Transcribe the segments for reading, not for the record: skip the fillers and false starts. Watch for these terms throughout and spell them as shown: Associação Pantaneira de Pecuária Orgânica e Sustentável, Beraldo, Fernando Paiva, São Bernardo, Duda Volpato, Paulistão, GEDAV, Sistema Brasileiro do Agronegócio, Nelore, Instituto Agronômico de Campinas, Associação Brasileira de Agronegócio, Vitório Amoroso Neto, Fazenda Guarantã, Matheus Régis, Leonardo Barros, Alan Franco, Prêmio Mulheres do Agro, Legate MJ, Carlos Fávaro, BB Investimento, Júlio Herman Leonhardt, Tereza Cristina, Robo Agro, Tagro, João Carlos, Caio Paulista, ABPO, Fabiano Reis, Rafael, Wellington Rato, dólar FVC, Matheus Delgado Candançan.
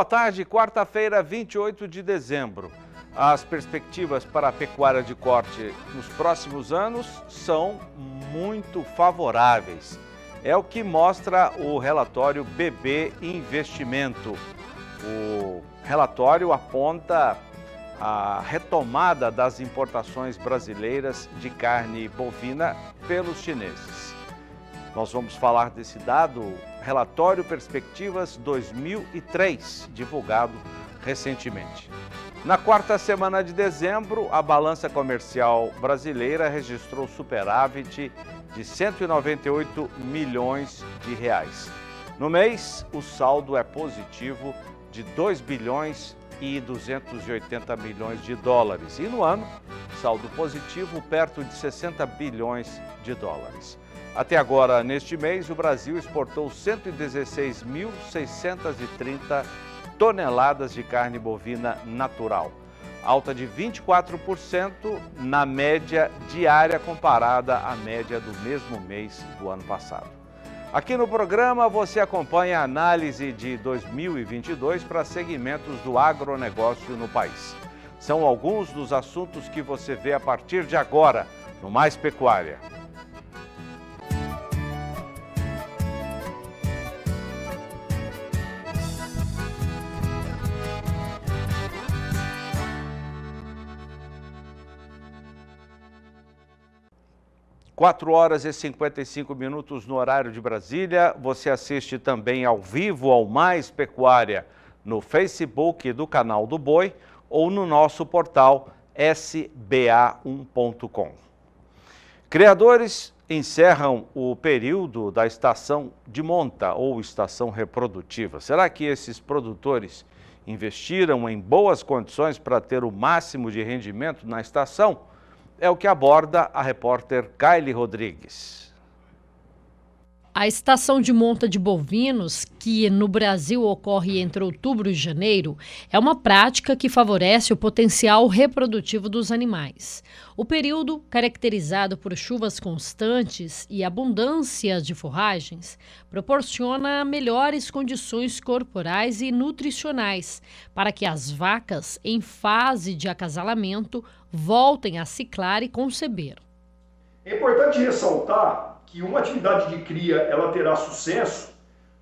boa tarde, quarta-feira, 28 de dezembro. As perspectivas para a pecuária de corte nos próximos anos são muito favoráveis. É o que mostra o relatório BB Investimento. O relatório aponta a retomada das importações brasileiras de carne bovina pelos chineses. Nós vamos falar desse dado, Relatório Perspectivas 2023, divulgado recentemente. Na quarta semana de dezembro, a balança comercial brasileira registrou superávit de 198 milhões de reais. No mês, o saldo é positivo de 2 bilhões e 280 milhões de dólares. E no ano, saldo positivo perto de 60 bilhões de dólares. Até agora, neste mês, o Brasil exportou 116.630 toneladas de carne bovina natural, alta de 24% na média diária comparada à média do mesmo mês do ano passado. Aqui no programa você acompanha a análise de 2022 para segmentos do agronegócio no país. São alguns dos assuntos que você vê a partir de agora no Mais Pecuária. Quatro horas e 55 minutos no horário de Brasília. Você assiste também ao vivo ao Mais Pecuária no Facebook do Canal do Boi ou no nosso portal sba1.com. Criadores encerram o período da estação de monta ou estação reprodutiva. Será que esses produtores investiram em boas condições para ter o máximo de rendimento na estação? É o que aborda a repórter Kayle Rodrigues. A estação de monta de bovinos, que no Brasil ocorre entre outubro e janeiro, é uma prática que favorece o potencial reprodutivo dos animais. O período, caracterizado por chuvas constantes e abundância de forragens, proporciona melhores condições corporais e nutricionais para que as vacas, em fase de acasalamento, voltem a ciclar e conceber. É importante ressaltar que uma atividade de cria ela terá sucesso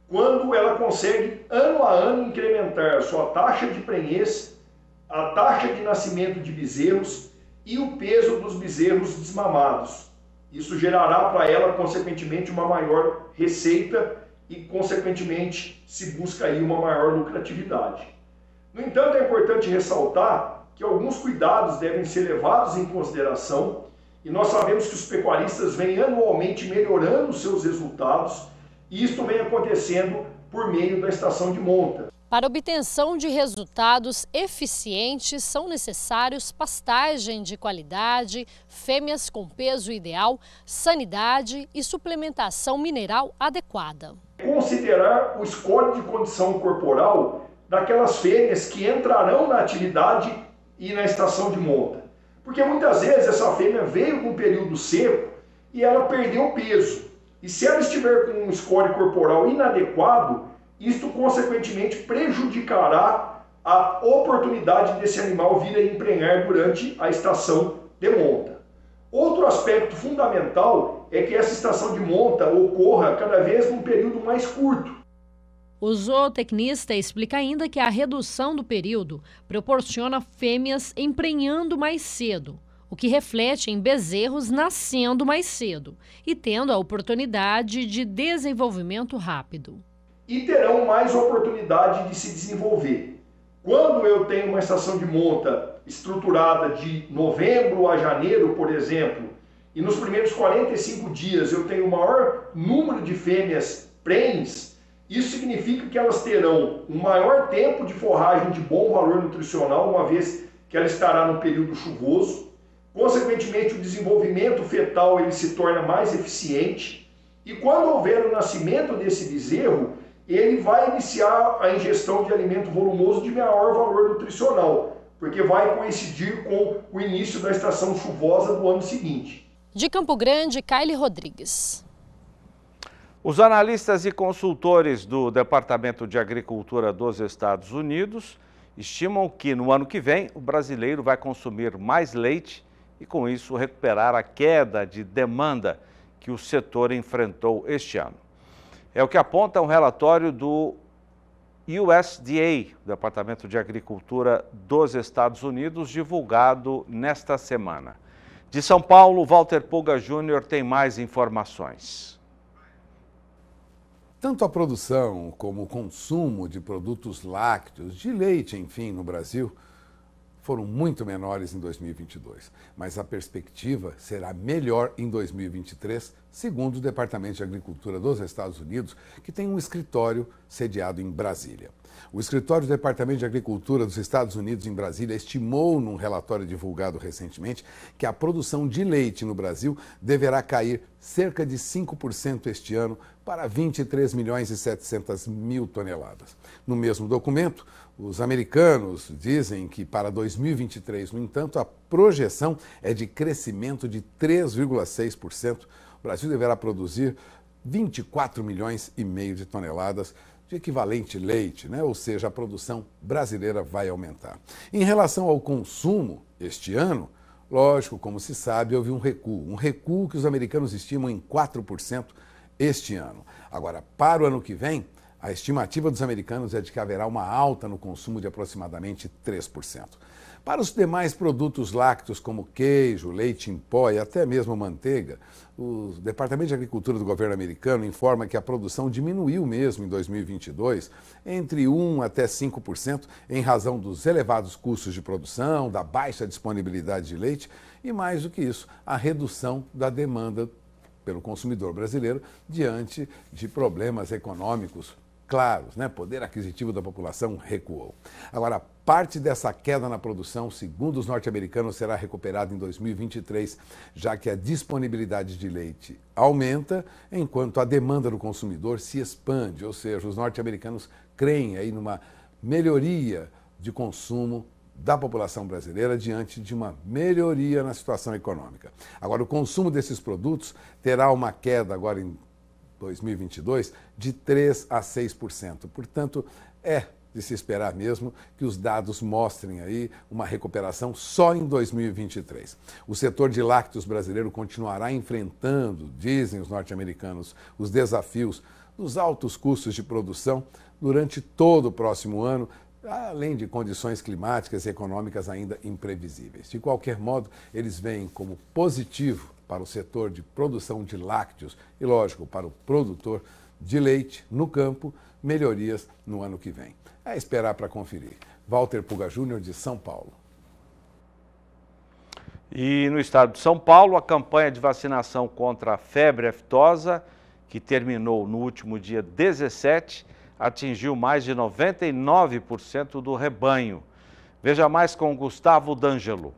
quando ela consegue, ano a ano, incrementar sua taxa de prenhez, a taxa de nascimento de bezerros e o peso dos bezerros desmamados. Isso gerará para ela, consequentemente, uma maior receita e, consequentemente, se busca aí uma maior lucratividade. No entanto, é importante ressaltar que alguns cuidados devem ser levados em consideração e nós sabemos que os pecuaristas vêm anualmente melhorando os seus resultados e isso vem acontecendo por meio da estação de monta. Para obtenção de resultados eficientes são necessários pastagem de qualidade, fêmeas com peso ideal, sanidade e suplementação mineral adequada. Considerar o score de condição corporal daquelas fêmeas que entrarão na atividade e na estação de monta. Porque muitas vezes essa fêmea veio com um período seco e ela perdeu peso. E se ela estiver com um score corporal inadequado, isto consequentemente prejudicará a oportunidade desse animal vir a emprenhar durante a estação de monta. Outro aspecto fundamental é que essa estação de monta ocorra cada vez num período mais curto. O zootecnista explica ainda que a redução do período proporciona fêmeas emprenhando mais cedo, o que reflete em bezerros nascendo mais cedo e tendo a oportunidade de desenvolvimento rápido. E terão mais oportunidade de se desenvolver. Quando eu tenho uma estação de monta estruturada de novembro a janeiro, por exemplo, e nos primeiros 45 dias eu tenho o maior número de fêmeas prens, isso significa que elas terão um maior tempo de forragem de bom valor nutricional, uma vez que ela estará no período chuvoso. Consequentemente, o desenvolvimento fetal ele se torna mais eficiente. E quando houver o nascimento desse bezerro, ele vai iniciar a ingestão de alimento volumoso de maior valor nutricional, porque vai coincidir com o início da estação chuvosa do ano seguinte. De Campo Grande, Kayle Rodrigues. Os analistas e consultores do Departamento de Agricultura dos Estados Unidos estimam que no ano que vem o brasileiro vai consumir mais leite e com isso recuperar a queda de demanda que o setor enfrentou este ano. É o que aponta um relatório do USDA, Departamento de Agricultura dos Estados Unidos, divulgado nesta semana. De São Paulo, Walter Puga Júnior tem mais informações. Tanto a produção como o consumo de produtos lácteos, de leite, enfim, no Brasil, foram muito menores em 2022. Mas a perspectiva será melhor em 2023, segundo o Departamento de Agricultura dos Estados Unidos, que tem um escritório sediado em Brasília. O escritório do Departamento de Agricultura dos Estados Unidos em Brasília estimou, num relatório divulgado recentemente, que a produção de leite no Brasil deverá cair cerca de 5% este ano para 23 milhões e 700 mil toneladas. No mesmo documento, os americanos dizem que para 2023, no entanto, a projeção é de crescimento de 3,6%. O Brasil deverá produzir 24 milhões e meio de toneladas de equivalente leite, né? Ou seja, a produção brasileira vai aumentar. Em relação ao consumo, este ano, lógico, como se sabe, houve um recuo que os americanos estimam em 4% este ano. Agora, para o ano que vem, a estimativa dos americanos é de que haverá uma alta no consumo de aproximadamente 3%. Para os demais produtos lácteos, como queijo, leite em pó e até mesmo manteiga, o Departamento de Agricultura do governo americano informa que a produção diminuiu mesmo em 2022 entre 1% até 5% em razão dos elevados custos de produção, da baixa disponibilidade de leite e, mais do que isso, a redução da demanda pelo consumidor brasileiro diante de problemas econômicos claros, né? Poder aquisitivo da população recuou. Agora, parte dessa queda na produção, segundo os norte-americanos, será recuperada em 2023, já que a disponibilidade de leite aumenta, enquanto a demanda do consumidor se expande, ou seja, os norte-americanos creem aí numa melhoria de consumo da população brasileira diante de uma melhoria na situação econômica. Agora, o consumo desses produtos terá uma queda agora em 2022 de 3 a 6%, portanto, é de se esperar mesmo que os dados mostrem aí uma recuperação só em 2023. O setor de lácteos brasileiro continuará enfrentando, dizem os norte-americanos, os desafios dos altos custos de produção durante todo o próximo ano, além de condições climáticas e econômicas ainda imprevisíveis. De qualquer modo, eles veem como positivo para o setor de produção de lácteos e, lógico, para o produtor de leite no campo, melhorias no ano que vem. É esperar para conferir. Walter Puga Júnior, de São Paulo. E no estado de São Paulo, a campanha de vacinação contra a febre aftosa, que terminou no último dia 17, atingiu mais de 99% do rebanho. Veja mais com Gustavo D'Angelo.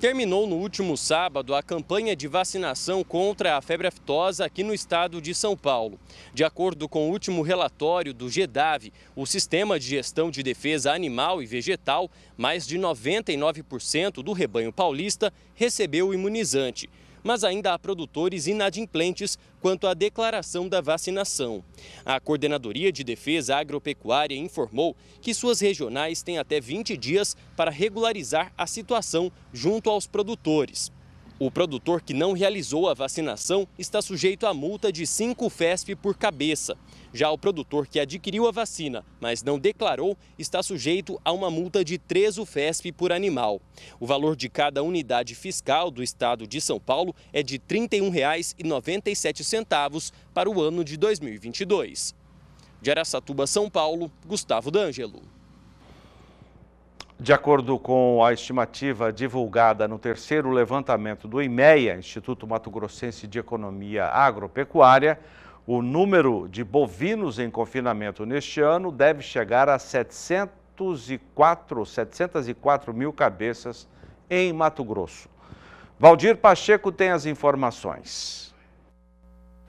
Terminou no último sábado a campanha de vacinação contra a febre aftosa aqui no estado de São Paulo. De acordo com o último relatório do GEDAV, o Sistema de Gestão de Defesa Animal e Vegetal, mais de 99% do rebanho paulista recebeu o imunizante. Mas ainda há produtores inadimplentes quanto à declaração da vacinação. A Coordenadoria de Defesa Agropecuária informou que suas regionais têm até 20 dias para regularizar a situação junto aos produtores. O produtor que não realizou a vacinação está sujeito a multa de 5 FESP por cabeça. Já o produtor que adquiriu a vacina, mas não declarou, está sujeito a uma multa de 3 UFESP por animal. O valor de cada unidade fiscal do estado de São Paulo é de R$ 31,97 para o ano de 2022. De Araçatuba, São Paulo, Gustavo D'Angelo. De acordo com a estimativa divulgada no terceiro levantamento do IMEA, Instituto Mato Grossense de Economia Agropecuária, o número de bovinos em confinamento neste ano deve chegar a 704 mil cabeças em Mato Grosso. Valdir Pacheco tem as informações.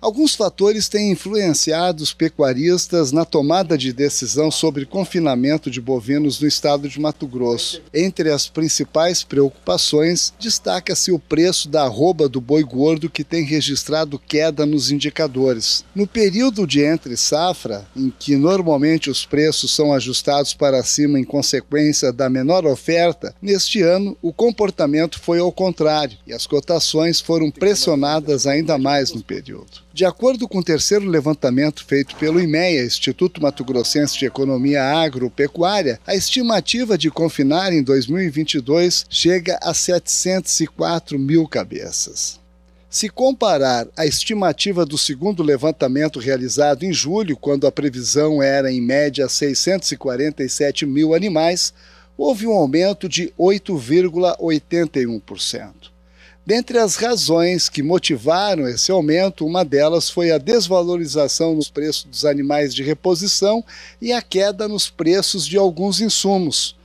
Alguns fatores têm influenciado os pecuaristas na tomada de decisão sobre confinamento de bovinos no estado de Mato Grosso. Entre as principais preocupações, destaca-se o preço da arroba do boi gordo, que tem registrado queda nos indicadores. No período de entre safra, em que normalmente os preços são ajustados para cima em consequência da menor oferta, neste ano o comportamento foi ao contrário e as cotações foram pressionadas ainda mais no período. De acordo com o terceiro levantamento feito pelo IMEA, Instituto Mato Grossense de Economia Agropecuária, a estimativa de confinar em 2022 chega a 704 mil cabeças. Se comparar a estimativa do segundo levantamento realizado em julho, quando a previsão era em média 647 mil animais, houve um aumento de 8,81%. Dentre as razões que motivaram esse aumento, uma delas foi a desvalorização nos preços dos animais de reposição e a queda nos preços de alguns insumos.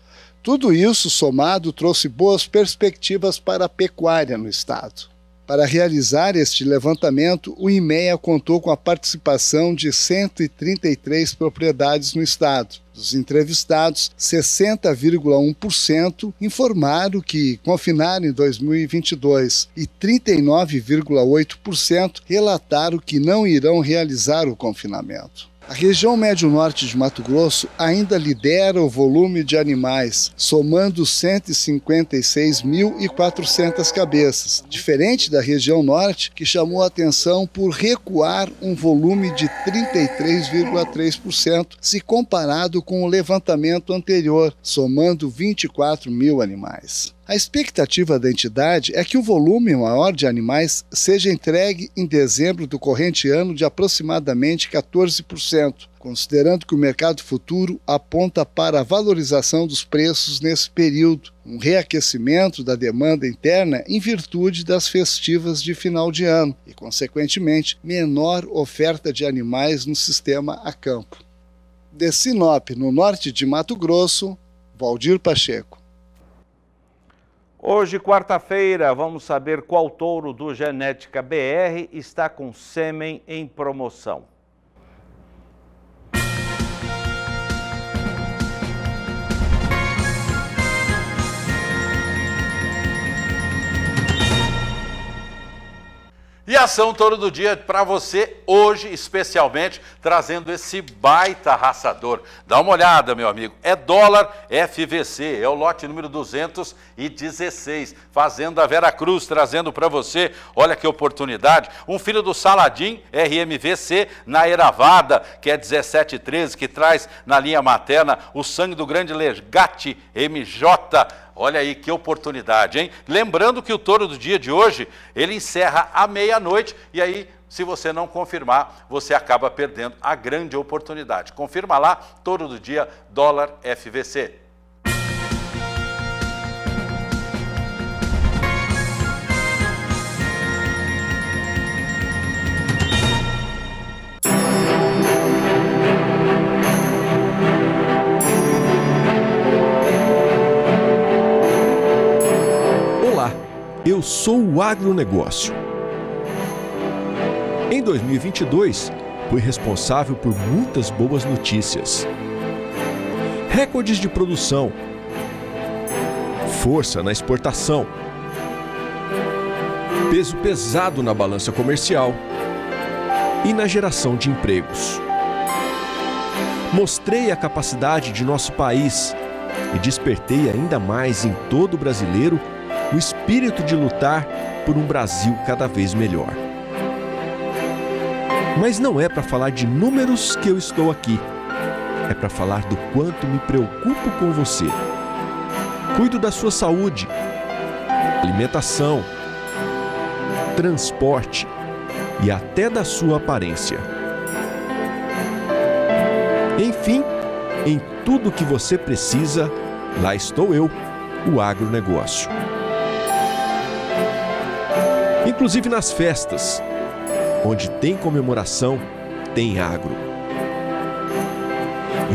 Tudo isso somado trouxe boas perspectivas para a pecuária no estado. Para realizar este levantamento, o IMEA contou com a participação de 133 propriedades no estado. Dos entrevistados, 60,1% informaram que confinaram em 2022 e 39,8% relataram que não irão realizar o confinamento. A região médio-norte de Mato Grosso ainda lidera o volume de animais, somando 156.400 cabeças, diferente da região norte, que chamou a atenção por recuar um volume de 33,3% se comparado com o levantamento anterior, somando 24 mil animais. A expectativa da entidade é que o volume maior de animais seja entregue em dezembro do corrente ano de aproximadamente 14%, considerando que o mercado futuro aponta para a valorização dos preços nesse período, um reaquecimento da demanda interna em virtude das festivas de final de ano e, consequentemente, menor oferta de animais no sistema a campo. De Sinop, no norte de Mato Grosso, Valdir Pacheco. Hoje, quarta-feira, vamos saber qual touro do Genética BR está com sêmen em promoção. E ação Touro do Dia para você hoje, especialmente, trazendo esse baita raçador. Dá uma olhada, meu amigo. É dólar FVC, é o lote número 216. Fazenda Vera Cruz, trazendo para você, olha que oportunidade, um filho do Saladim RMVC na Eravada, que é 1713, que traz na linha materna o sangue do grande Legate MJ. Olha aí que oportunidade, hein? Lembrando que o touro do dia de hoje, ele encerra à meia-noite e aí, se você não confirmar, você acaba perdendo a grande oportunidade. Confirma lá, touro do dia, dólar FVC. Eu sou o agronegócio. Em 2022, fui responsável por muitas boas notícias. Recordes de produção, força na exportação, peso pesado na balança comercial e na geração de empregos. Mostrei a capacidade de nosso país e despertei ainda mais em todo brasileiro o espírito de lutar por um Brasil cada vez melhor. Mas não é para falar de números que eu estou aqui. É para falar do quanto me preocupo com você. Cuido da sua saúde, alimentação, transporte e até da sua aparência. Enfim, em tudo que você precisa, lá estou eu, o agronegócio. Inclusive nas festas, onde tem comemoração, tem agro.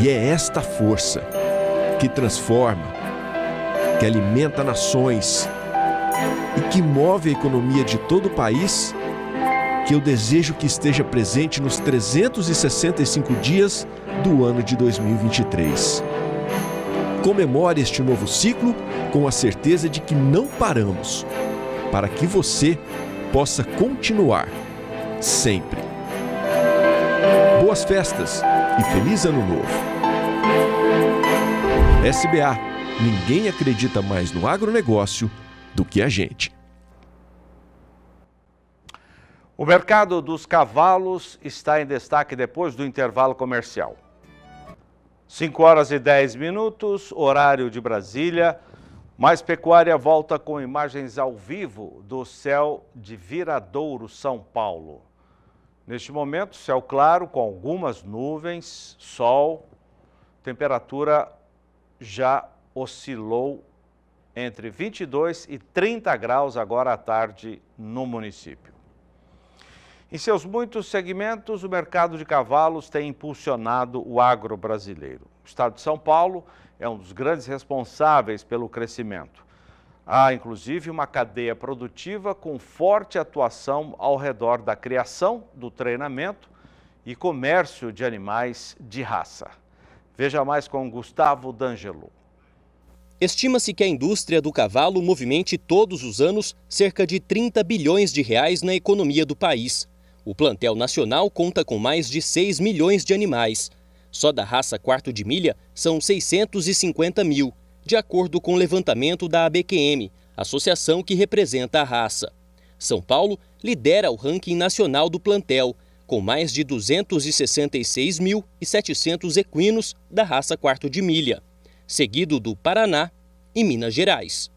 E é esta força que transforma, que alimenta nações e que move a economia de todo o país que eu desejo que esteja presente nos 365 dias do ano de 2023. Comemore este novo ciclo com a certeza de que não paramos, para que você possa continuar sempre. Boas festas e feliz ano novo. SBA, ninguém acredita mais no agronegócio do que a gente. O mercado dos cavalos está em destaque depois do intervalo comercial. 5h10, horário de Brasília. Mais Pecuária volta com imagens ao vivo do céu de Viradouro, São Paulo. Neste momento, céu claro com algumas nuvens, sol. Temperatura já oscilou entre 22 e 30 graus agora à tarde no município. Em seus muitos segmentos, o mercado de cavalos tem impulsionado o agro brasileiro. O estado de São Paulo é um dos grandes responsáveis pelo crescimento. Há, inclusive, uma cadeia produtiva com forte atuação ao redor da criação, do treinamento e comércio de animais de raça. Veja mais com Gustavo D'Angelo. Estima-se que a indústria do cavalo movimente todos os anos cerca de 30 bilhões de reais na economia do país. O plantel nacional conta com mais de 6 milhões de animais. Só da raça quarto de milha são 650 mil, de acordo com o levantamento da ABQM, associação que representa a raça. São Paulo lidera o ranking nacional do plantel, com mais de 266.700 equinos da raça quarto de milha, seguido do Paraná e Minas Gerais.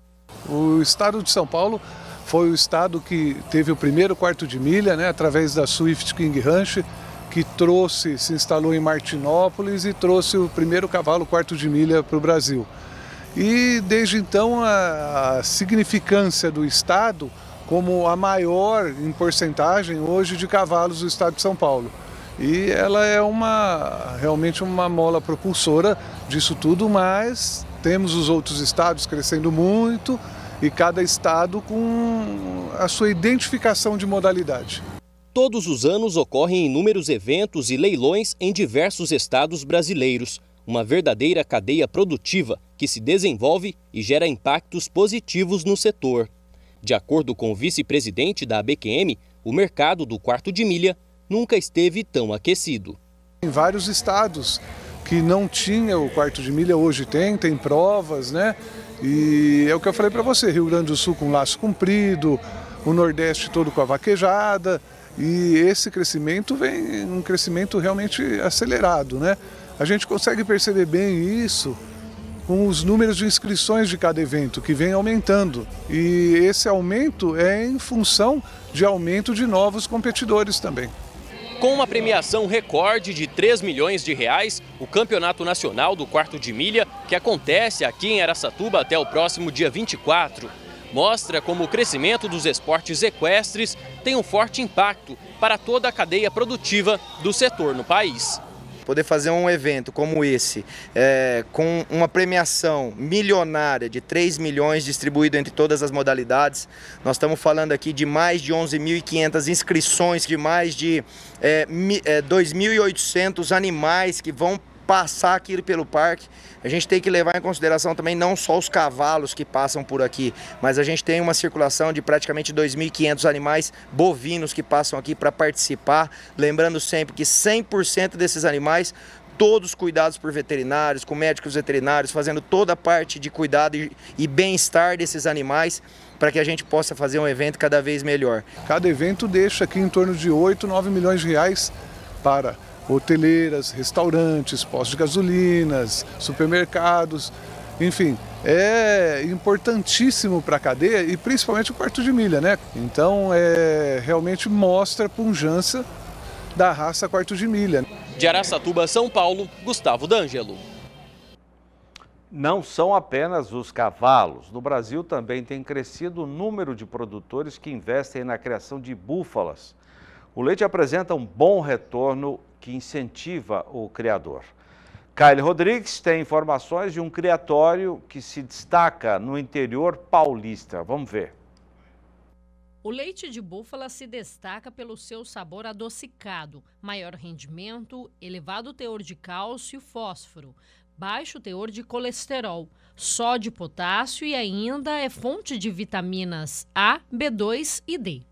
O estado de São Paulo foi o estado que teve o primeiro quarto de milha, né, através da Swift King Ranch, que trouxe, se instalou em Martinópolis e trouxe o primeiro cavalo quarto de milha para o Brasil. E desde então a significância do estado como a maior em porcentagem hoje de cavalos do estado de São Paulo. E ela é realmente uma mola propulsora disso tudo, mas temos os outros estados crescendo muito, e cada estado com a sua identificação de modalidade. Todos os anos ocorrem inúmeros eventos e leilões em diversos estados brasileiros. Uma verdadeira cadeia produtiva que se desenvolve e gera impactos positivos no setor. De acordo com o vice-presidente da ABQM, o mercado do quarto de milha nunca esteve tão aquecido. Em vários estados que não tinha o quarto de milha, hoje tem provas, né? E é o que eu falei para você, Rio Grande do Sul com laço comprido, o Nordeste todo com a vaquejada, e esse crescimento vem um crescimento realmente acelerado, né? A gente consegue perceber bem isso com os números de inscrições de cada evento, que vem aumentando, e esse aumento é em função de aumento de novos competidores também. Com uma premiação recorde de 3 milhões de reais, o Campeonato Nacional do Quarto de Milha, que acontece aqui em Araçatuba até o próximo dia 24, mostra como o crescimento dos esportes equestres tem um forte impacto para toda a cadeia produtiva do setor no país. Poder fazer um evento como esse, com uma premiação milionária de 3 milhões distribuído entre todas as modalidades, nós estamos falando aqui de mais de 11.500 inscrições, de mais de 2.800 animais que vão passar aqui pelo parque. A gente tem que levar em consideração também não só os cavalos que passam por aqui, mas a gente tem uma circulação de praticamente 2.500 animais bovinos que passam aqui para participar. Lembrando sempre que 100% desses animais, todos cuidados por veterinários, com médicos veterinários, fazendo toda a parte de cuidado e bem-estar desses animais, para que a gente possa fazer um evento cada vez melhor. Cada evento deixa aqui em torno de 8, 9 milhões de reais para hoteleiras, restaurantes, postos de gasolinas, supermercados, enfim, é importantíssimo para a cadeia e principalmente o quarto de milha, né? Então, realmente mostra a pujança da raça quarto de milha. De Araçatuba, São Paulo, Gustavo D'Angelo. Não são apenas os cavalos. No Brasil também tem crescido o número de produtores que investem na criação de búfalas. O leite apresenta um bom retorno que incentiva o criador. Caio Rodrigues tem informações de um criatório que se destaca no interior paulista. Vamos ver. O O leite de búfala se destaca pelo seu sabor adocicado, maior rendimento, elevado teor de cálcio e fósforo, baixo teor de colesterol, sódio e potássio e ainda é fonte de vitaminas A, B2 e D.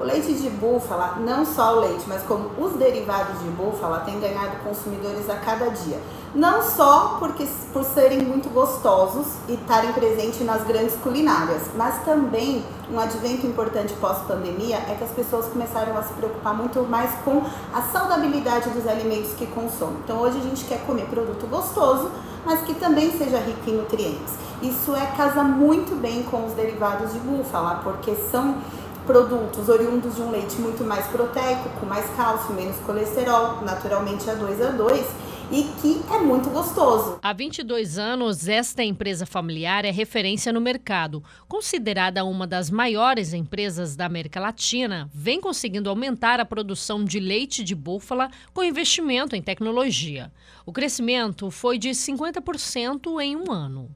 O leite de búfala, não só o leite, mas como os derivados de búfala, tem ganhado consumidores a cada dia. Não só por serem muito gostosos e estarem presentes nas grandes culinárias, mas também um advento importante pós-pandemia é que as pessoas começaram a se preocupar muito mais com a saudabilidade dos alimentos que consomem. Então hoje a gente quer comer produto gostoso, mas que também seja rico em nutrientes. Isso casa muito bem com os derivados de búfala, porque são produtos oriundos de um leite muito mais proteico, com mais cálcio, menos colesterol, naturalmente A2 e que é muito gostoso. Há 22 anos, esta empresa familiar é referência no mercado. Considerada uma das maiores empresas da América Latina, vem conseguindo aumentar a produção de leite de búfala com investimento em tecnologia. O crescimento foi de 50% em um ano.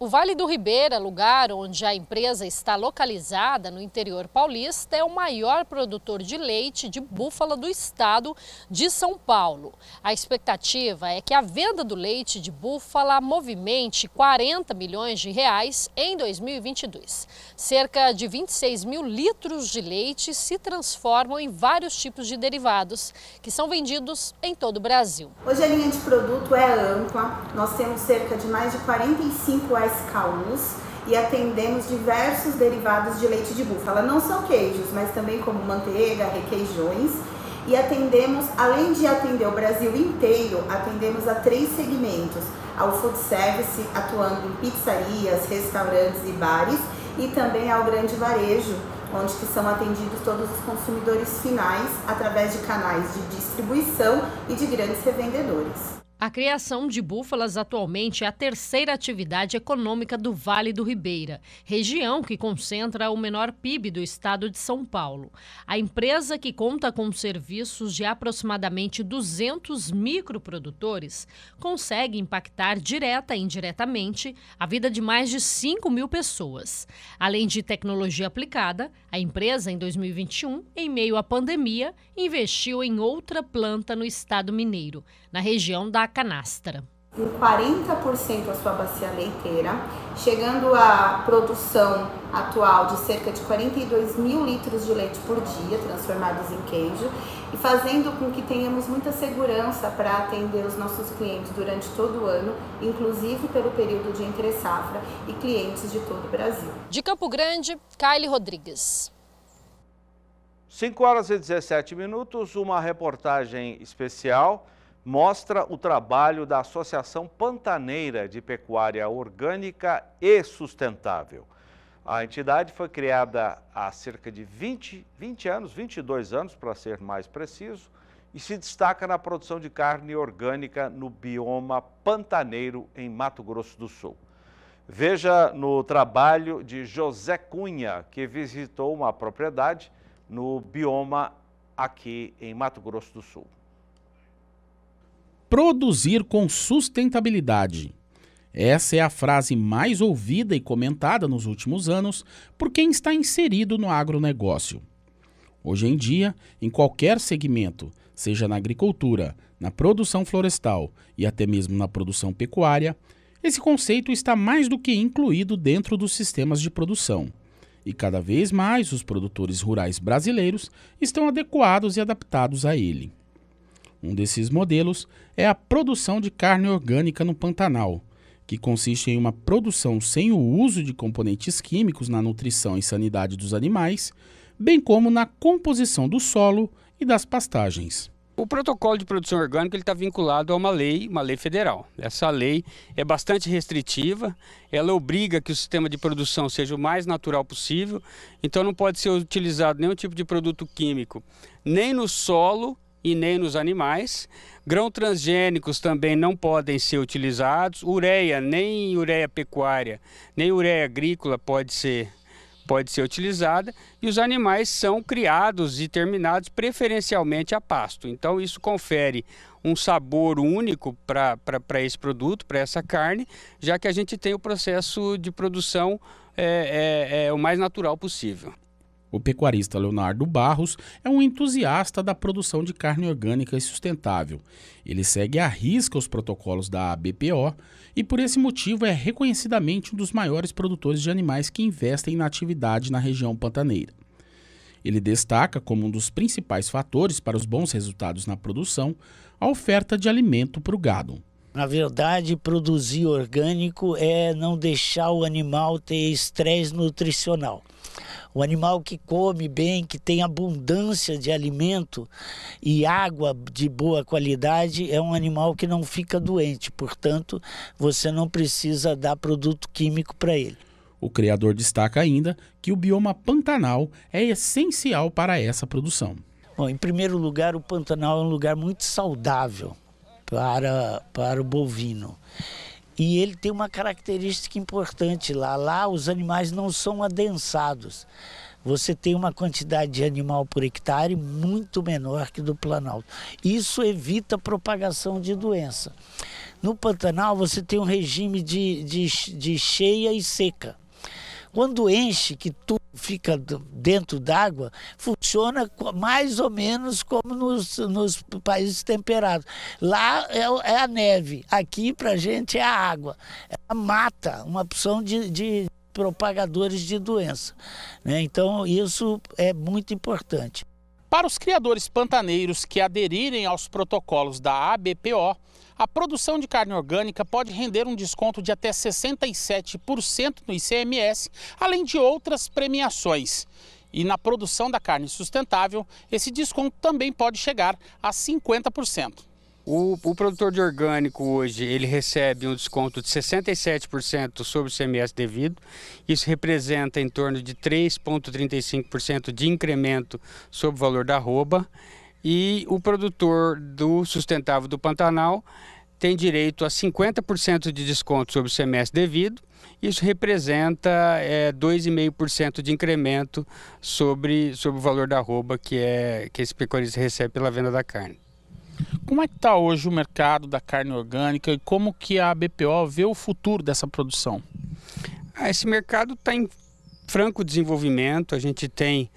O Vale do Ribeira, lugar onde a empresa está localizada no interior paulista, é o maior produtor de leite de búfala do estado de São Paulo. A expectativa é que a venda do leite de búfala movimente 40 milhões de reais em 2022. Cerca de 26 mil litros de leite se transformam em vários tipos de derivados, que são vendidos em todo o Brasil. Hoje a linha de produto é ampla, nós temos cerca de mais de 45 SKUs e atendemos diversos derivados de leite de búfala. Não são queijos, mas também como manteiga, requeijões. E atendemos, além de atender o Brasil inteiro, atendemos a 3 segmentos. Ao food service, atuando em pizzarias, restaurantes e bares. E também ao grande varejo, onde que são atendidos todos os consumidores finais através de canais de distribuição e de grandes revendedores. A criação de búfalas atualmente é a terceira atividade econômica do Vale do Ribeira, região que concentra o menor PIB do estado de São Paulo. A empresa, que conta com serviços de aproximadamente 200 microprodutores, consegue impactar direta e indiretamente a vida de mais de 5 mil pessoas. Além de tecnologia aplicada, a empresa, em 2021, em meio à pandemia, investiu em outra planta no estado mineiro, na região da canastra. Em 40% a sua bacia leiteira, chegando à produção atual de cerca de 42 mil litros de leite por dia, transformados em queijo, e fazendo com que tenhamos muita segurança para atender os nossos clientes durante todo o ano, inclusive pelo período de entre-safra, e clientes de todo o Brasil. De Campo Grande, Kayle Rodrigues. 5h17, uma reportagem especial mostra o trabalho da Associação Pantaneira de Pecuária Orgânica e Sustentável. A entidade foi criada há cerca de 22 anos, para ser mais preciso, e se destaca na produção de carne orgânica no bioma pantaneiro em Mato Grosso do Sul. Veja no trabalho de José Cunha, que visitou uma propriedade no bioma aqui em Mato Grosso do Sul. Produzir com sustentabilidade. Essa é a frase mais ouvida e comentada nos últimos anos por quem está inserido no agronegócio. Hoje em dia, em qualquer segmento, seja na agricultura, na produção florestal e até mesmo na produção pecuária, esse conceito está mais do que incluído dentro dos sistemas de produção. E cada vez mais os produtores rurais brasileiros estão adequados e adaptados a ele. Um desses modelos é a produção de carne orgânica no Pantanal, que consiste em uma produção sem o uso de componentes químicos na nutrição e sanidade dos animais, bem como na composição do solo e das pastagens. O protocolo de produção orgânica está vinculado a uma lei federal. Essa lei é bastante restritiva, ela obriga que o sistema de produção seja o mais natural possível, então não pode ser utilizado nenhum tipo de produto químico, nem no solo e nem nos animais. Grãos transgênicos também não podem ser utilizados. Ureia, nem ureia pecuária, nem ureia agrícola pode ser utilizada. E os animais são criados e terminados preferencialmente a pasto. Então isso confere um sabor único para esse produto, para essa carne, já que a gente tem o processo de produção o mais natural possível. O pecuarista Leonardo Barros é um entusiasta da produção de carne orgânica e sustentável. Ele segue à risca os protocolos da ABPO e por esse motivo é reconhecidamente um dos maiores produtores de animais que investem na atividade na região pantaneira. Ele destaca como um dos principais fatores para os bons resultados na produção a oferta de alimento para o gado. Na verdade, produzir orgânico é não deixar o animal ter estresse nutricional. O animal que come bem, que tem abundância de alimento e água de boa qualidade, é um animal que não fica doente. Portanto, você não precisa dar produto químico para ele. O criador destaca ainda que o bioma Pantanal é essencial para essa produção. Bom, em primeiro lugar, o Pantanal é um lugar muito saudável para o bovino. E ele tem uma característica importante lá. Lá os animais não são adensados. Você tem uma quantidade de animal por hectare muito menor que do Planalto. Isso evita a propagação de doença. No Pantanal você tem um regime de cheia e seca. Quando enche, que tudo fica dentro d'água, funciona mais ou menos como nos países temperados. Lá é a neve, aqui para a gente é a água. Ela mata uma opção de propagadores de doença, né? Então isso é muito importante. Para os criadores pantaneiros que aderirem aos protocolos da ABPO, a produção de carne orgânica pode render um desconto de até 67% no ICMS, além de outras premiações. E na produção da carne sustentável, esse desconto também pode chegar a 50%. O produtor de orgânico hoje, ele recebe um desconto de 67% sobre o ICMS devido. Isso representa em torno de 3,35% de incremento sobre o valor da arroba. E o produtor do sustentável do Pantanal tem direito a 50% de desconto sobre o ICMS devido. Isso representa 2,5% de incremento sobre o valor da arroba que esse pecuarista recebe pela venda da carne. Como é que está hoje o mercado da carne orgânica e como que a ABPO vê o futuro dessa produção? Esse mercado está em franco desenvolvimento, a gente tem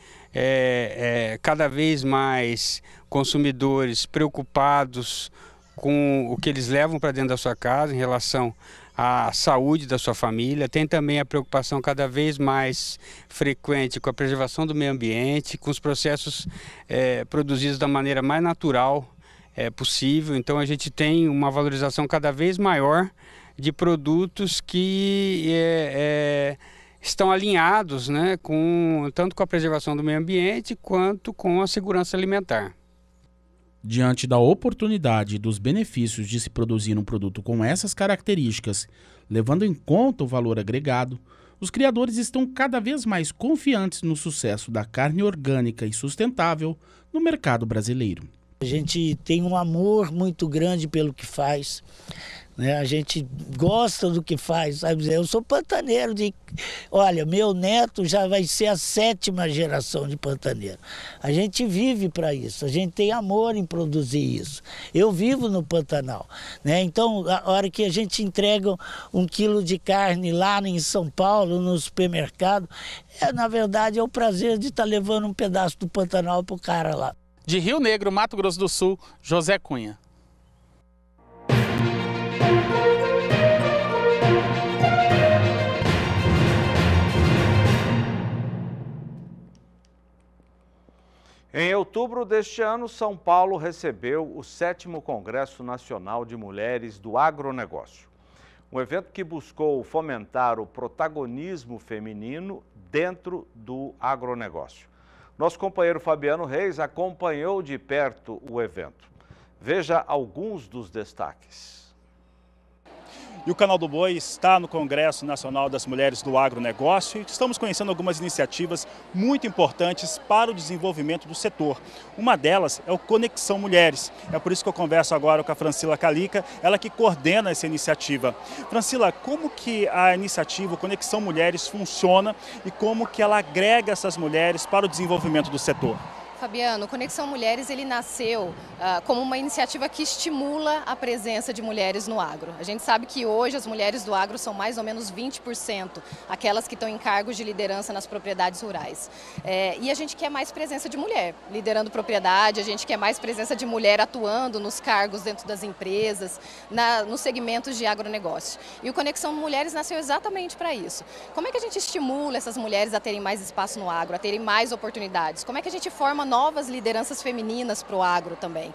cada vez mais consumidores preocupados com o que eles levam para dentro da sua casa em relação à saúde da sua família. Tem também a preocupação cada vez mais frequente com a preservação do meio ambiente, com os processos produzidos da maneira mais natural possível. Então a gente tem uma valorização cada vez maior de produtos que estão alinhados, né, tanto com a preservação do meio ambiente quanto com a segurança alimentar. Diante da oportunidade dos benefícios de se produzir um produto com essas características, levando em conta o valor agregado, os criadores estão cada vez mais confiantes no sucesso da carne orgânica e sustentável no mercado brasileiro. A gente tem um amor muito grande pelo que faz, né? A gente gosta do que faz, sabe? Eu sou pantaneiro, olha, meu neto já vai ser a 7ª geração de pantaneiro. A gente vive para isso, a gente tem amor em produzir isso. Eu vivo no Pantanal, né? Então, a hora que a gente entrega um quilo de carne lá em São Paulo, no supermercado, na verdade é o prazer de estar levando um pedaço do Pantanal para o cara lá. De Rio Negro, Mato Grosso do Sul, José Cunha. Em outubro deste ano, São Paulo recebeu o 7º Congresso Nacional de Mulheres do Agronegócio. Um evento que buscou fomentar o protagonismo feminino dentro do agronegócio. Nosso companheiro Fabiano Reis acompanhou de perto o evento. Veja alguns dos destaques. E o Canal do Boi está no Congresso Nacional das Mulheres do Agronegócio e estamos conhecendo algumas iniciativas muito importantes para o desenvolvimento do setor. Uma delas é o Conexão Mulheres. É por isso que eu converso agora com a Francila Calica, ela que coordena essa iniciativa. Francila, como que a iniciativa Conexão Mulheres funciona e como que ela agrega essas mulheres para o desenvolvimento do setor? Fabiano, Conexão Mulheres ele nasceu como uma iniciativa que estimula a presença de mulheres no agro. A gente sabe que hoje as mulheres do agro são mais ou menos 20%, aquelas que estão em cargos de liderança nas propriedades rurais. E a gente quer mais presença de mulher liderando propriedade, a gente quer mais presença de mulher atuando nos cargos dentro das empresas, nos segmentos de agronegócio. E o Conexão Mulheres nasceu exatamente para isso. Como é que a gente estimula essas mulheres a terem mais espaço no agro, a terem mais oportunidades? Como é que a gente forma novas lideranças femininas para o agro também.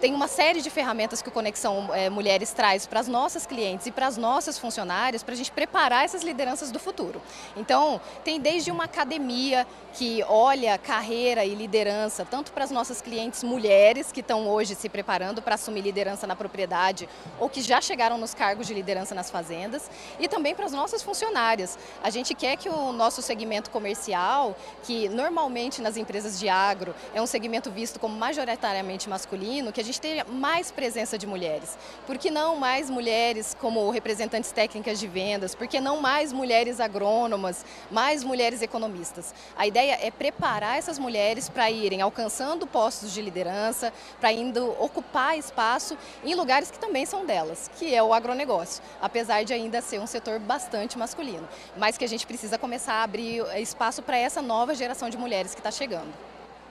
Tem uma série de ferramentas que o Conexão Mulheres traz para as nossas clientes e para as nossas funcionárias, para a gente preparar essas lideranças do futuro. Então, tem desde uma academia que olha carreira e liderança, tanto para as nossas clientes mulheres, que estão hoje se preparando para assumir liderança na propriedade, ou que já chegaram nos cargos de liderança nas fazendas, e também para as nossas funcionárias. A gente quer que o nosso segmento comercial, que normalmente nas empresas de agro é um segmento visto como majoritariamente masculino, que a gente tenha mais presença de mulheres. Por que não mais mulheres como representantes técnicas de vendas? Por que não mais mulheres agrônomas, mais mulheres economistas? A ideia é preparar essas mulheres para irem alcançando postos de liderança, para indo ocupar espaço em lugares que também são delas, que é o agronegócio, apesar de ainda ser um setor bastante masculino, mas que a gente precisa começar a abrir espaço para essa nova geração de mulheres que está chegando.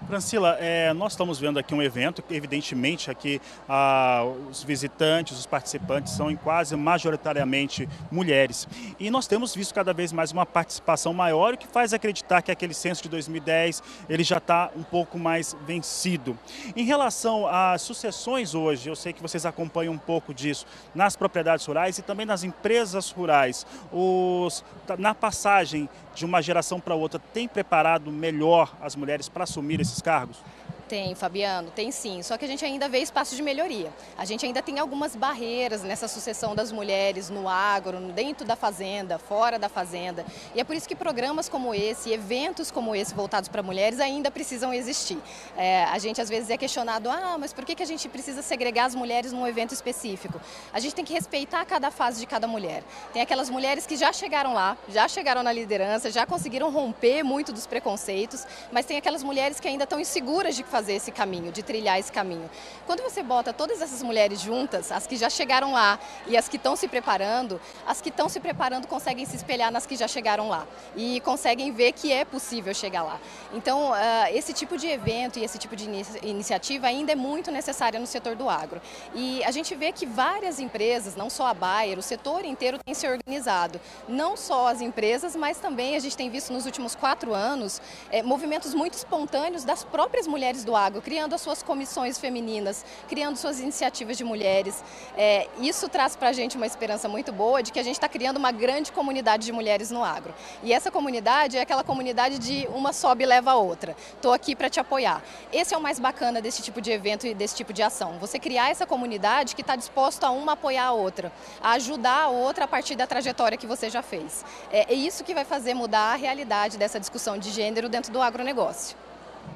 Francila, nós estamos vendo aqui um evento, evidentemente aqui os visitantes, os participantes são quase majoritariamente mulheres. E nós temos visto cada vez mais uma participação maior, o que faz acreditar que aquele censo de 2010 ele já está um pouco mais vencido. Em relação às sucessões hoje, eu sei que vocês acompanham um pouco disso nas propriedades rurais e também nas empresas rurais. Na passagem de uma geração para outra, tem preparado melhor as mulheres para assumir esses cargos? Tem, Fabiano, tem sim, só que a gente ainda vê espaço de melhoria. A gente ainda tem algumas barreiras nessa sucessão das mulheres no agro, dentro da fazenda, fora da fazenda. E é por isso que programas como esse, eventos como esse voltados para mulheres ainda precisam existir. A gente às vezes é questionado, mas por que a gente precisa segregar as mulheres num evento específico? A gente tem que respeitar cada fase de cada mulher. Tem aquelas mulheres que já chegaram lá, já chegaram na liderança, já conseguiram romper muito dos preconceitos, mas tem aquelas mulheres que ainda estão inseguras de fazer esse caminho, de trilhar esse caminho. Quando você bota todas essas mulheres juntas, as que já chegaram lá e as que estão se preparando conseguem se espelhar nas que já chegaram lá e conseguem ver que é possível chegar lá. Então, esse tipo de evento e esse tipo de iniciativa ainda é muito necessária no setor do agro. E a gente vê que várias empresas, não só a Bayer, o setor inteiro tem se organizado. Não só as empresas, mas também a gente tem visto nos últimos 4 anos movimentos muito espontâneos das próprias mulheres do agro, criando as suas comissões femininas, criando suas iniciativas de mulheres. Isso traz para a gente uma esperança muito boa de que a gente está criando uma grande comunidade de mulheres no agro. E essa comunidade é aquela comunidade de uma sobe e leva a outra. Estou aqui para te apoiar. Esse é o mais bacana desse tipo de evento e desse tipo de ação. Você criar essa comunidade que está disposta a uma apoiar a outra, a ajudar a outra a partir da trajetória que você já fez. É isso que vai fazer mudar a realidade dessa discussão de gênero dentro do agronegócio.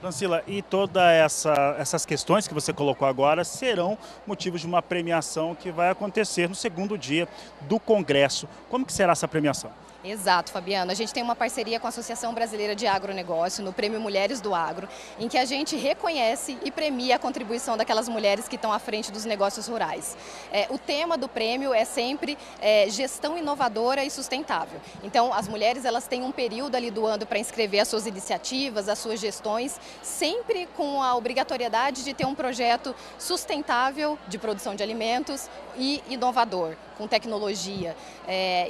Francila, e todas essas questões que você colocou agora serão motivos de uma premiação que vai acontecer no segundo dia do Congresso. Como que será essa premiação? Exato, Fabiano. A gente tem uma parceria com a Associação Brasileira de Agronegócio, no Prêmio Mulheres do Agro, em que a gente reconhece e premia a contribuição daquelas mulheres que estão à frente dos negócios rurais. O tema do prêmio é sempre gestão inovadora e sustentável. Então, as mulheres elas têm um período ali do ano para inscrever as suas iniciativas, as suas gestões, sempre com a obrigatoriedade de ter um projeto sustentável de produção de alimentos e inovador, com tecnologia.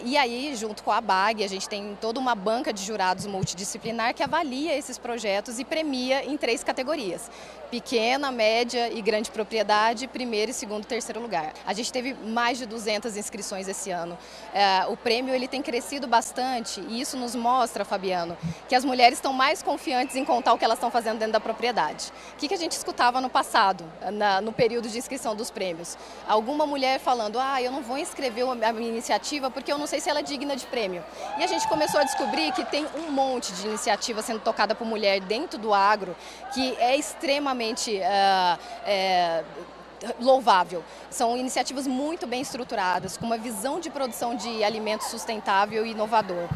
E aí, junto com a BAG, a gente tem toda uma banca de jurados multidisciplinar que avalia esses projetos e premia em 3 categorias: pequena, média e grande propriedade, primeiro, segundo e terceiro lugar. A gente teve mais de 200 inscrições esse ano. O prêmio ele tem crescido bastante e isso nos mostra, Fabiano, que as mulheres estão mais confiantes em contar o que elas estão fazendo dentro da propriedade. O que a gente escutava no passado, no período de inscrição dos prêmios? Alguma mulher falando, eu não vou escrever a minha iniciativa porque eu não sei se ela é digna de prêmio. E a gente começou a descobrir que tem um monte de iniciativa sendo tocada por mulher dentro do agro que é extremamente louvável. São iniciativas muito bem estruturadas, com uma visão de produção de alimento sustentável e inovador.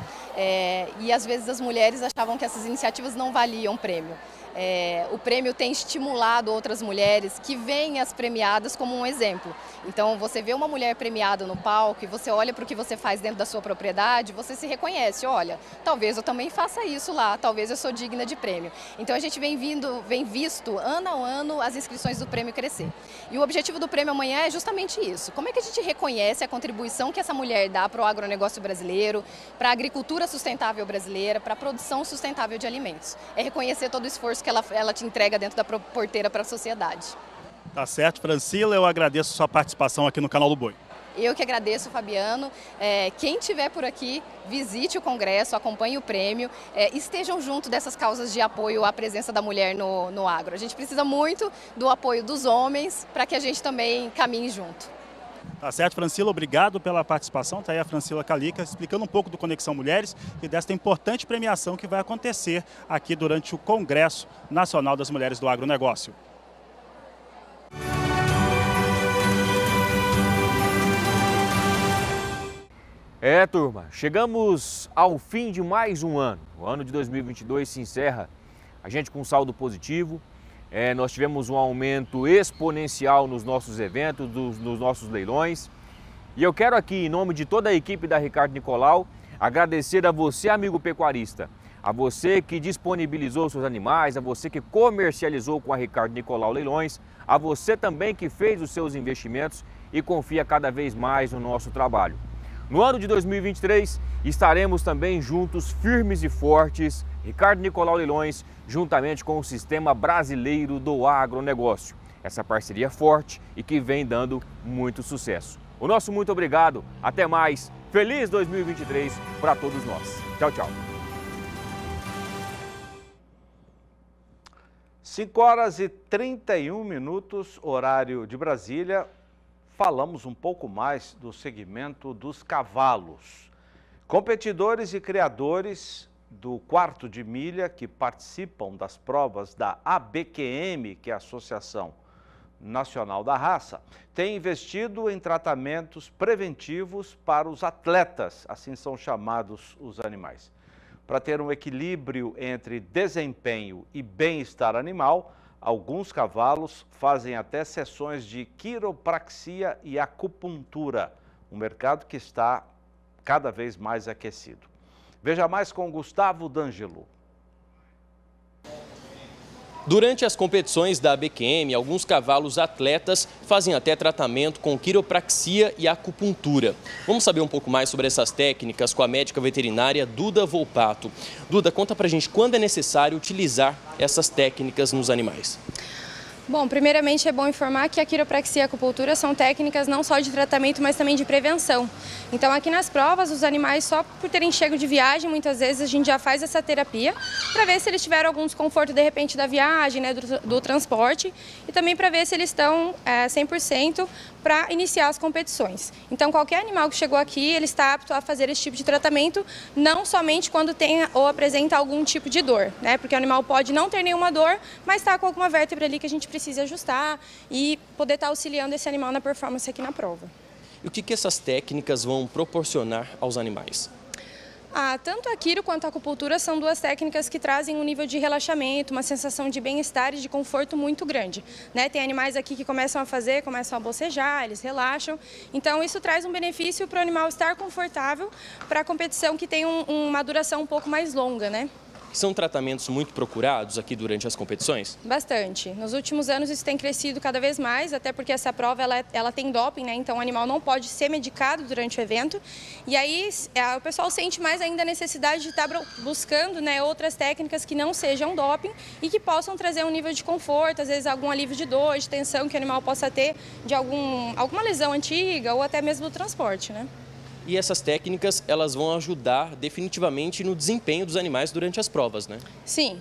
E às vezes as mulheres achavam que essas iniciativas não valiam prêmio. O prêmio tem estimulado outras mulheres que veem as premiadas como um exemplo. Então, você vê uma mulher premiada no palco e você olha para o que você faz dentro da sua propriedade, você se reconhece, olha, talvez eu também faça isso lá, talvez eu sou digna de prêmio. Então, a gente vem visto ano a ano as inscrições do prêmio crescer. E o objetivo do prêmio amanhã é justamente isso. Como é que a gente reconhece a contribuição que essa mulher dá para o agronegócio brasileiro, para a agricultura sustentável brasileira, para a produção sustentável de alimentos? É reconhecer todo o esforço que ela te entrega dentro da porteira para a sociedade. Tá certo, Francila, eu agradeço a sua participação aqui no Canal do Boi. Eu que agradeço, Fabiano. Quem estiver por aqui, visite o Congresso, acompanhe o prêmio, estejam junto dessas causas de apoio à presença da mulher no agro. A gente precisa muito do apoio dos homens para que a gente também caminhe junto. Tá certo, Francila, obrigado pela participação. Está aí a Francila Calica explicando um pouco do Conexão Mulheres e desta importante premiação que vai acontecer aqui durante o Congresso Nacional das Mulheres do Agronegócio. Turma, chegamos ao fim de mais um ano. O ano de 2022 se encerra, a gente com saldo positivo. Nós tivemos um aumento exponencial nos nossos eventos, nos nossos leilões. E eu quero aqui, em nome de toda a equipe da Ricardo Nicolau, agradecer a você, amigo pecuarista, a você que disponibilizou seus animais, a você que comercializou com a Ricardo Nicolau Leilões, a você também que fez os seus investimentos e confia cada vez mais no nosso trabalho. No ano de 2023, estaremos também juntos, firmes e fortes, Ricardo Nicolau Leilões, juntamente com o Sistema Brasileiro do Agronegócio. Essa parceria forte e que vem dando muito sucesso. O nosso muito obrigado, até mais, feliz 2023 para todos nós. Tchau, tchau. 5h31, horário de Brasília. Falamos um pouco mais do segmento dos cavalos. Competidores e criadores do quarto de milha que participam das provas da ABQM, que é a Associação Nacional da Raça, têm investido em tratamentos preventivos para os atletas, assim são chamados os animais. Para ter um equilíbrio entre desempenho e bem-estar animal, alguns cavalos fazem até sessões de quiropraxia e acupuntura, um mercado que está cada vez mais aquecido. Veja mais com Gustavo D'Angelo. Durante as competições da ABQM, alguns cavalos atletas fazem até tratamento com quiropraxia e acupuntura. Vamos saber um pouco mais sobre essas técnicas com a médica veterinária Duda Volpato. Duda, conta pra gente quando é necessário utilizar essas técnicas nos animais. Bom, primeiramente é bom informar que a quiropraxia e a acupuntura são técnicas não só de tratamento, mas também de prevenção. Então aqui nas provas, os animais só por terem chego de viagem, muitas vezes a gente já faz essa terapia para ver se eles tiveram algum desconforto de repente da viagem, né, do transporte, e também para ver se eles estão 100% para iniciar as competições. Então qualquer animal que chegou aqui, ele está apto a fazer esse tipo de tratamento, não somente quando tem ou apresenta algum tipo de dor, né, porque o animal pode não ter nenhuma dor, mas está com alguma vértebra ali que a gente precisa ajustar e poder estar auxiliando esse animal na performance aqui na prova. E o que essas técnicas vão proporcionar aos animais? Tanto a quiro quanto a acupuntura são duas técnicas que trazem um nível de relaxamento, uma sensação de bem-estar e de conforto muito grande, né? Tem animais aqui que começam a fazer, começam a bocejar, eles relaxam. Então isso traz um benefício para o animal estar confortável para a competição que tem uma duração um pouco mais longa, né? São tratamentos muito procurados aqui durante as competições? Bastante. Nos últimos anos isso tem crescido cada vez mais, até porque essa prova ela tem doping, né? Então o animal não pode ser medicado durante o evento. E aí o pessoal sente mais ainda a necessidade de estar buscando, né, outras técnicas que não sejam doping e que possam trazer um nível de conforto, às vezes algum alívio de dor, de tensão que o animal possa ter de alguma lesão antiga ou até mesmo do transporte, né? E essas técnicas, elas vão ajudar definitivamente no desempenho dos animais durante as provas, né? Sim.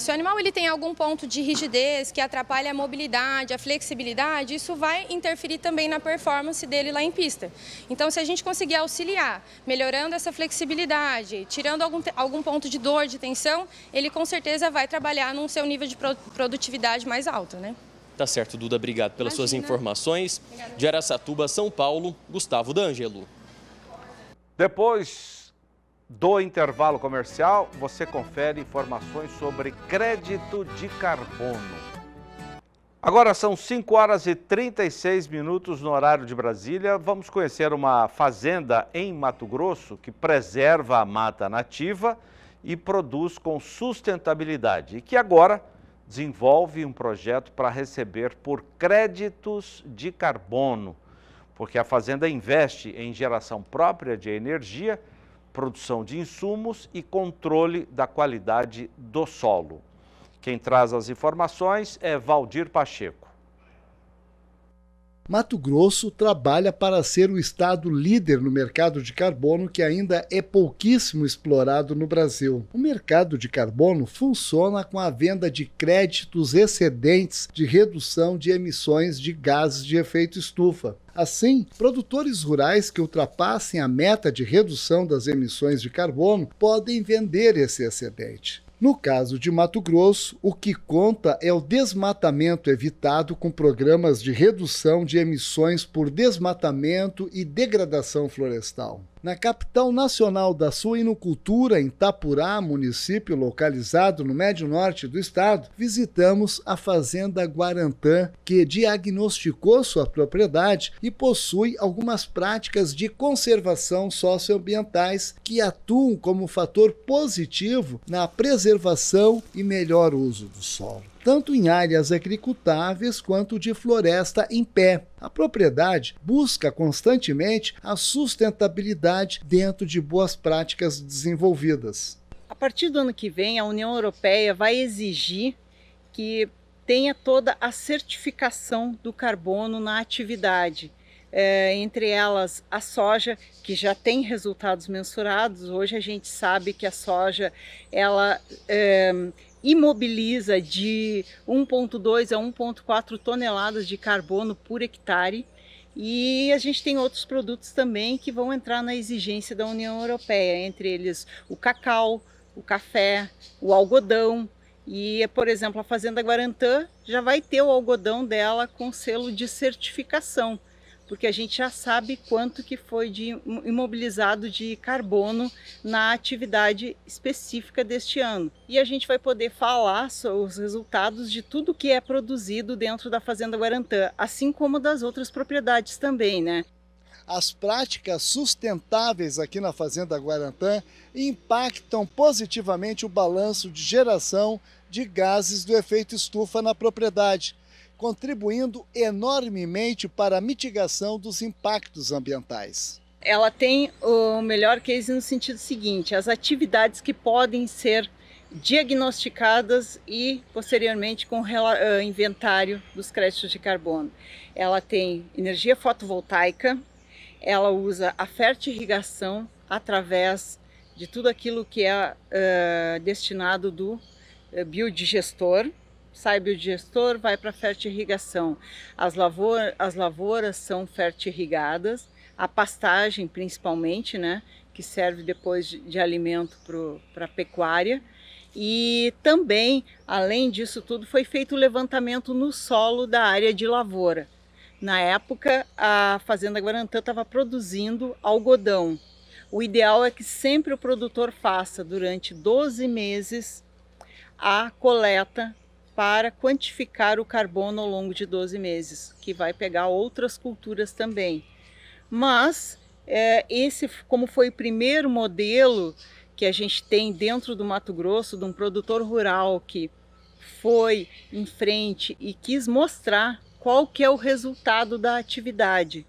Se o animal ele tem algum ponto de rigidez que atrapalha a mobilidade, a flexibilidade, isso vai interferir também na performance dele lá em pista. Então, se a gente conseguir auxiliar, melhorando essa flexibilidade, tirando algum ponto de dor, de tensão, ele com certeza vai trabalhar num seu nível de produtividade mais alto, né? Tá certo, Duda. Obrigado pelas suas informações. De Araçatuba, São Paulo, Gustavo D'Angelo. Depois do intervalo comercial, você confere informações sobre crédito de carbono. Agora são 5 horas e 36 minutos no horário de Brasília. Vamos conhecer uma fazenda em Mato Grosso que preserva a mata nativa e produz com sustentabilidade e que agora desenvolve um projeto para receber por créditos de carbono, porque a fazenda investe em geração própria de energia, produção de insumos e controle da qualidade do solo. Quem traz as informações é Valdir Pacheco. Mato Grosso trabalha para ser o estado líder no mercado de carbono, que ainda é pouquíssimo explorado no Brasil. O mercado de carbono funciona com a venda de créditos excedentes de redução de emissões de gases de efeito estufa. Assim, produtores rurais que ultrapassem a meta de redução das emissões de carbono podem vender esse excedente. No caso de Mato Grosso, o que conta é o desmatamento evitado com programas de redução de emissões por desmatamento e degradação florestal. Na capital nacional da suinocultura, em Itapurá, município localizado no médio norte do estado, visitamos a Fazenda Guarantã, que diagnosticou sua propriedade e possui algumas práticas de conservação socioambientais que atuam como fator positivo na preservação e melhor uso do solo, tanto em áreas agricultáveis quanto de floresta em pé. A propriedade busca constantemente a sustentabilidade dentro de boas práticas desenvolvidas. A partir do ano que vem, a União Europeia vai exigir que tenha toda a certificação do carbono na atividade. Entre elas a soja, que já tem resultados mensurados. Hoje a gente sabe que a soja, ela imobiliza de 1,2 a 1,4 toneladas de carbono por hectare, e a gente tem outros produtos também que vão entrar na exigência da União Europeia, entre eles o cacau, o café, o algodão. E, por exemplo, a Fazenda Guarantã já vai ter o algodão dela com selo de certificação, porque a gente já sabe quanto que foi de imobilizado de carbono na atividade específica deste ano. E a gente vai poder falar sobre os resultados de tudo que é produzido dentro da Fazenda Guarantã, assim como das outras propriedades também, né? As práticas sustentáveis aqui na Fazenda Guarantã impactam positivamente o balanço de geração de gases do efeito estufa na propriedade, contribuindo enormemente para a mitigação dos impactos ambientais. Ela tem o melhor case no sentido seguinte: as atividades que podem ser diagnosticadas e posteriormente com inventário dos créditos de carbono. Ela tem energia fotovoltaica, ela usa a fertirrigação através de tudo aquilo que é destinado do biodigestor. Sai biodigestor, vai para a fertirrigação. As lavouras são fertirrigadas, a pastagem principalmente, né, que serve depois de alimento para a pecuária. E também, além disso tudo, foi feito o levantamento no solo da área de lavoura. Na época, a Fazenda Guarantã estava produzindo algodão. O ideal é que sempre o produtor faça, durante 12 meses, a coleta para quantificar o carbono ao longo de 12 meses, que vai pegar outras culturas também. Mas, como foi o primeiro modelo que a gente tem dentro do Mato Grosso, de um produtor rural que foi em frente e quis mostrar qual que é o resultado da atividade.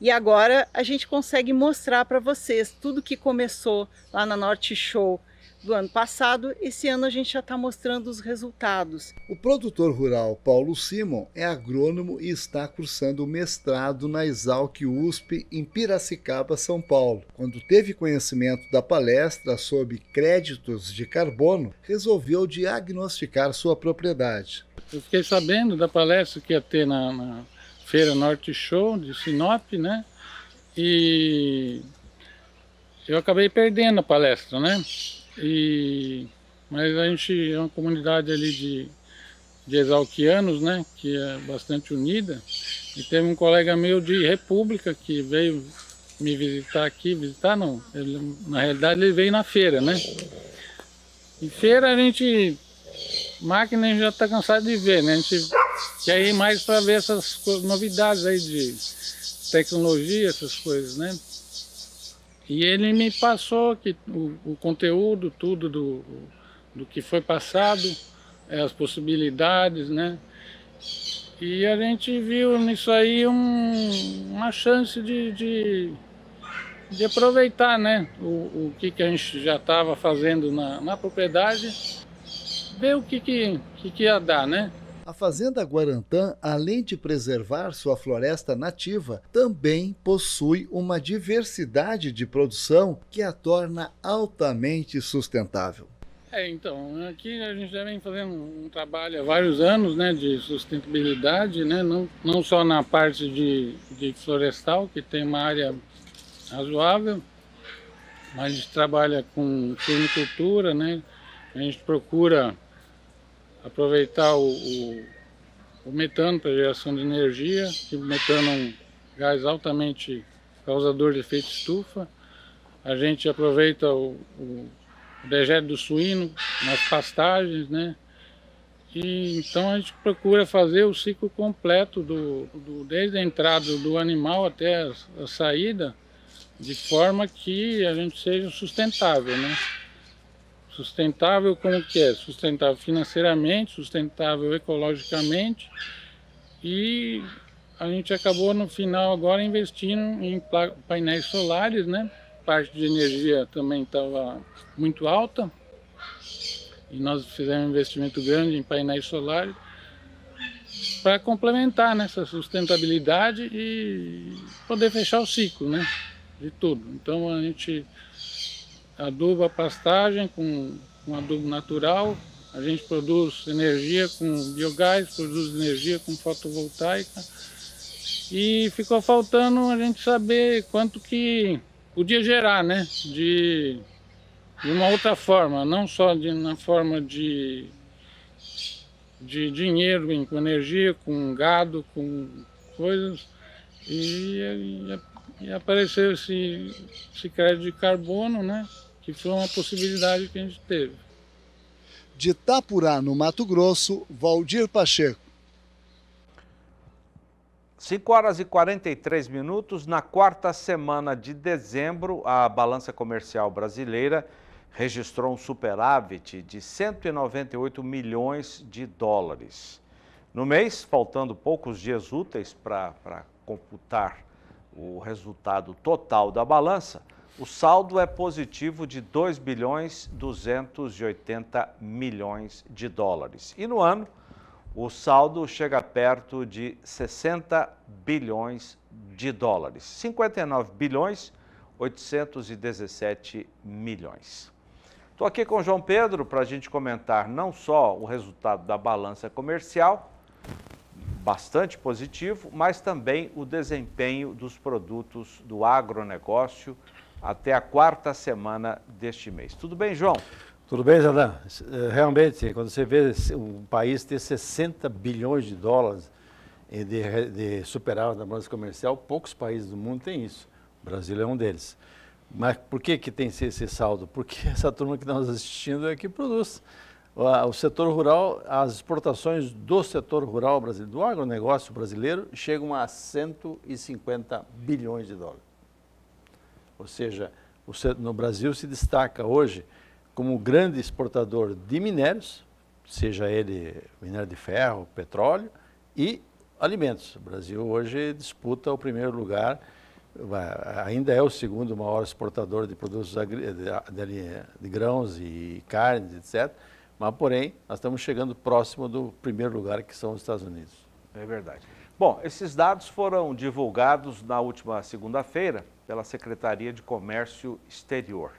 E agora a gente consegue mostrar para vocês tudo que começou lá na Norte Show do ano passado. Esse ano a gente já está mostrando os resultados. O produtor rural Paulo Simon é agrônomo e está cursando o mestrado na Exalc USP em Piracicaba, São Paulo. Quando teve conhecimento da palestra sobre créditos de carbono, resolveu diagnosticar sua propriedade. Eu fiquei sabendo da palestra que ia ter na Feira Norte Show de Sinop, né? E eu acabei perdendo a palestra, né? Mas a gente é uma comunidade ali de de exalquianos, né, que é bastante unida, e teve um colega meu de República que veio me visitar aqui, na realidade ele veio na feira, né? E feira a gente, máquina a gente já está cansado de ver, né? A gente quer ir mais para ver essas novidades aí de tecnologia, essas coisas, né? E ele me passou que o conteúdo, tudo do que foi passado, as possibilidades, né? E a gente viu nisso aí uma chance de aproveitar, né, o que a gente já estava fazendo na propriedade, ver o que ia dar, né? A Fazenda Guarantã, além de preservar sua floresta nativa, também possui uma diversidade de produção que a torna altamente sustentável. Então, aqui a gente já vem fazendo um trabalho há vários anos, né, de sustentabilidade, né, não só na parte de florestal, que tem uma área razoável, mas a gente trabalha com silvicultura, né, a gente procura aproveitar o metano para geração de energia, que o metano é um gás altamente causador de efeito estufa, a gente aproveita o dejeto do suíno nas pastagens, né? E então a gente procura fazer o ciclo completo desde a entrada do animal até a saída, de forma que a gente seja sustentável, né? Sustentável como que é? Sustentável financeiramente, sustentável ecologicamente, e a gente acabou no final agora investindo em painéis solares, né? A parte de energia também estava muito alta e nós fizemos um investimento grande em painéis solares para complementar nessa sustentabilidade e poder fechar o ciclo, né, de tudo. Então a gente aduba a pastagem com adubo natural, a gente produz energia com biogás, produz energia com fotovoltaica, e ficou faltando a gente saber quanto que podia gerar, né, de uma outra forma, não só na forma de dinheiro, com energia, com gado, com coisas, e apareceu esse crédito de carbono, né, que foi uma possibilidade que a gente teve. De Itapurá, no Mato Grosso, Valdir Pacheco. 5 horas e 43 minutos, na quarta semana de dezembro, a balança comercial brasileira registrou um superávit de 198 milhões de dólares. No mês, faltando poucos dias úteis para computar o resultado total da balança, o saldo é positivo de 2 bilhões 280 milhões de dólares. E no ano, o saldo chega perto de 60 bilhões de dólares, 59 bilhões 817 milhões. Estou aqui com o João Pedro para a gente comentar não só o resultado da balança comercial, bastante positivo, mas também o desempenho dos produtos do agronegócio até a quarta semana deste mês. Tudo bem, João? Tudo bem, Jardin? Realmente, quando você vê um país ter 60 bilhões de dólares de superávit na balança comercial, poucos países do mundo têm isso. O Brasil é um deles. Mas por que tem esse saldo? Porque essa turma que nós assistindo é que produz. O setor rural, as exportações do setor rural brasileiro, do agronegócio brasileiro, chegam a 150 bilhões de dólares. Ou seja, no Brasil se destaca hoje como grande exportador de minérios, seja ele minério de ferro, petróleo e alimentos. O Brasil hoje disputa o primeiro lugar, ainda é o segundo maior exportador de produtos de grãos e carnes, etc. Mas, porém, nós estamos chegando próximo do primeiro lugar, que são os Estados Unidos. É verdade. Bom, esses dados foram divulgados na última segunda-feira pela Secretaria de Comércio Exterior.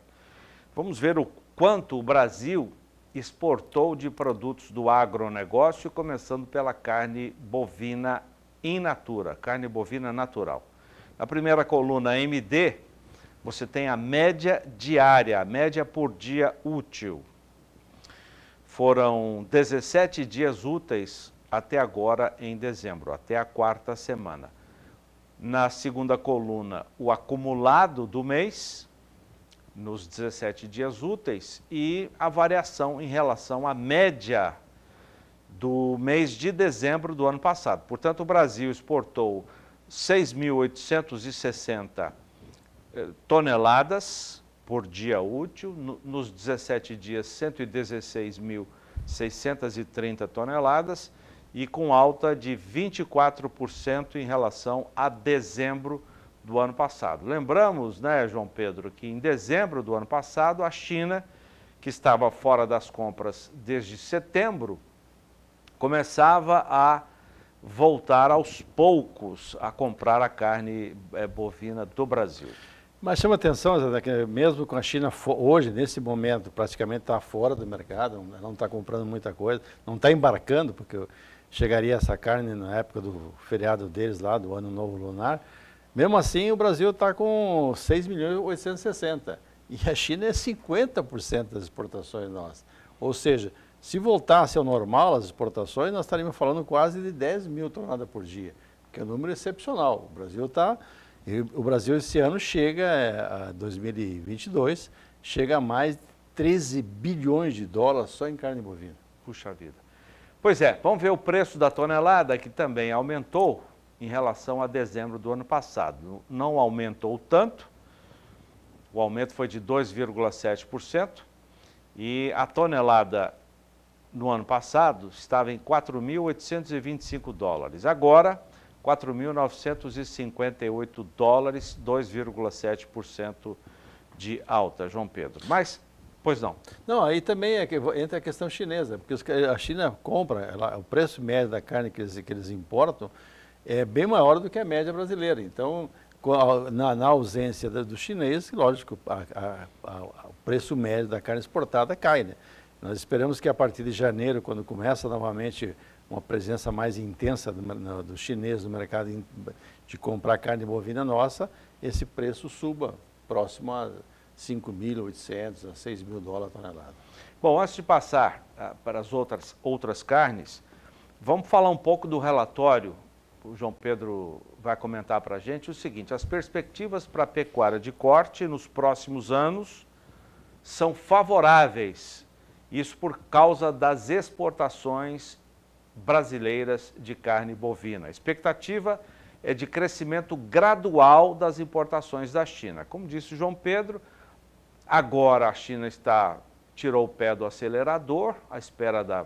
Vamos ver o quanto o Brasil exportou de produtos do agronegócio, começando pela carne bovina in natura, carne bovina natural. Na primeira coluna MD, você tem a média diária, a média por dia útil. Foram 17 dias úteis até agora em dezembro, até a quarta semana. Na segunda coluna, o acumulado do mês, nos 17 dias úteis, e a variação em relação à média do mês de dezembro do ano passado. Portanto, o Brasil exportou 6.860 toneladas por dia útil, nos 17 dias 116.630 toneladas, e com alta de 24% em relação a dezembro do ano passado. Lembramos, né, João Pedro, que em dezembro do ano passado, a China, que estava fora das compras desde setembro, começava a voltar aos poucos a comprar a carne bovina do Brasil. Mas chama atenção, Zé, que mesmo com a China hoje, nesse momento, praticamente está fora do mercado, não está comprando muita coisa, não está embarcando, porque chegaria essa carne na época do feriado deles lá, do Ano Novo Lunar. Mesmo assim, o Brasil está com 6.860 e a China é 50% das exportações nossas. Ou seja, se voltasse ao normal as exportações, nós estaríamos falando quase de 10 mil toneladas por dia, que é um número excepcional. O Brasil está... O Brasil esse ano chega, a 2022, chega a mais de 13 bilhões de dólares só em carne bovina. Puxa vida. Pois é, vamos ver o preço da tonelada, que também aumentou em relação a dezembro do ano passado. Não aumentou tanto, o aumento foi de 2,7%, e a tonelada no ano passado estava em 4.825 dólares. Agora... 4.958 dólares, 2,7% de alta, João Pedro. Mas, pois não. Não, aí também é que entra a questão chinesa, porque a China compra, o preço médio da carne que eles importam é bem maior do que a média brasileira. Então, na ausência do chinês, lógico, o preço médio da carne exportada cai, né? Nós esperamos que a partir de janeiro, quando começa novamente... uma presença mais intensa do chinês no mercado de comprar carne bovina nossa, esse preço suba próximo a 5.800, a 6 mil dólares a tonelada. Bom, antes de passar para as outras carnes, vamos falar um pouco do relatório. O João Pedro vai comentar para a gente o seguinte: as perspectivas para a pecuária de corte nos próximos anos são favoráveis, isso por causa das exportações brasileiras de carne bovina. A expectativa é de crescimento gradual das importações da China. Como disse o João Pedro, agora a China tirou o pé do acelerador, à espera da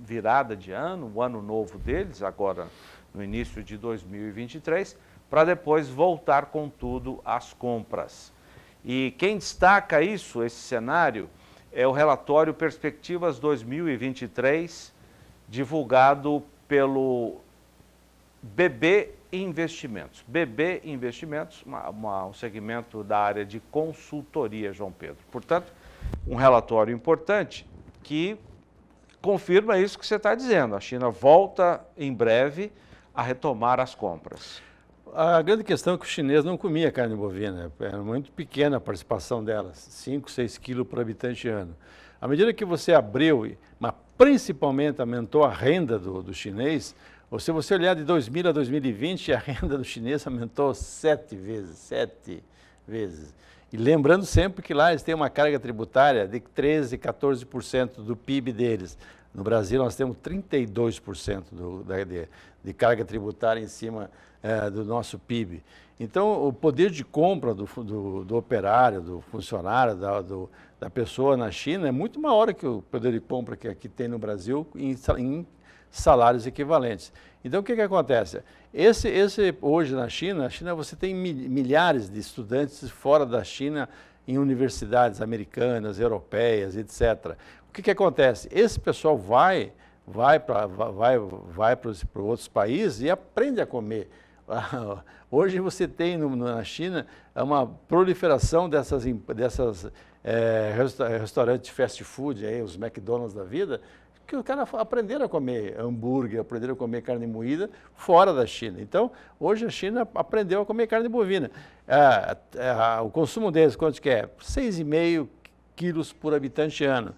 virada de ano, o ano novo deles, agora no início de 2023, para depois voltar com tudo às compras. E quem destaca isso, esse cenário, é o relatório Perspectivas 2023, divulgado pelo BB Investimentos. BB Investimentos, um segmento da área de consultoria, João Pedro. Portanto, um relatório importante que confirma isso que você está dizendo. A China volta em breve a retomar as compras. A grande questão é que o chinês não comia carne bovina, era muito pequena a participação delas, 5, 6 quilos por habitante ano. À medida que você abriu, mas principalmente aumentou a renda do chinês, ou se você olhar de 2000 a 2020, a renda do chinês aumentou 7 vezes. E lembrando sempre que lá eles têm uma carga tributária de 13, 14% do PIB deles. No Brasil nós temos 32% de carga tributária em cima do nosso PIB. Então o poder de compra do operário, do funcionário, da pessoa na China é muito maior que o poder de compra que aqui tem no Brasil em salários equivalentes. Então o que acontece? Hoje na China você tem milhares de estudantes fora da China em universidades americanas, europeias, etc. O que acontece? Esse pessoal vai para outros países e aprende a comer. Hoje você tem na China uma proliferação dessas restaurantes fast food, aí, os McDonald's da vida, que os caras aprenderam a comer hambúrguer, aprenderam a comer carne moída fora da China. Então, hoje a China aprendeu a comer carne bovina. O consumo deles, quanto que é? 6,5 quilos por habitante ano.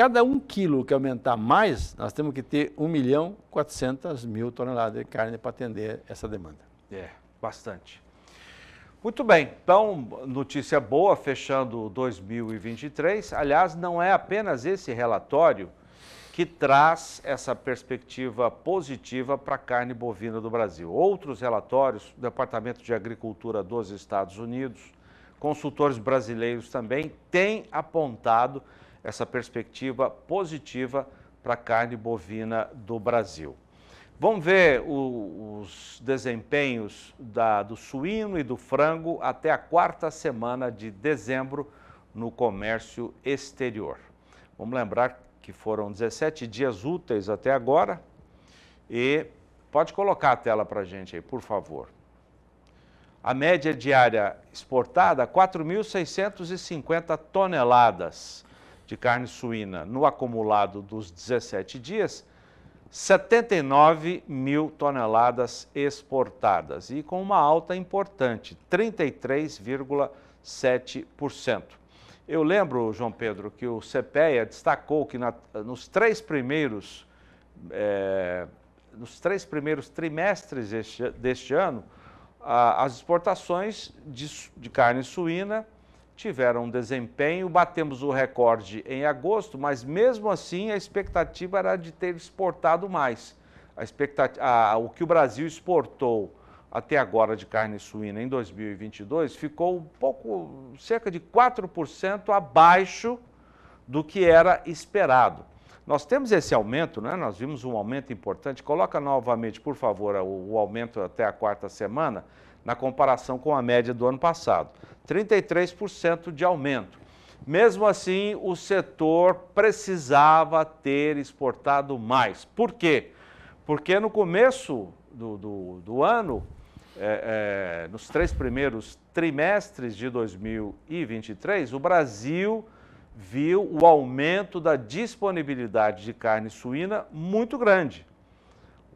cada 1 quilo que aumentar mais, nós temos que ter 1.400.000 toneladas de carne para atender essa demanda. É, bastante. Muito bem, então notícia boa fechando 2023. Aliás, não é apenas esse relatório que traz essa perspectiva positiva para a carne bovina do Brasil. Outros relatórios, do Departamento de Agricultura dos Estados Unidos, consultores brasileiros também, têm apontado essa perspectiva positiva para a carne bovina do Brasil. Vamos ver os desempenhos do suíno e do frango até a 4ª semana de dezembro no comércio exterior. Vamos lembrar que foram 17 dias úteis até agora, e pode colocar a tela para a gente aí, por favor. A média diária exportada, 4.650 toneladas de carne suína. No acumulado dos 17 dias, 79.000 toneladas exportadas, e com uma alta importante, 33,7%. Eu lembro, João Pedro, que o CEPEA destacou que nos três primeiros trimestres deste ano, as exportações de carne suína tiveram um desempenho, batemos o recorde em agosto, mas mesmo assim a expectativa era de ter exportado mais. O que o Brasil exportou até agora de carne suína em 2022 ficou cerca de 4% abaixo do que era esperado. Nós temos esse aumento, né? Nós vimos um aumento importante. Coloca novamente, por favor, o aumento até a 4ª semana, na comparação com a média do ano passado. 33% de aumento. Mesmo assim, o setor precisava ter exportado mais. Por quê? Porque no começo do ano, nos 3 primeiros trimestres de 2023, o Brasil viu o aumento da disponibilidade de carne suína muito grande.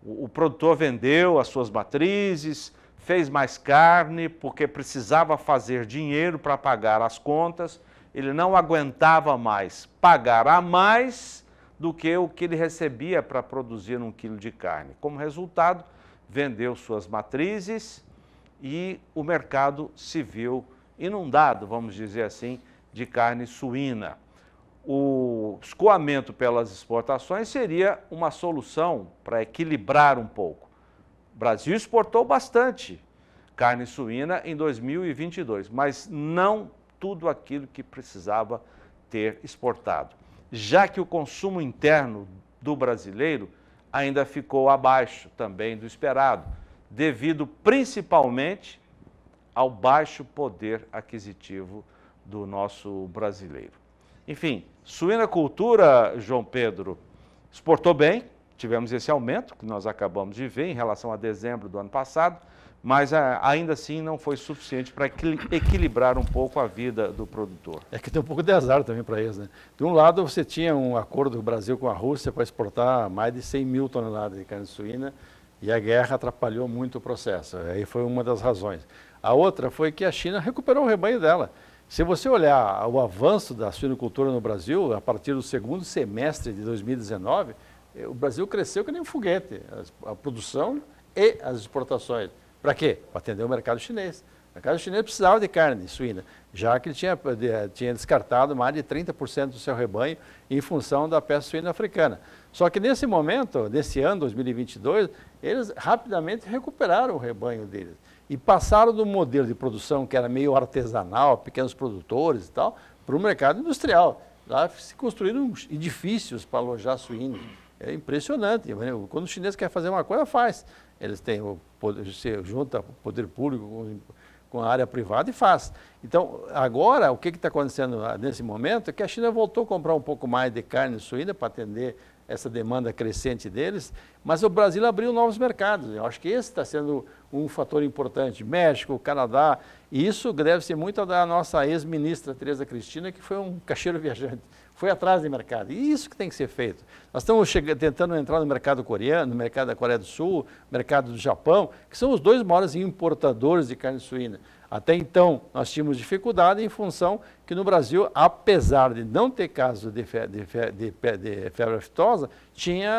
O produtor vendeu as suas matrizes, fez mais carne porque precisava fazer dinheiro para pagar as contas. Ele não aguentava mais pagar a mais do que o que ele recebia para produzir 1 quilo de carne. Como resultado, vendeu suas matrizes e o mercado se viu inundado, vamos dizer assim, de carne suína. O escoamento pelas exportações seria uma solução para equilibrar um pouco. O Brasil exportou bastante carne suína em 2022, mas não tudo aquilo que precisava ter exportado, já que o consumo interno do brasileiro ainda ficou abaixo também do esperado, devido principalmente ao baixo poder aquisitivo do nosso brasileiro. Enfim, suinocultura, João Pedro, exportou bem, tivemos esse aumento que nós acabamos de ver em relação a dezembro do ano passado, mas ainda assim não foi suficiente para equilibrar um pouco a vida do produtor. É que tem um pouco de azar também para eles, né? De um lado você tinha um acordo do Brasil com a Rússia para exportar mais de 100.000 toneladas de carne suína, e a guerra atrapalhou muito o processo, aí foi uma das razões. A outra foi que a China recuperou o rebanho dela. Se você olhar o avanço da suinocultura no Brasil, a partir do 2º semestre de 2019, o Brasil cresceu que nem um foguete, a produção e as exportações. Para quê? Para atender o mercado chinês. O mercado chinês precisava de carne suína, já que ele tinha descartado mais de 30% do seu rebanho em função da peça suína africana. Só que nesse momento, nesse ano 2022, eles rapidamente recuperaram o rebanho deles. E passaram do modelo de produção, que era meio artesanal, pequenos produtores e tal, para o mercado industrial. Lá se construíram edifícios para alojar suínos. É impressionante. Quando o chinês quer fazer uma coisa, faz. Eles têm o poder, se junta o poder público com a área privada e faz. Então, agora, o que está acontecendo nesse momento é que a China voltou a comprar um pouco mais de carne suína para atender essa demanda crescente deles, mas o Brasil abriu novos mercados. Eu acho que esse está sendo um fator importante. México, Canadá, e isso deve-se muito à nossa ex-ministra Tereza Cristina, que foi um caixeiro viajante, foi atrás de mercado. E isso que tem que ser feito. Nós estamos tentando entrar no mercado coreano, no mercado da Coreia do Sul, mercado do Japão, que são os 2 maiores importadores de carne suína. Até então, nós tínhamos dificuldade em função que no Brasil, apesar de não ter casos de febre aftosa, tinha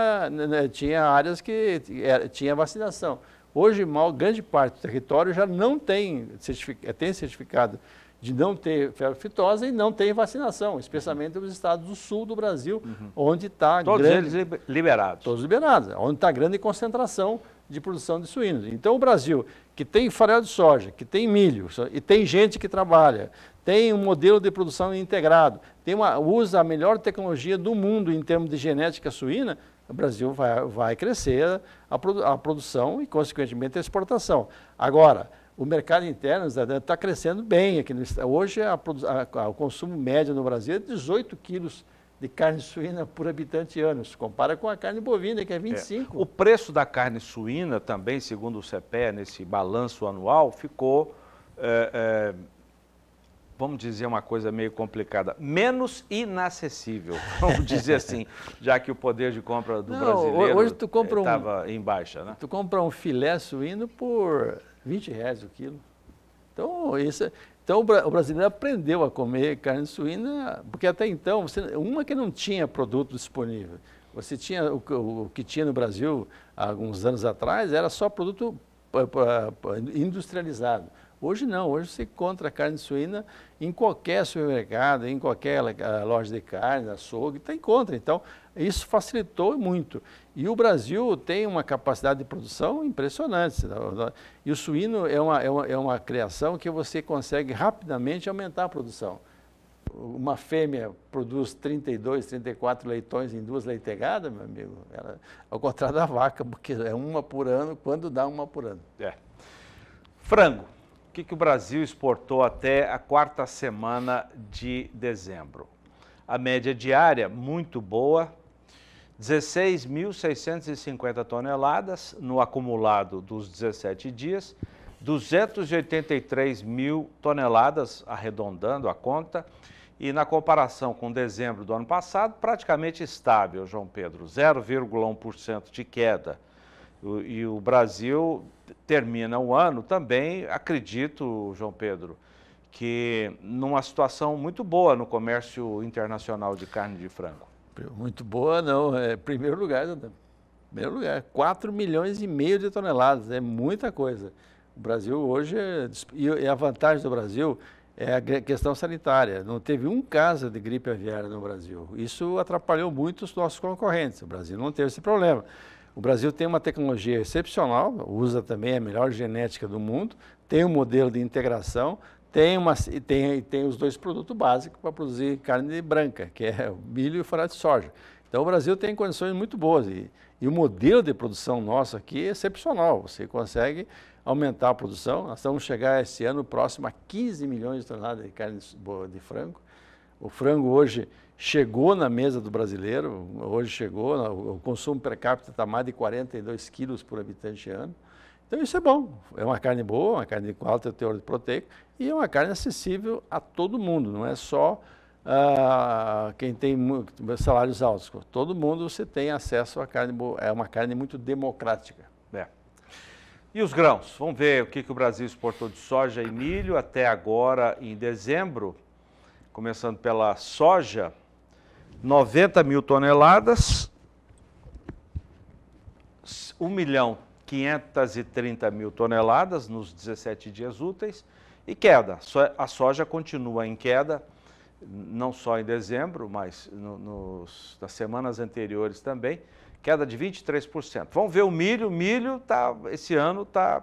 áreas que tinha vacinação. Hoje, grande parte do território já não tem certificado de não ter febre aftosa e não tem vacinação, especialmente nos estados do sul do Brasil, onde está grande... Todos eles liberados. Todos liberados, onde está grande concentração de produção de suínos. Então, o Brasil, que tem farelo de soja, que tem milho, e tem gente que trabalha, tem um modelo de produção integrado, usa a melhor tecnologia do mundo em termos de genética suína, o Brasil vai crescer a produção e, consequentemente, a exportação. Agora, o mercado interno está crescendo bem. Hoje, o consumo médio no Brasil é 18 quilos de carne suína por habitante ano. Se compara com a carne bovina, que é 25. É. O preço da carne suína também, segundo o CEPEA, nesse balanço anual, ficou, vamos dizer uma coisa meio complicada, menos inacessível, vamos dizer assim, já que o poder de compra do brasileiro estava em baixa. Né? Tu compra um filé suíno por R$20 o quilo. Então, isso é... Então, o brasileiro aprendeu a comer carne suína, porque até então, uma que não tinha produto disponível. Você tinha o que tinha no Brasil há alguns anos atrás, era só produto industrializado. Hoje não, hoje você encontra carne suína em qualquer supermercado, em qualquer loja de carne, açougue, você encontra. Então, isso facilitou muito. E o Brasil tem uma capacidade de produção impressionante. E o suíno é uma criação que você consegue rapidamente aumentar a produção. Uma fêmea produz 32, 34 leitões em 2 leitegadas, meu amigo, ao contrário da vaca, porque é uma por ano, quando dá uma por ano. É. Frango. O que o Brasil exportou até a 4ª semana de dezembro? A média diária, muito boa, 16.650 toneladas no acumulado dos 17 dias, 283 mil toneladas, arredondando a conta, e na comparação com dezembro do ano passado, praticamente estável, João Pedro, 0,1% de queda. E o Brasil termina o ano também, acredito, João Pedro, que numa situação muito boa no comércio internacional de carne de frango. Muito boa, não. É primeiro lugar, Zantan. Primeiro lugar. 4 milhões e meio de toneladas, é muita coisa. O Brasil hoje, e a vantagem do Brasil é a questão sanitária. Não teve um caso de gripe aviária no Brasil. Isso atrapalhou muito os nossos concorrentes. O Brasil não teve esse problema. O Brasil tem uma tecnologia excepcional, usa também a melhor genética do mundo, tem um modelo de integração, tem os 2 produtos básicos para produzir carne branca, que é o milho e o farelo de soja. Então o Brasil tem condições muito boas e o modelo de produção nosso aqui é excepcional. Você consegue aumentar a produção, nós vamos chegar esse ano próximo a 15 milhões de toneladas de carne de frango. O frango hoje chegou na mesa do brasileiro, hoje chegou, o consumo per capita está mais de 42 quilos por habitante ano. Então isso é bom, é uma carne boa, uma carne com alto teor de proteico e é uma carne acessível a todo mundo, não é só quem tem salários altos. Todo mundo você tem acesso a carne boa, é uma carne muito democrática. É. E os grãos? Vamos ver o que o Brasil exportou de soja e milho até agora em dezembro. Começando pela soja, 90 mil toneladas, 1.530.000 toneladas nos 17 dias úteis e queda. A soja continua em queda, não só em dezembro, mas nas semanas anteriores também, queda de 23%. Vamos ver o milho tá, esse ano está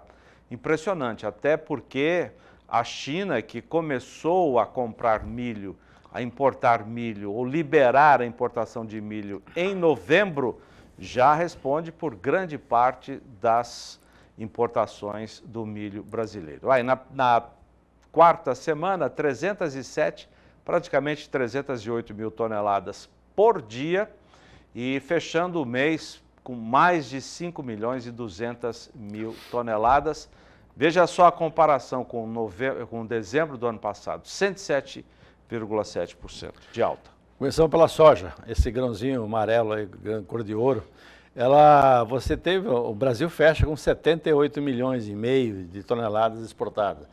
impressionante, até porque... A China, que começou a comprar milho, a importar milho, ou liberar a importação de milho em novembro, já responde por grande parte das importações do milho brasileiro. Aí, na 4ª semana, 307, praticamente 308 mil toneladas por dia, e fechando o mês com mais de 5 milhões e 200 mil toneladas. Veja só a comparação com dezembro do ano passado, 107,7% de alta. Começamos pela soja, esse grãozinho amarelo, aí, cor de ouro. O Brasil fecha com 78,5 milhões de toneladas exportadas.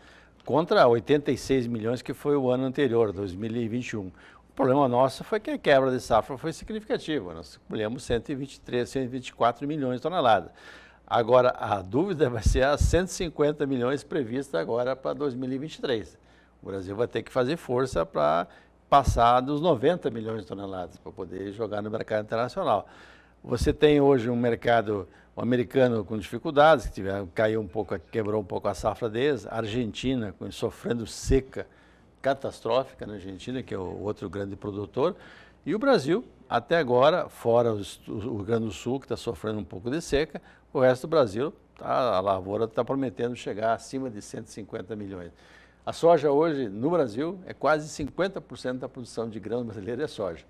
contra 86 milhões que foi o ano anterior, 2021. O problema nosso foi que a quebra de safra foi significativa, nós colhemos 123, 124 milhões de toneladas. Agora, a dúvida vai ser as 150 milhões previstas agora para 2023. O Brasil vai ter que fazer força para passar dos 90 milhões de toneladas para poder jogar no mercado internacional. Você tem hoje um mercado americano com dificuldades, que caiu um pouco, quebrou um pouco a safra deles, a Argentina sofrendo seca catastrófica na Argentina, que é o outro grande produtor, e o Brasil, até agora, fora o Rio Grande do Sul, que está sofrendo um pouco de seca, o resto do Brasil, a lavoura está prometendo chegar acima de 150 milhões. A soja hoje, no Brasil, é quase 50% da produção de grãos brasileira é soja.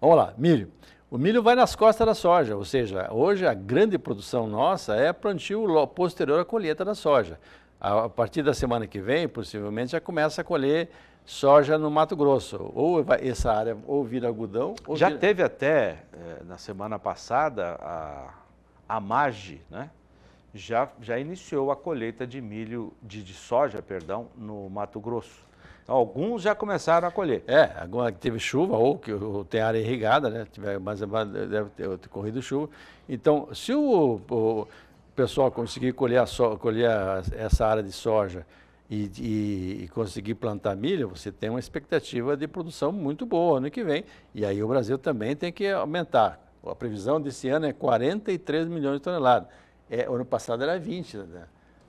Vamos lá, milho. O milho vai nas costas da soja, ou seja, hoje a grande produção nossa é plantio posterior à colheita da soja. A partir da semana que vem, possivelmente, já começa a colher soja no Mato Grosso, ou essa área ou vira algodão... Ou já vira... teve até, na semana passada, a MAGE, né? Já iniciou a colheita de milho, de soja, perdão, no Mato Grosso. Então, alguns já começaram a colher. É, agora que teve chuva, ou que tem área irrigada, né? Mas deve ter corrido chuva. Então, se o pessoal conseguir colher essa área de soja e conseguir plantar milho, você tem uma expectativa de produção muito boa ano que vem. E aí o Brasil também tem que aumentar. A previsão desse ano é 43 milhões de toneladas. Ano passado era 20, né?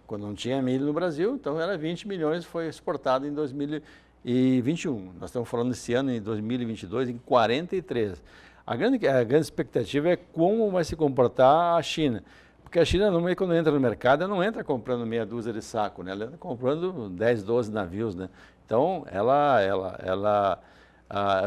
Quando não tinha milho no Brasil, então era 20 milhões, foi exportado em 2021. Nós estamos falando esse ano, em 2022, em 43. A grande expectativa é como vai se comportar a China. Porque a China, quando entra no mercado, ela não entra comprando meia dúzia de saco, né? Ela entra comprando 10, 12 navios, né? Então,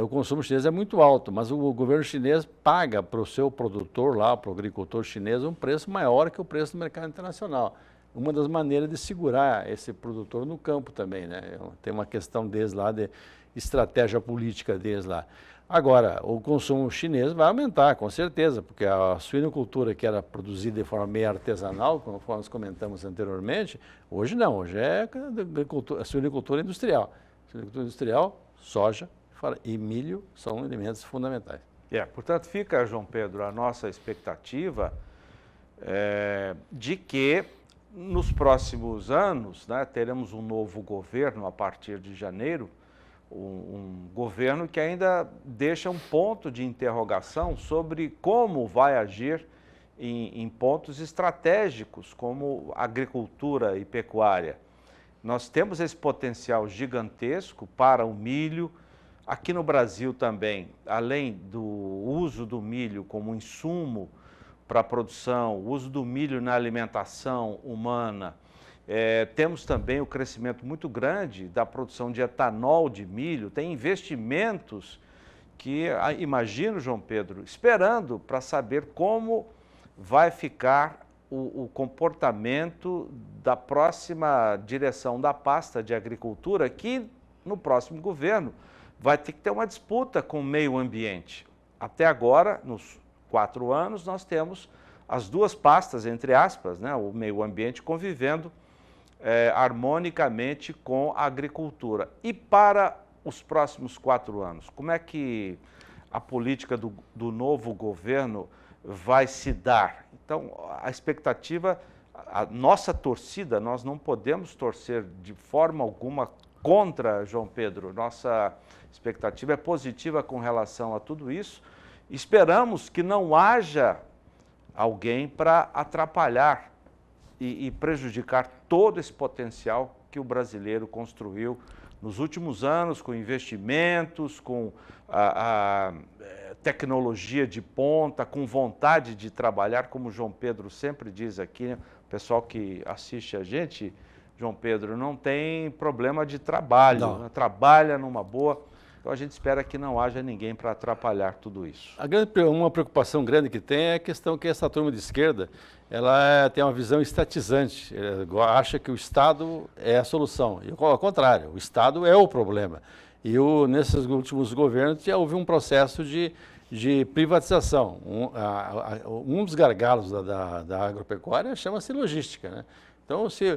o consumo chinês é muito alto, mas o governo chinês paga para o seu produtor lá, para o agricultor chinês, um preço maior que o preço do mercado internacional. Uma das maneiras de segurar esse produtor no campo também, né? Tem uma questão deles lá, de estratégia política deles lá. Agora, o consumo chinês vai aumentar, com certeza, porque a suinocultura que era produzida de forma meio artesanal, como nós comentamos anteriormente, hoje não, hoje é a suinocultura industrial. Suinocultura industrial, soja e milho são elementos fundamentais. Portanto, fica, João Pedro, a nossa expectativa de que nos próximos anos, né, teremos um novo governo a partir de janeiro, um governo que ainda deixa um ponto de interrogação sobre como vai agir em pontos estratégicos, como agricultura e pecuária. Nós temos esse potencial gigantesco para o milho. Aqui no Brasil também, além do uso do milho como insumo para a produção, o uso do milho na alimentação humana, temos também o crescimento muito grande da produção de etanol de milho, tem investimentos que, imagino, João Pedro, esperando para saber como vai ficar o comportamento da próxima direção da pasta de agricultura, que no próximo governo vai ter que ter uma disputa com o meio ambiente. Até agora, nos 4 anos, nós temos as duas pastas, entre aspas, né, o meio ambiente convivendo harmonicamente com a agricultura. E para os próximos 4 anos, como é que a política do novo governo vai se dar? Então, a expectativa, a nossa torcida, nós não podemos torcer de forma alguma contra, João Pedro. Nossa expectativa é positiva com relação a tudo isso. Esperamos que não haja alguém para atrapalhar e prejudicar todo esse potencial que o brasileiro construiu nos últimos anos, com investimentos, com a tecnologia de ponta, com vontade de trabalhar, como o João Pedro sempre diz aqui, né? O pessoal que assiste a gente, João Pedro, não tem problema de trabalho, né? Trabalha numa boa. Então a gente espera que não haja ninguém para atrapalhar tudo isso. Uma preocupação grande que tem é a questão que essa turma de esquerda, ela tem uma visão estatizante, ela acha que o Estado é a solução. E ao contrário, o Estado é o problema. E nesses últimos governos já houve um processo de privatização. Um dos gargalos da agropecuária chama-se logística, né? Então, se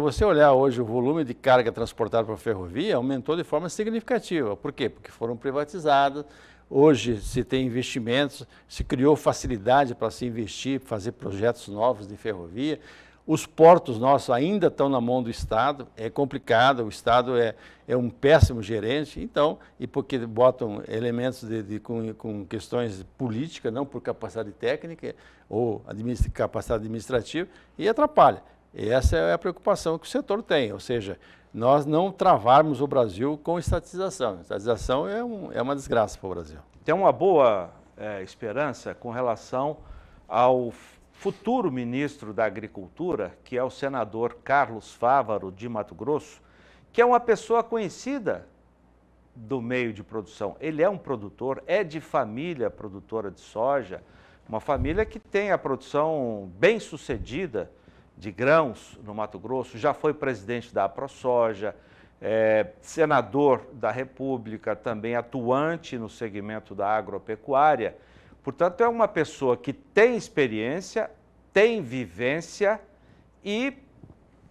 você olhar hoje o volume de carga transportada por ferrovia, aumentou de forma significativa. Por quê? Porque foram privatizadas, hoje se tem investimentos, se criou facilidade para se investir, fazer projetos novos de ferrovia. Os portos nossos ainda estão na mão do Estado, é complicado, o Estado é um péssimo gerente, então, e porque botam elementos com questões políticas, não por capacidade técnica ou capacidade administrativa, e atrapalha. Essa é a preocupação que o setor tem, ou seja, nós não travarmos o Brasil com estatização. Estatização é uma desgraça para o Brasil. Tem uma boa esperança com relação ao futuro ministro da Agricultura, que é o senador Carlos Fávaro de Mato Grosso, que é uma pessoa conhecida do meio de produção. Ele é um produtor, é de família produtora de soja, uma família que tem a produção bem sucedida de grãos no Mato Grosso, já foi presidente da AproSoja, senador da República, também atuante no segmento da agropecuária. Portanto, é uma pessoa que tem experiência, tem vivência e,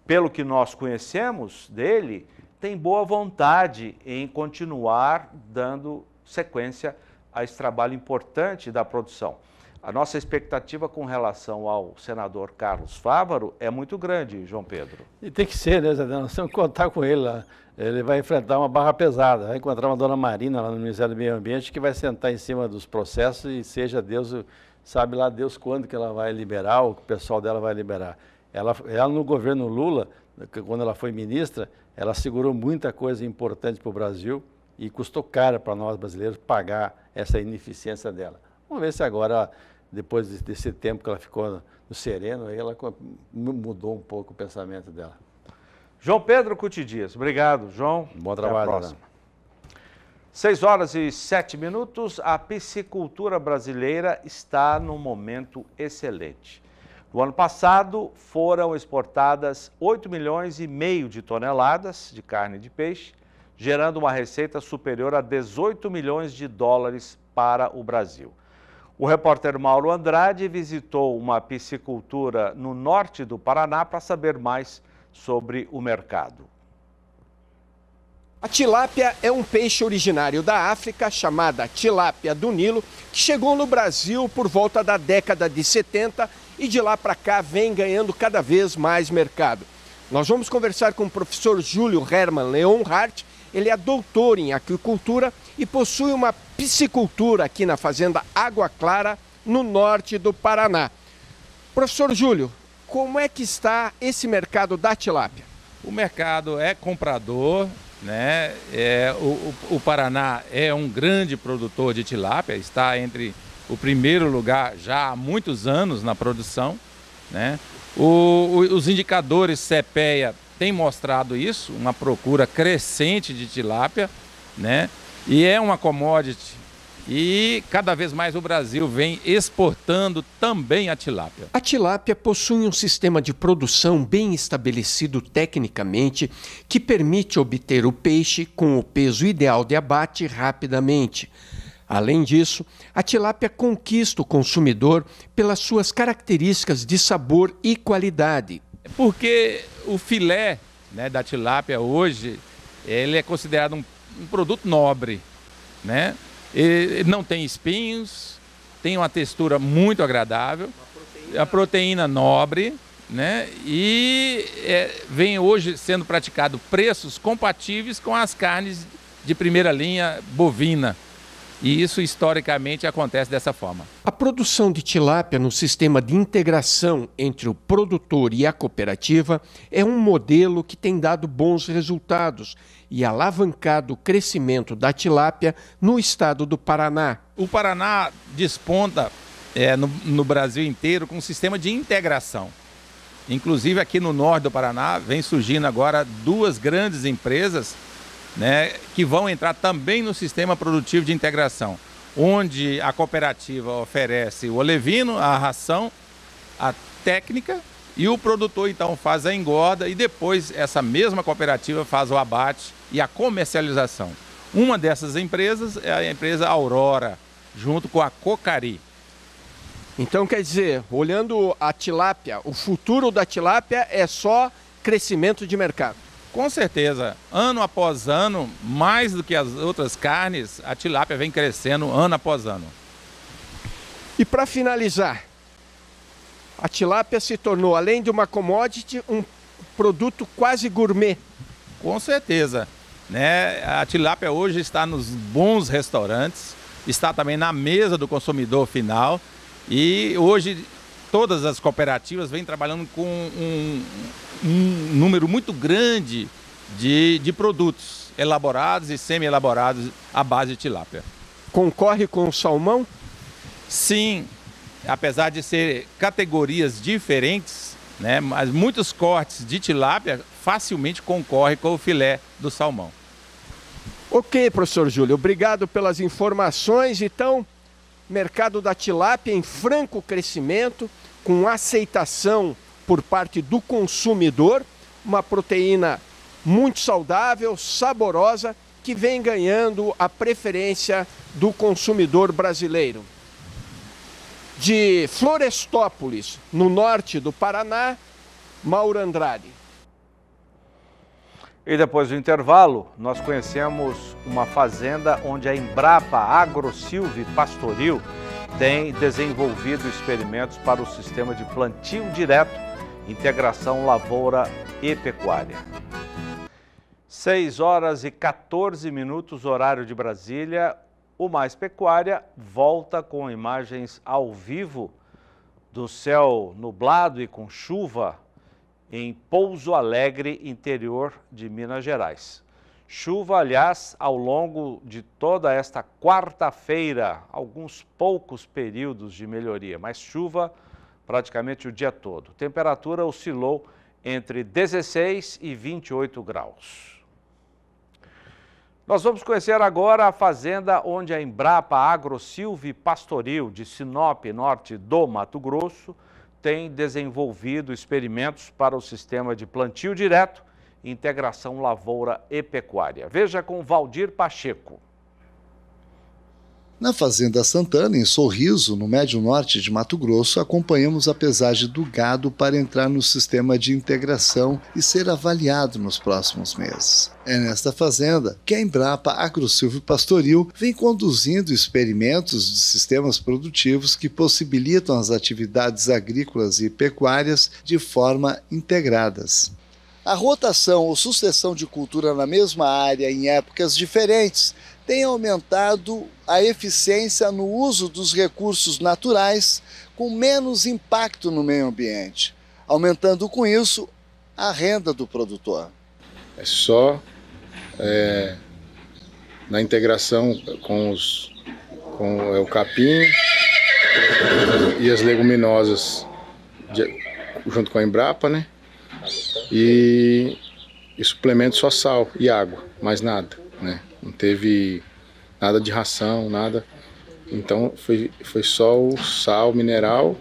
pelo que nós conhecemos dele, tem boa vontade em continuar dando sequência a esse trabalho importante da produção. A nossa expectativa com relação ao senador Carlos Fávaro é muito grande, João Pedro. E tem que ser, né, Zé? Nós temos que contar com ele lá. Ele vai enfrentar uma barra pesada, vai encontrar uma dona Marina lá no Ministério do Meio Ambiente que vai sentar em cima dos processos e seja Deus, sabe lá Deus quando que ela vai liberar, o pessoal dela vai liberar. Ela no governo Lula, quando ela foi ministra, ela segurou muita coisa importante para o Brasil e custou caro para nós brasileiros pagar essa ineficiência dela. Vamos ver se agora, depois desse tempo que ela ficou no sereno, ela mudou um pouco o pensamento dela. João Pedro Cuti Dias, obrigado, João. Bom trabalho. Até a próxima. 6h07, a piscicultura brasileira está num momento excelente. No ano passado, foram exportadas 8,5 milhões de toneladas de carne de peixe, gerando uma receita superior a 18 milhões de dólares para o Brasil. O repórter Mauro Andrade visitou uma piscicultura no norte do Paraná para saber mais sobre o mercado. A tilápia é um peixe originário da África, chamada tilápia do Nilo, que chegou no Brasil por volta da década de 70 e de lá para cá vem ganhando cada vez mais mercado. Nós vamos conversar com o professor Júlio Herman Leonhardt. Ele é doutor em aquicultura e possui uma piscicultura aqui na Fazenda Água Clara, no norte do Paraná. Professor Júlio, como é que está esse mercado da tilápia? O mercado é comprador, né? O Paraná é um grande produtor de tilápia, está entre o primeiro lugar já há muitos anos na produção, né? Os indicadores CEPEA tem mostrado isso, uma procura crescente de tilápia, né? E é uma commodity e cada vez mais o Brasil vem exportando também a tilápia. A tilápia possui um sistema de produção bem estabelecido tecnicamente que permite obter o peixe com o peso ideal de abate rapidamente. Além disso, a tilápia conquista o consumidor pelas suas características de sabor e qualidade. Porque o filé, né, da tilápia hoje, ele é considerado um produto nobre, né? Ele não tem espinhos, tem uma textura muito agradável, a proteína nobre, né? E vem hoje sendo praticado preços compatíveis com as carnes de primeira linha bovina. E isso historicamente acontece dessa forma. A produção de tilápia no sistema de integração entre o produtor e a cooperativa é um modelo que tem dado bons resultados e alavancado o crescimento da tilápia no estado do Paraná. O Paraná desponta no Brasil inteiro com um sistema de integração. Inclusive aqui no norte do Paraná vem surgindo agora duas grandes empresas, né, que vão entrar também no sistema produtivo de integração, onde a cooperativa oferece o olivino, a ração, a técnica, e o produtor então faz a engorda e depois essa mesma cooperativa faz o abate e a comercialização. Uma dessas empresas é a empresa Aurora, junto com a Cocari. Então, quer dizer, olhando a tilápia, o futuro da tilápia é só crescimento de mercado. Com certeza. Ano após ano, mais do que as outras carnes, a tilápia vem crescendo ano após ano. E para finalizar, a tilápia se tornou, além de uma commodity, um produto quase gourmet. Com certeza, né? A tilápia hoje está nos bons restaurantes, está também na mesa do consumidor final. E hoje todas as cooperativas vêm trabalhando com um número muito grande de produtos elaborados e semi-elaborados à base de tilápia. Concorre com o salmão? Sim, apesar de ser categorias diferentes, né, mas muitos cortes de tilápia facilmente concorrem com o filé do salmão. Ok, professor Júlio, obrigado pelas informações. Então, mercado da tilápia em franco crescimento, com aceitação por parte do consumidor, uma proteína muito saudável, saborosa, que vem ganhando a preferência do consumidor brasileiro. De Florestópolis, no norte do Paraná, Mauro Andrade. E depois do intervalo, nós conhecemos uma fazenda onde a Embrapa AgroSilvi Pastoril tem desenvolvido experimentos para o sistema de plantio direto, integração lavoura e pecuária. 6 horas e 14 minutos, horário de Brasília. O Mais Pecuária volta com imagens ao vivo do céu nublado e com chuva em Pouso Alegre, interior de Minas Gerais. Chuva, aliás, ao longo de toda esta quarta-feira, alguns poucos períodos de melhoria, mas chuva praticamente o dia todo. Temperatura oscilou entre 16 e 28 graus. Nós vamos conhecer agora a fazenda onde a Embrapa AgroSilvi Pastoril, de Sinop, norte do Mato Grosso, tem desenvolvido experimentos para o sistema de plantio direto, integração lavoura e pecuária. Veja com Valdir Pacheco. Na Fazenda Santana, em Sorriso, no médio norte de Mato Grosso, acompanhamos a pesagem do gado para entrar no sistema de integração e ser avaliado nos próximos meses. É nesta fazenda que a Embrapa AgroSilvi Pastoril vem conduzindo experimentos de sistemas produtivos que possibilitam as atividades agrícolas e pecuárias de forma integradas. A rotação ou sucessão de cultura na mesma área em épocas diferentes tem aumentado a eficiência no uso dos recursos naturais com menos impacto no meio ambiente, aumentando com isso a renda do produtor. É só na integração com o capim e as leguminosas junto com a Embrapa, né? E suplemento só sal e água, mais nada, né? Não teve nada de ração, nada. Então foi só o sal, mineral,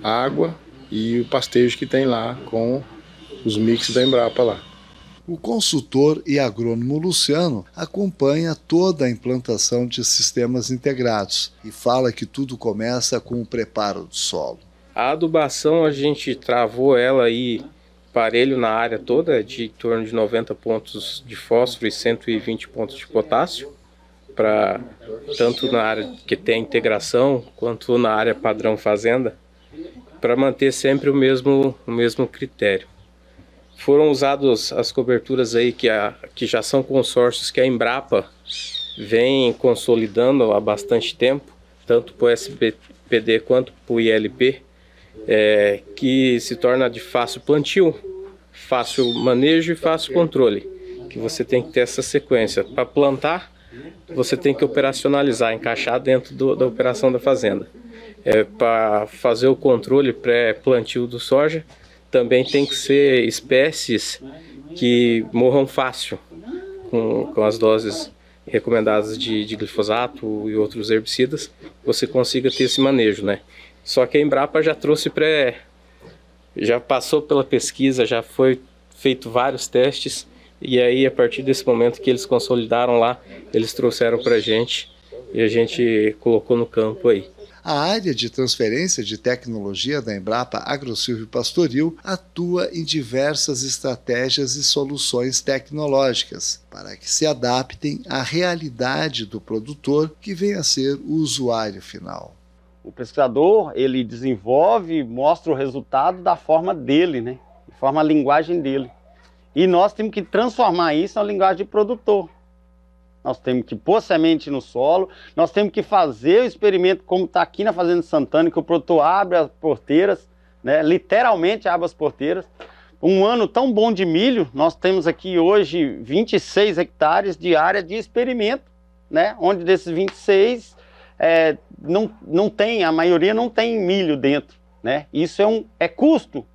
água e o pastejo que tem lá com os mix da Embrapa lá. O consultor e agrônomo Luciano acompanha toda a implantação de sistemas integrados e fala que tudo começa com o preparo do solo. A adubação a gente travou ela aí, aparelho na área toda, de em torno de 90 pontos de fósforo e 120 pontos de potássio, para tanto na área que tem integração quanto na área padrão fazenda, para manter sempre o mesmo critério. Foram usados as coberturas aí que já são consórcios que a Embrapa vem consolidando há bastante tempo, tanto para o SPPD quanto para o ILP, que se torna de fácil plantio, fácil manejo e fácil controle, que você tem que ter essa sequência. Para plantar, você tem que operacionalizar, encaixar dentro da operação da fazenda. Para fazer o controle pré-plantio do soja, também tem que ser espécies que morram fácil, com as doses recomendadas de glifosato e outros herbicidas, você consiga ter esse manejo, né? Só que a Embrapa já trouxe já passou pela pesquisa, já foi feito vários testes, e aí a partir desse momento que eles consolidaram lá, eles trouxeram para a gente e a gente colocou no campo aí. A área de transferência de tecnologia da Embrapa AgroSilvi Pastoril atua em diversas estratégias e soluções tecnológicas para que se adaptem à realidade do produtor que vem a ser o usuário final. O pesquisador, ele desenvolve e mostra o resultado da forma dele, né? De forma a linguagem dele. E nós temos que transformar isso na linguagem de produtor. Nós temos que pôr semente no solo, nós temos que fazer o experimento como está aqui na Fazenda Santana, que o produtor abre as porteiras, né? Literalmente abre as porteiras. Um ano tão bom de milho, nós temos aqui hoje 26 hectares de área de experimento, né? Onde desses 26, não tem, a maioria não tem milho dentro, né? Isso é custo,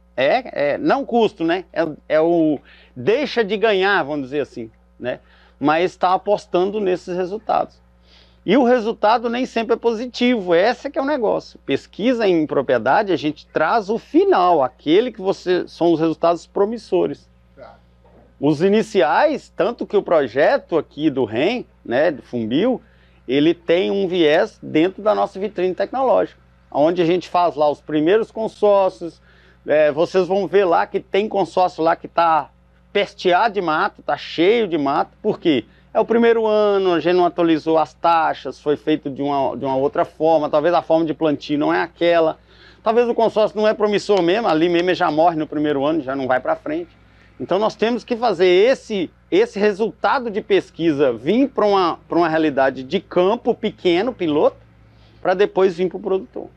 não custo, né? É o deixa de ganhar, vamos dizer assim, né? Mas está apostando nesses resultados. E o resultado nem sempre é positivo, esse que é o negócio. Pesquisa em propriedade, a gente traz o final, aquele que são os resultados promissores. Os iniciais, tanto que o projeto aqui do REM, né, do Fumbil, ele tem um viés dentro da nossa vitrine tecnológica, onde a gente faz lá os primeiros consórcios, vocês vão ver lá que tem consórcio lá que está pesteado de mato, está cheio de mato, porque é o primeiro ano, a gente não atualizou as taxas, foi feito de uma outra forma, talvez a forma de plantio não é aquela, talvez o consórcio não é promissor mesmo, ali mesmo já morre no primeiro ano, já não vai para frente. Então nós temos que fazer esse resultado de pesquisa vir para uma realidade de campo pequeno, piloto, para depois vir para o produtor.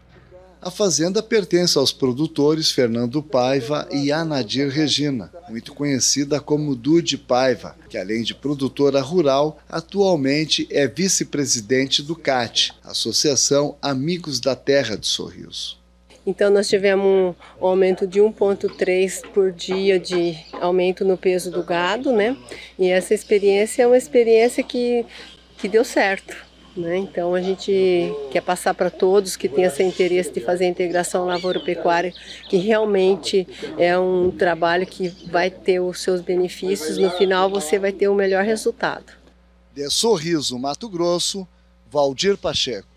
A fazenda pertence aos produtores Fernando Paiva e Anadir Regina, muito conhecida como Dude Paiva, que além de produtora rural, atualmente é vice-presidente do CAT, Associação Amigos da Terra de Sorriso. Então nós tivemos um aumento de 1,3 por dia de aumento no peso do gado, né? E essa experiência é uma experiência que deu certo. Né? Então a gente quer passar para todos que tenham esse interesse de fazer a integração lavoura-pecuária, que realmente é um trabalho que vai ter os seus benefícios, no final você vai ter o melhor resultado. De Sorriso, Mato Grosso, Valdir Pacheco.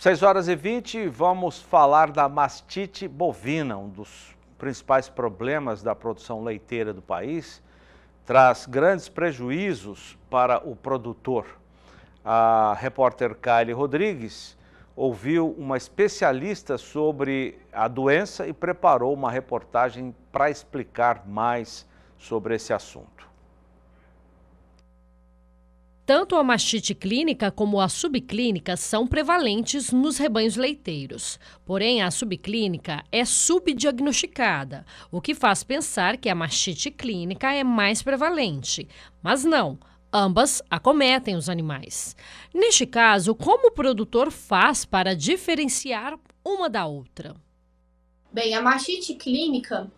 6h20, vamos falar da mastite bovina, um dos principais problemas da produção leiteira do país, traz grandes prejuízos para o produtor. A repórter Kayle Rodrigues ouviu uma especialista sobre a doença e preparou uma reportagem para explicar mais sobre esse assunto. Tanto a mastite clínica como a subclínica são prevalentes nos rebanhos leiteiros. Porém, a subclínica é subdiagnosticada, o que faz pensar que a mastite clínica é mais prevalente. Mas não. Ambas acometem os animais. Neste caso, como o produtor faz para diferenciar uma da outra? Bem, a mastite clínica,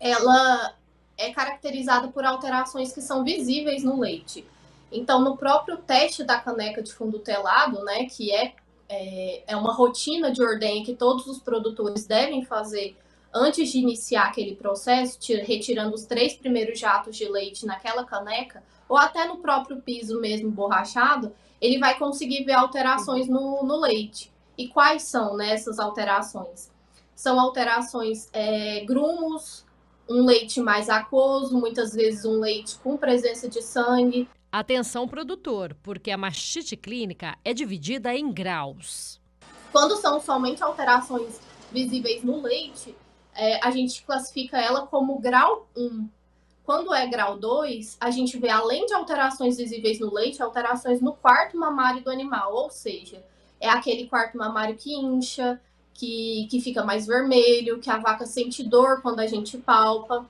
ela é caracterizada por alterações que são visíveis no leite. Então, no próprio teste da caneca de fundo telado, né, que é uma rotina de ordenha que todos os produtores devem fazer antes de iniciar aquele processo, retirando os 3 primeiros jatos de leite naquela caneca, ou até no próprio piso mesmo borrachado, ele vai conseguir ver alterações no leite. E quais são, né, essas alterações? São alterações grumos, um leite mais aquoso, muitas vezes um leite com presença de sangue. Atenção produtor, porque a mastite clínica é dividida em graus. Quando são somente alterações visíveis no leite, a gente classifica ela como grau 1. Quando é grau 2, a gente vê, além de alterações visíveis no leite, alterações no quarto mamário do animal, ou seja, é aquele quarto mamário que incha, que fica mais vermelho, que a vaca sente dor quando a gente palpa.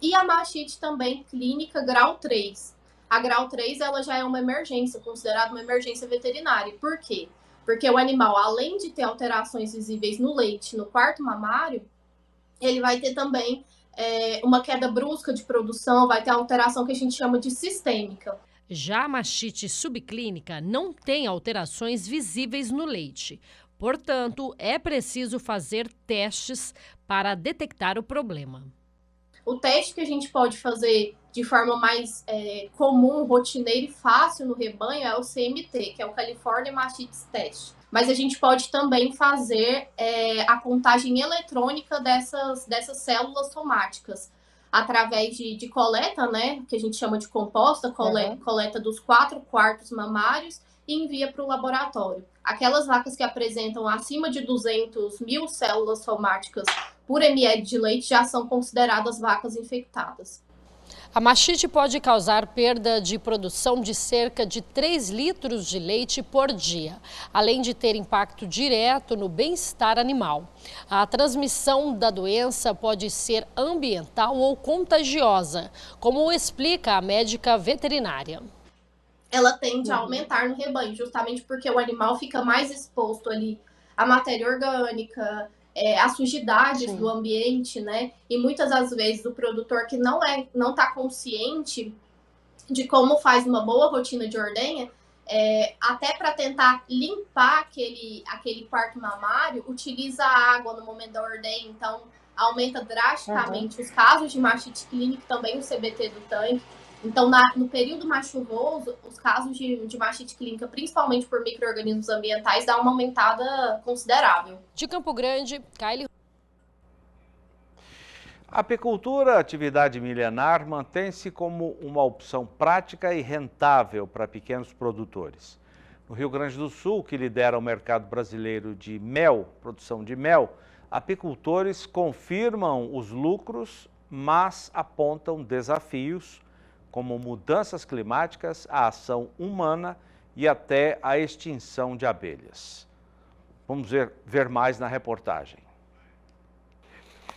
E a mastite também clínica grau 3. A grau 3 ela já é uma emergência, considerada uma emergência veterinária. Por quê? Porque o animal, além de ter alterações visíveis no leite, no quarto mamário, ele vai ter também uma queda brusca de produção, vai ter alteração que a gente chama de sistêmica. Já a mastite subclínica não tem alterações visíveis no leite. Portanto, é preciso fazer testes para detectar o problema. O teste que a gente pode fazer de forma mais comum, rotineira e fácil no rebanho é o CMT, que é o California Mastitis Test. mas a gente pode também fazer a contagem eletrônica dessas células somáticas, através de coleta, né, que a gente chama de composta, coleta dos 4 quartos mamários e envia para o laboratório. Aquelas vacas que apresentam acima de 200 mil células somáticas por ml de leite já são consideradas vacas infectadas. A mastite pode causar perda de produção de cerca de 3 litros de leite por dia, além de ter impacto direto no bem-estar animal. A transmissão da doença pode ser ambiental ou contagiosa, como explica a médica veterinária. Ela tende a aumentar no rebanho, justamente porque o animal fica mais exposto ali à matéria orgânica, as sujidades do ambiente, né? E muitas das vezes o produtor que não está consciente de como faz uma boa rotina de ordenha, até para tentar limpar aquele quarto mamário, utiliza a água no momento da ordenha, então aumenta drasticamente os casos de mastite clínica, também o CBT do tanque. Então, no período mais chuvoso, os casos de mastite clínica, principalmente por micro-organismos ambientais, dá uma aumentada considerável. De Campo Grande, Caile. A apicultura, atividade milenar, mantém-se como uma opção prática e rentável para pequenos produtores. No Rio Grande do Sul, que lidera o mercado brasileiro de mel, produção de mel, apicultores confirmam os lucros, mas apontam desafios como mudanças climáticas, a ação humana e até a extinção de abelhas. Vamos ver mais na reportagem.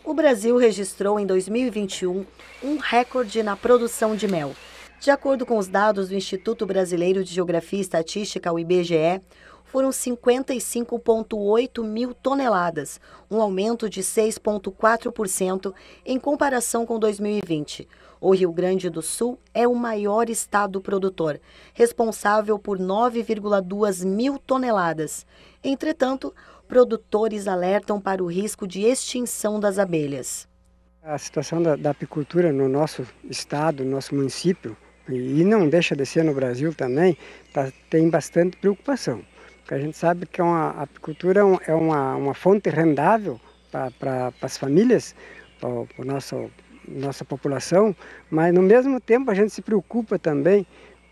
O Brasil registrou em 2021 um recorde na produção de mel. De acordo com os dados do Instituto Brasileiro de Geografia e Estatística, o IBGE, foram 55,8 mil toneladas, um aumento de 6,4% em comparação com 2020. O Rio Grande do Sul é o maior estado produtor, responsável por 9,2 mil toneladas. Entretanto, produtores alertam para o risco de extinção das abelhas. A situação da apicultura no nosso estado, no nosso município, e não deixa de ser no Brasil também, tem bastante preocupação. Porque a gente sabe que a apicultura é uma fonte rendável para as famílias, para a nossa população, mas no mesmo tempo a gente se preocupa também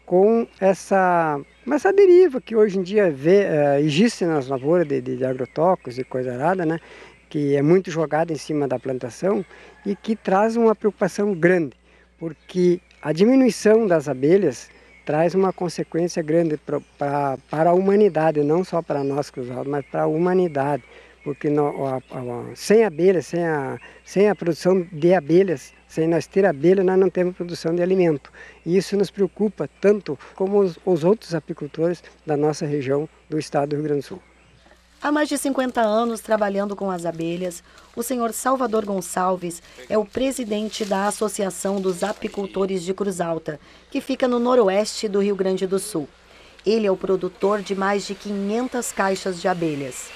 com essa deriva que hoje em dia existe nas lavouras de agrotóxicos e coisa arada, né, que é muito jogada em cima da plantação e que traz uma preocupação grande, porque a diminuição das abelhas traz uma consequência grande para a humanidade, não só para nós cruzados, mas para a humanidade, porque sem abelhas, sem a produção de abelhas, sem nós ter abelha, nós não temos produção de alimento. E isso nos preocupa tanto como os outros apicultores da nossa região do estado do Rio Grande do Sul. Há mais de 50 anos trabalhando com as abelhas, o senhor Salvador Gonçalves é o presidente da Associação dos Apicultores de Cruz Alta, que fica no noroeste do Rio Grande do Sul. Ele é o produtor de mais de 500 caixas de abelhas.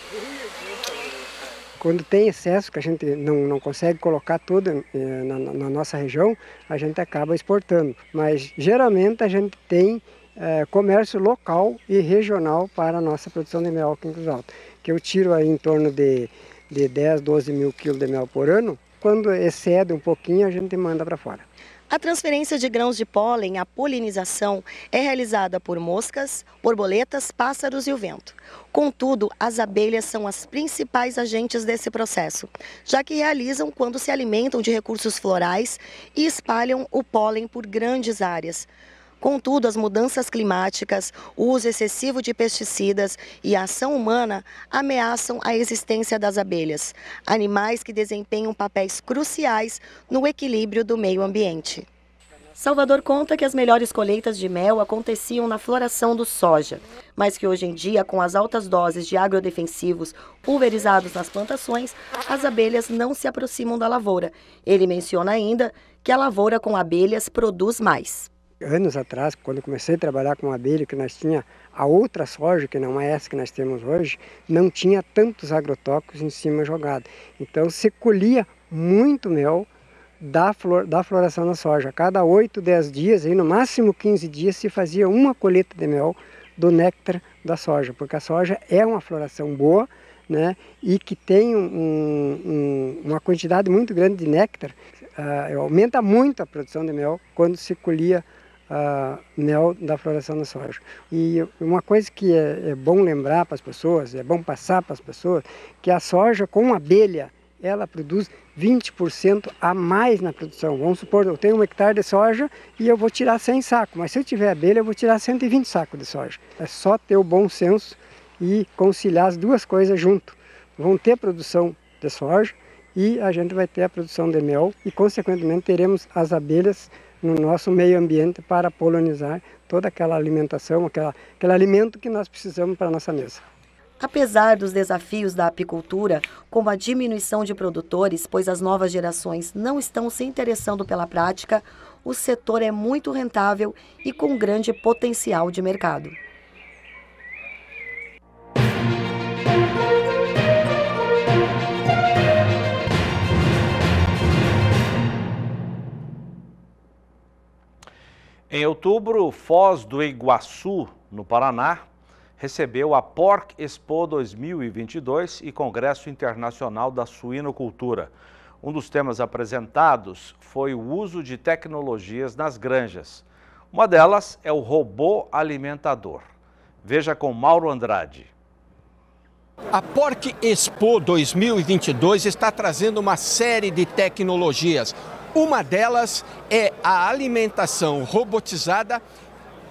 Quando tem excesso, que a gente não consegue colocar tudo na nossa região, a gente acaba exportando. Mas geralmente a gente tem comércio local e regional para a nossa produção de mel aqui em Cruz Alta, que eu tiro aí em torno de 10, 12 mil quilos de mel por ano. Quando excede um pouquinho, a gente manda para fora. A transferência de grãos de pólen, a polinização, é realizada por moscas, borboletas, pássaros e o vento. Contudo, as abelhas são as principais agentes desse processo, já que realizam quando se alimentam de recursos florais e espalham o pólen por grandes áreas. Contudo, as mudanças climáticas, o uso excessivo de pesticidas e a ação humana ameaçam a existência das abelhas, animais que desempenham papéis cruciais no equilíbrio do meio ambiente. Salvador conta que as melhores colheitas de mel aconteciam na floração do soja, mas que hoje em dia, com as altas doses de agrodefensivos pulverizados nas plantações, as abelhas não se aproximam da lavoura. Ele menciona ainda que a lavoura com abelhas produz mais. Anos atrás, quando eu comecei a trabalhar com abelha, que nós tinha a outra soja, que não é essa que nós temos hoje, não tinha tantos agrotóxicos em cima jogado. Então se colhia muito mel da floração da soja. A cada 8, 10 dias, aí no máximo 15 dias, se fazia uma colheita de mel do néctar da soja, porque a soja é uma floração boa, né, e que tem uma quantidade muito grande de néctar. Aumenta muito a produção de mel quando se colhia mel da floração da soja. E uma coisa que é bom lembrar para as pessoas, é bom passar para as pessoas, que a soja com abelha, ela produz 20% a mais na produção. Vamos supor, eu tenho 1 hectare de soja e eu vou tirar 100 sacos, mas se eu tiver abelha, eu vou tirar 120 sacos de soja. É só ter o bom senso e conciliar as duas coisas junto. Vão ter produção de soja e a gente vai ter a produção de mel e, consequentemente, teremos as abelhas no nosso meio ambiente para polinizar toda aquela alimentação, aquele alimento que nós precisamos para a nossa mesa. Apesar dos desafios da apicultura, como a diminuição de produtores, pois as novas gerações não estão se interessando pela prática, o setor é muito rentável e com grande potencial de mercado. Em outubro, Foz do Iguaçu, no Paraná, recebeu a Porc Expo 2022 e Congresso Internacional da Suinocultura. Um dos temas apresentados foi o uso de tecnologias nas granjas. Uma delas é o robô alimentador. Veja com Mauro Andrade. A Porc Expo 2022 está trazendo uma série de tecnologias. Uma delas é a alimentação robotizada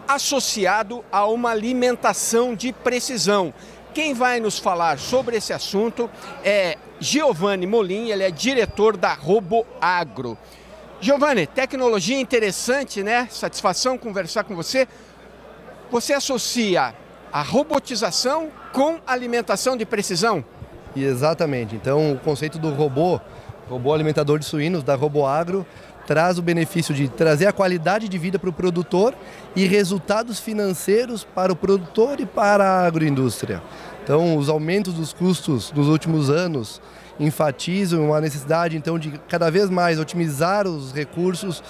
associado a uma alimentação de precisão. Quem vai nos falar sobre esse assunto é Giovanni Molin, ele é diretor da Robo Agro. Giovanni, tecnologia interessante, né? Satisfação conversar com você. Você associa a robotização com alimentação de precisão? Exatamente. Então, o conceito do robô alimentador de suínos da Robo Agro, traz o benefício de trazer a qualidade de vida para o produtor e resultados financeiros para o produtor e para a agroindústria. Então, os aumentos dos custos dos últimos anos enfatizam a necessidade, então, de cada vez mais otimizar os recursos,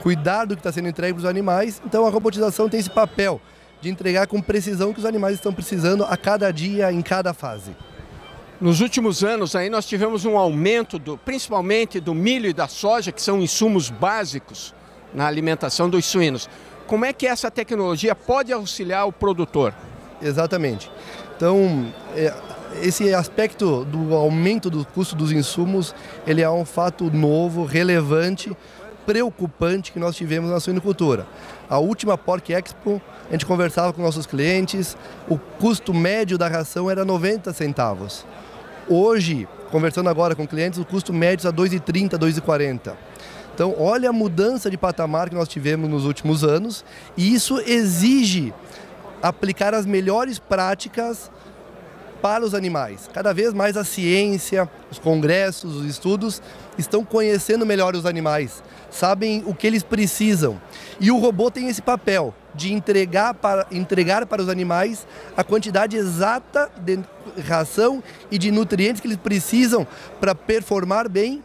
cuidar do que está sendo entregue para os animais. Então, a robotização tem esse papel de entregar com precisão o que os animais estão precisando a cada dia, em cada fase. Nos últimos anos aí nós tivemos um aumento, principalmente do milho e da soja, que são insumos básicos na alimentação dos suínos. Como é que essa tecnologia pode auxiliar o produtor? Exatamente. Então, esse aspecto do aumento do custo dos insumos, ele é um fato novo, relevante, preocupante que nós tivemos na suinocultura. A última Porc Expo, a gente conversava com nossos clientes, o custo médio da ração era 90 centavos. Hoje, conversando agora com clientes, o custo médio está a 2,30, 2,40. Então, olha a mudança de patamar que nós tivemos nos últimos anos e isso exige aplicar as melhores práticas para os animais. Cada vez mais a ciência, os congressos, os estudos estão conhecendo melhor os animais, sabem o que eles precisam. E o robô tem esse papel de entregar para os animais a quantidade exata de ração e de nutrientes que eles precisam para performar bem,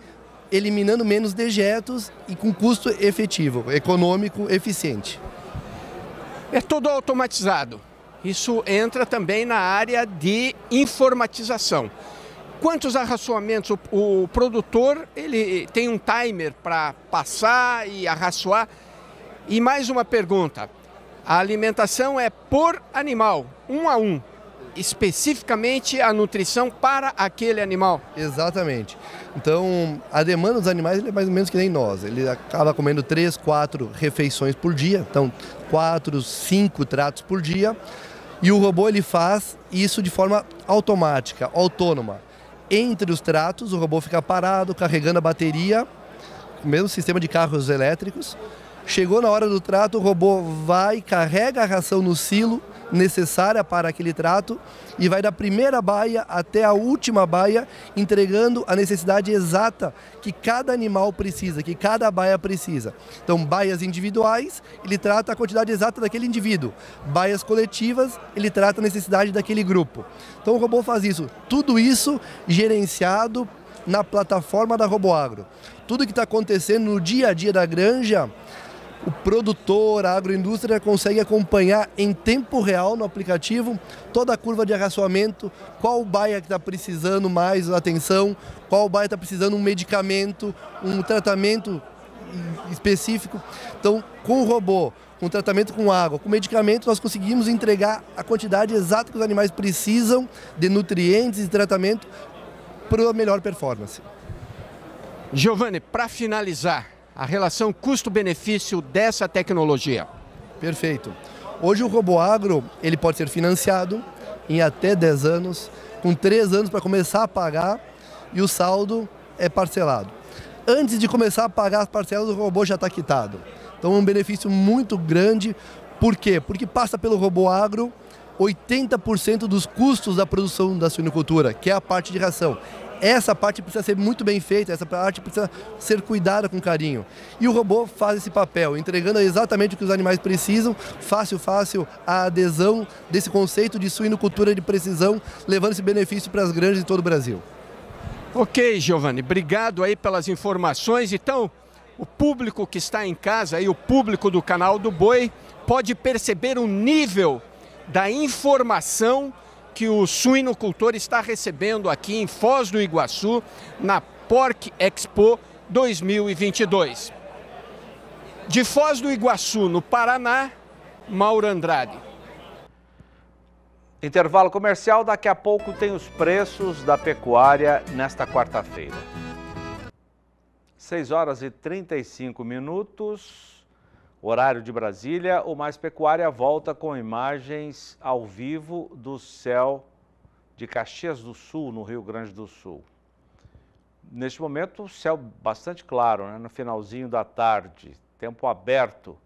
eliminando menos dejetos e com custo efetivo, econômico, eficiente. É todo automatizado. Isso entra também na área de informatização. Quantos arraçoamentos? O produtor ele tem um timer para passar e arraçoar. E mais uma pergunta. A alimentação é por animal, 1 a 1, especificamente a nutrição para aquele animal. Exatamente. Então, a demanda dos animais é mais ou menos que nem nós. Ele acaba comendo 3, 4 refeições por dia, então 4, 5 tratos por dia. E o robô ele faz isso de forma automática, autônoma. Entre os tratos, o robô fica parado, carregando a bateria, o mesmo sistema de carros elétricos. Chegou na hora do trato, o robô vai, carrega a ração no silo necessária para aquele trato e vai da primeira baia até a última baia, entregando a necessidade exata que cada animal precisa, que cada baia precisa. Então, baias individuais, ele trata a quantidade exata daquele indivíduo. Baias coletivas, ele trata a necessidade daquele grupo. Então, o robô faz isso. Tudo isso gerenciado na plataforma da Robo Agro. Tudo que está acontecendo no dia a dia da granja, o produtor, a agroindústria consegue acompanhar em tempo real no aplicativo toda a curva de arraçoamento, qual baia que está precisando mais atenção, qual baia está precisando um medicamento, um tratamento específico. Então, com o robô, com tratamento com água, com medicamento, nós conseguimos entregar a quantidade exata que os animais precisam de nutrientes e tratamento para a melhor performance. Giovanni, para finalizar, a relação custo-benefício dessa tecnologia. Perfeito. Hoje o Robo Agro ele pode ser financiado em até 10 anos, com 3 anos para começar a pagar e o saldo é parcelado. Antes de começar a pagar as parcelas, o robô já está quitado. Então é um benefício muito grande. Por quê? Porque passa pelo Robo Agro 80% dos custos da produção da suinocultura, que é a parte de ração. Essa parte precisa ser muito bem feita, essa parte precisa ser cuidada com carinho. E o robô faz esse papel, entregando exatamente o que os animais precisam, fácil a adesão desse conceito de suinocultura de precisão, levando esse benefício para as granjas de todo o Brasil. Ok, Giovanni, obrigado aí pelas informações. Então, o público que está em casa, aí, o público do Canal do Boi, pode perceber o nível da informação que o suinocultor está recebendo aqui em Foz do Iguaçu, na Pork Expo 2022. De Foz do Iguaçu, no Paraná, Mauro Andrade. Intervalo comercial, daqui a pouco tem os preços da pecuária nesta quarta-feira. 6h35, horário de Brasília. O Mais Pecuária volta com imagens ao vivo do céu de Caxias do Sul, no Rio Grande do Sul. Neste momento, o céu bastante claro, né? No finalzinho da tarde, tempo aberto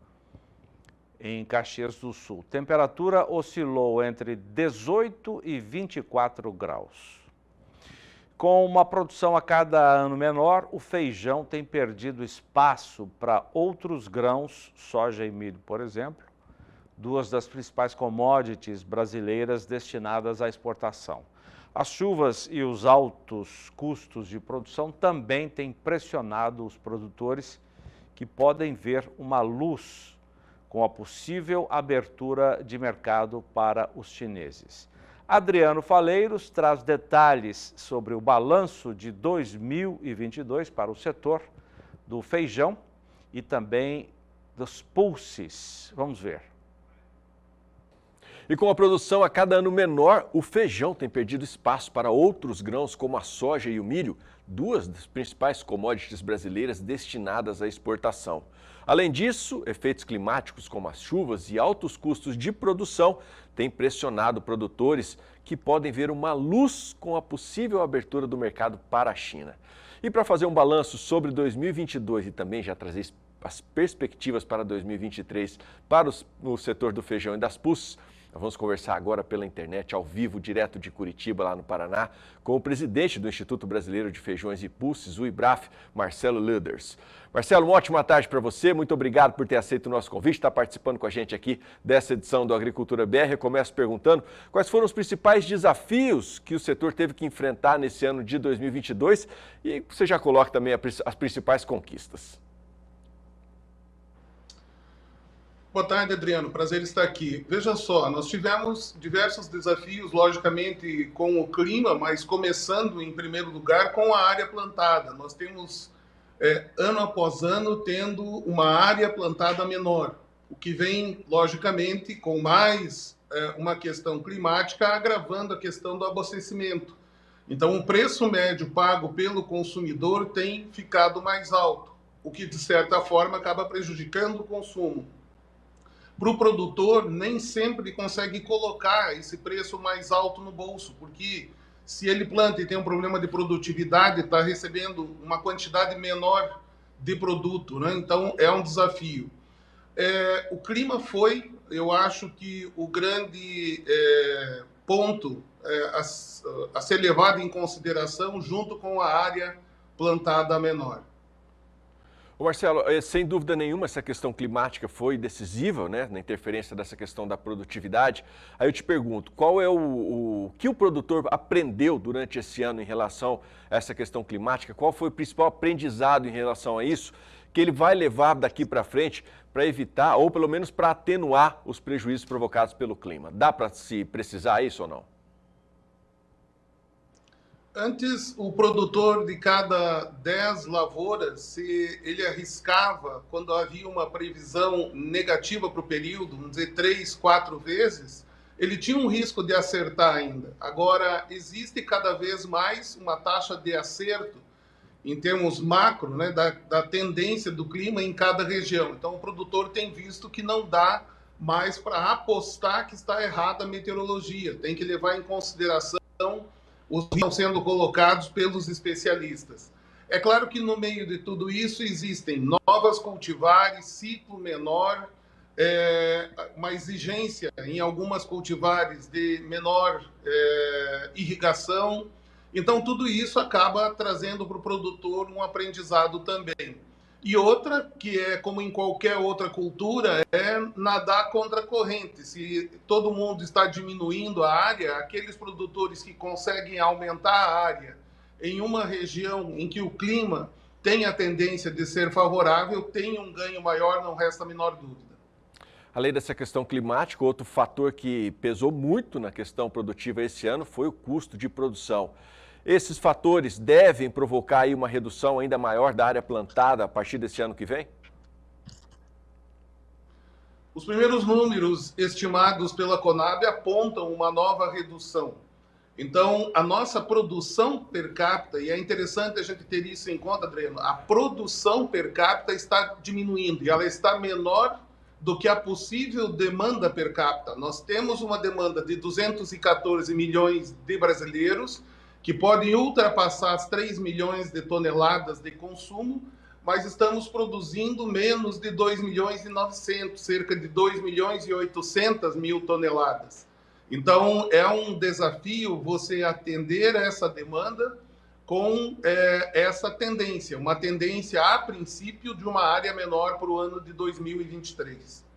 em Caxias do Sul. Temperatura oscilou entre 18 e 24 graus. Com uma produção a cada ano menor, o feijão tem perdido espaço para outros grãos, soja e milho, por exemplo, duas das principais commodities brasileiras destinadas à exportação. As chuvas e os altos custos de produção também têm pressionado os produtores, que podem ver uma luz com a possível abertura de mercado para os chineses. Adriano Faleiros traz detalhes sobre o balanço de 2022 para o setor do feijão e também dos pulses. Vamos ver. E com a produção a cada ano menor, o feijão tem perdido espaço para outros grãos como a soja e o milho, duas das principais commodities brasileiras destinadas à exportação. Além disso, efeitos climáticos como as chuvas e altos custos de produção têm pressionado produtores que podem ver uma luz com a possível abertura do mercado para a China. E para fazer um balanço sobre 2022 e também já trazer as perspectivas para 2023 para o setor do feijão e das pulses, nós vamos conversar agora pela internet, ao vivo, direto de Curitiba, lá no Paraná, com o presidente do Instituto Brasileiro de Feijões e Pulses, o IBRAF, Marcelo Luders. Marcelo, uma ótima tarde para você, muito obrigado por ter aceito o nosso convite, está participando com a gente aqui dessa edição do Agricultura BR. Eu começo perguntando quais foram os principais desafios que o setor teve que enfrentar nesse ano de 2022 e você já coloca também as principais conquistas. Boa tarde, Adriano. Prazer estar aqui. Veja só, nós tivemos diversos desafios, logicamente, com o clima, mas começando, em primeiro lugar, com a área plantada. Nós temos, ano após ano, tendo uma área plantada menor, o que vem, logicamente, com mais uma questão climática, agravando a questão do abastecimento. Então, o preço médio pago pelo consumidor tem ficado mais alto, o que, de certa forma, acaba prejudicando o consumo. Para o produtor, nem sempre consegue colocar esse preço mais alto no bolso, porque se ele planta e tem um problema de produtividade, está recebendo uma quantidade menor de produto, né? Então, é um desafio. O clima foi, eu acho que o grande ponto a ser levado em consideração junto com a área plantada menor. Marcelo, sem dúvida nenhuma, essa questão climática foi decisiva, né, na interferência dessa questão da produtividade. Aí eu te pergunto, qual é o que o produtor aprendeu durante esse ano em relação a essa questão climática? Qual foi o principal aprendizado em relação a isso? que ele vai levar daqui para frente para evitar ou pelo menos para atenuar os prejuízos provocados pelo clima? Dá para se precisar isso ou não? Antes, o produtor de cada 10 lavouras, se ele arriscava, quando havia uma previsão negativa para o período, vamos dizer, 3, 4 vezes, ele tinha um risco de acertar ainda. Agora, existe cada vez mais uma taxa de acerto, em termos macro, né, da tendência do clima em cada região. Então, o produtor tem visto que não dá mais para apostar que está errada a meteorologia. Tem que levar em consideração os que estão sendo colocados pelos especialistas. É claro que no meio de tudo isso existem novas cultivares, ciclo menor, uma exigência em algumas cultivares de menor irrigação. Então, tudo isso acaba trazendo para o produtor um aprendizado também. E outra, que é como em qualquer outra cultura, é nadar contra a corrente. Se todo mundo está diminuindo a área, aqueles produtores que conseguem aumentar a área em uma região em que o clima tem a tendência de ser favorável, tem um ganho maior, não resta a menor dúvida. Além dessa questão climática, outro fator que pesou muito na questão produtiva esse ano foi o custo de produção. Esses fatores devem provocar aí uma redução ainda maior da área plantada a partir desse ano que vem? Os primeiros números estimados pela Conab apontam uma nova redução. Então, a nossa produção per capita, e é interessante a gente ter isso em conta, Adriano, a produção per capita está diminuindo e ela está menor do que a possível demanda per capita. Nós temos uma demanda de 214 milhões de brasileiros, que podem ultrapassar as 3 milhões de toneladas de consumo, mas estamos produzindo menos de 2 milhões e 900, cerca de 2 milhões e 800 mil toneladas. Então, é um desafio você atender essa demanda com essa tendência, uma tendência, a princípio, de uma área menor para o ano de 2023.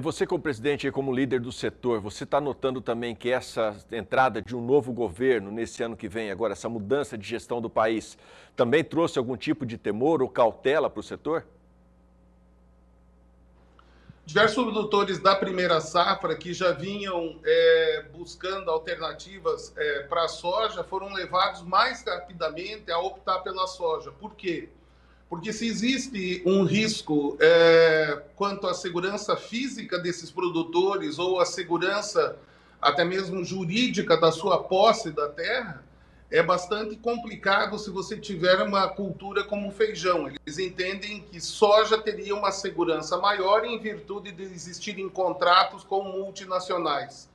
Você, como presidente e como líder do setor, você está notando também que essa entrada de um novo governo nesse ano que vem, agora essa mudança de gestão do país, também trouxe algum tipo de temor ou cautela para o setor? Diversos produtores da primeira safra que já vinham buscando alternativas para a soja foram levados mais rapidamente a optar pela soja. Por quê? Porque se existe um risco quanto à segurança física desses produtores ou à segurança até mesmo jurídica da sua posse da terra, é bastante complicado se você tiver uma cultura como o feijão. Eles entendem que soja teria uma segurança maior em virtude de existirem contratos com multinacionais.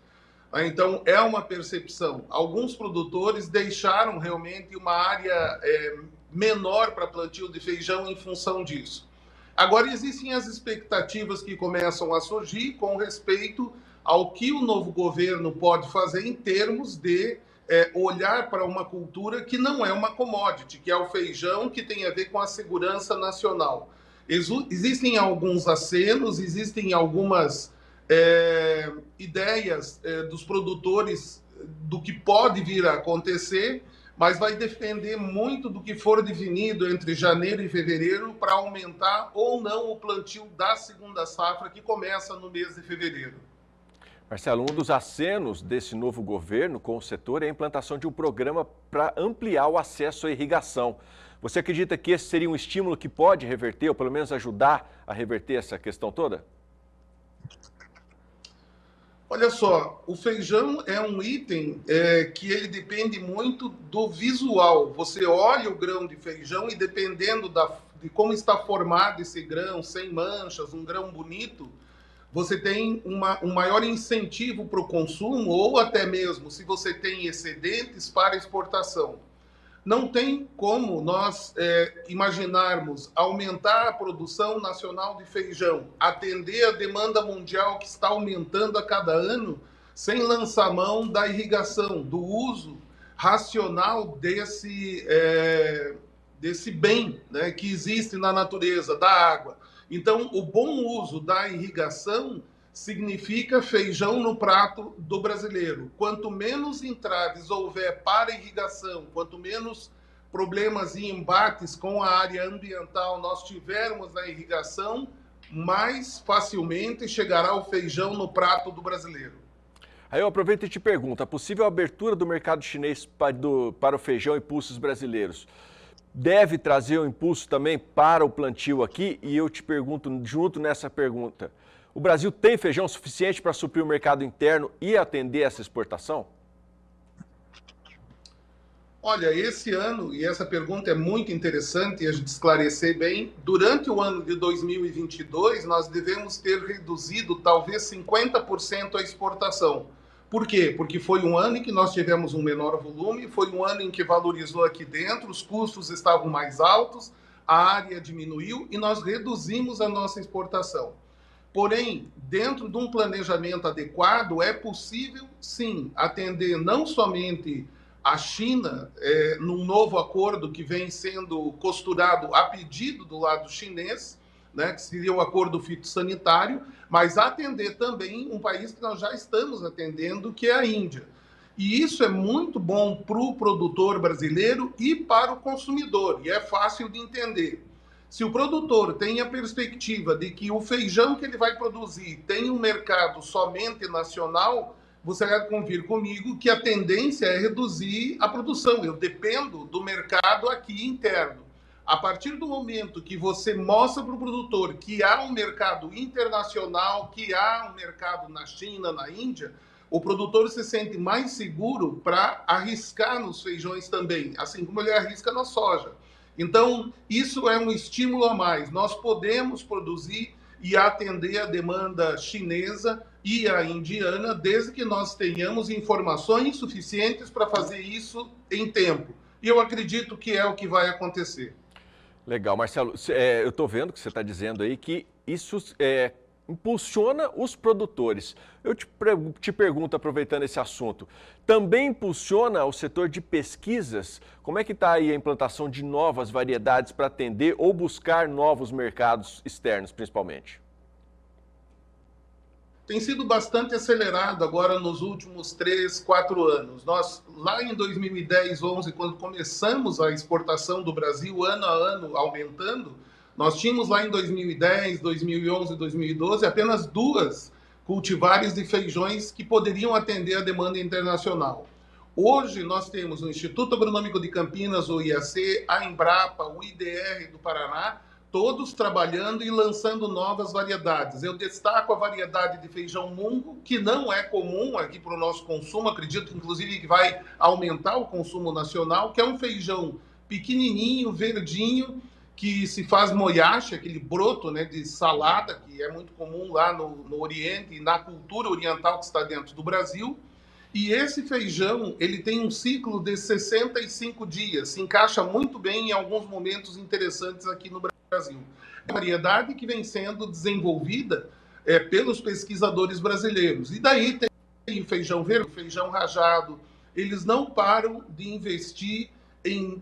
Então, é uma percepção. Alguns produtores deixaram realmente uma área menor para plantio de feijão em função disso. Agora, existem as expectativas que começam a surgir com respeito ao que o novo governo pode fazer em termos de olhar para uma cultura que não é uma commodity, que é o feijão, que tem a ver com a segurança nacional. Existem alguns acenos, existem algumas ideias dos produtores do que pode vir a acontecer, mas vai depender muito do que for definido entre janeiro e fevereiro para aumentar ou não o plantio da segunda safra, que começa no mês de fevereiro. Marcelo, um dos acenos desse novo governo com o setor é a implantação de um programa para ampliar o acesso à irrigação. Você acredita que esse seria um estímulo que pode reverter, ou pelo menos ajudar a reverter essa questão toda? Olha só, o feijão é um item que ele depende muito do visual. Você olha o grão de feijão e dependendo de como está formado esse grão, sem manchas, um grão bonito, você tem um maior incentivo para o consumo ou até mesmo se você tem excedentes para exportação. Não tem como nós imaginarmos aumentar a produção nacional de feijão, atender a demanda mundial que está aumentando a cada ano, sem lançar mão da irrigação, do uso racional desse bem, né, que existe na natureza, da água. Então, o bom uso da irrigação significa feijão no prato do brasileiro. Quanto menos entraves houver para irrigação, quanto menos problemas e embates com a área ambiental nós tivermos na irrigação, mais facilmente chegará o feijão no prato do brasileiro. Aí eu aproveito e te pergunto, a possível abertura do mercado chinês para o feijão e pulsos brasileiros deve trazer um impulso também para o plantio aqui? E eu te pergunto, junto nessa pergunta, o Brasil tem feijão suficiente para suprir o mercado interno e atender essa exportação? Olha, esse ano, e essa pergunta é muito interessante a gente esclarecer bem, durante o ano de 2022 nós devemos ter reduzido talvez 50% a exportação. Por quê? Porque foi um ano em que nós tivemos um menor volume, foi um ano em que valorizou aqui dentro, os custos estavam mais altos, a área diminuiu e nós reduzimos a nossa exportação. Porém, dentro de um planejamento adequado, é possível sim atender não somente a China, num novo acordo que vem sendo costurado a pedido do lado chinês, né, que seria o acordo fitossanitário, mas atender também um país que nós já estamos atendendo, que é a Índia. E isso é muito bom para o produtor brasileiro e para o consumidor, e é fácil de entender. Se o produtor tem a perspectiva de que o feijão que ele vai produzir tem um mercado somente nacional, você vai convir comigo que a tendência é reduzir a produção. Eu dependo do mercado aqui interno. A partir do momento que você mostra para o produtor que há um mercado internacional, que há um mercado na China, na Índia, o produtor se sente mais seguro para arriscar nos feijões também, assim como ele arrisca na soja. Então, isso é um estímulo a mais. Nós podemos produzir e atender a demanda chinesa e a indiana, desde que nós tenhamos informações suficientes para fazer isso em tempo. E eu acredito que é o que vai acontecer. Legal, Marcelo. Eu estou vendo que você está dizendo aí que isso impulsiona os produtores. Eu te pergunto, aproveitando esse assunto, também impulsiona o setor de pesquisas? Como é que está aí a implantação de novas variedades para atender ou buscar novos mercados externos, principalmente? Tem sido bastante acelerado agora nos últimos 3, 4 anos. Nós, lá em 2010, 11, quando começamos a exportação do Brasil ano a ano aumentando, nós tínhamos lá em 2010, 2011, 2012 apenas 2 cultivares de feijões que poderiam atender a demanda internacional. Hoje nós temos o Instituto Agronômico de Campinas, o IAC, a Embrapa, o IDR do Paraná, todos trabalhando e lançando novas variedades. Eu destaco a variedade de feijão mungo, que não é comum aqui para o nosso consumo, acredito inclusive que vai aumentar o consumo nacional, que é um feijão pequenininho, verdinho, que se faz moyashi, aquele broto, né, de salada, que é muito comum lá no Oriente e na cultura oriental que está dentro do Brasil. E esse feijão, ele tem um ciclo de 65 dias, se encaixa muito bem em alguns momentos interessantes aqui no Brasil. É uma variedade que vem sendo desenvolvida pelos pesquisadores brasileiros. E daí tem feijão verde, feijão rajado. Eles não param de investir em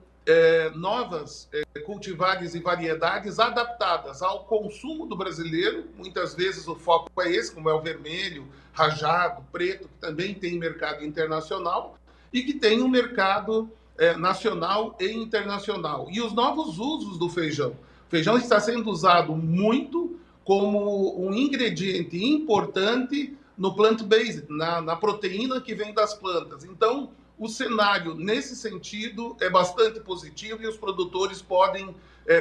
novas cultivares e variedades adaptadas ao consumo do brasileiro. Muitas vezes o foco é esse, como é o vermelho, rajado, preto, que também tem mercado internacional e que tem um mercado nacional e internacional. E os novos usos do feijão. O feijão está sendo usado muito como um ingrediente importante no plant-based, na proteína que vem das plantas. Então, o cenário, nesse sentido, é bastante positivo e os produtores podem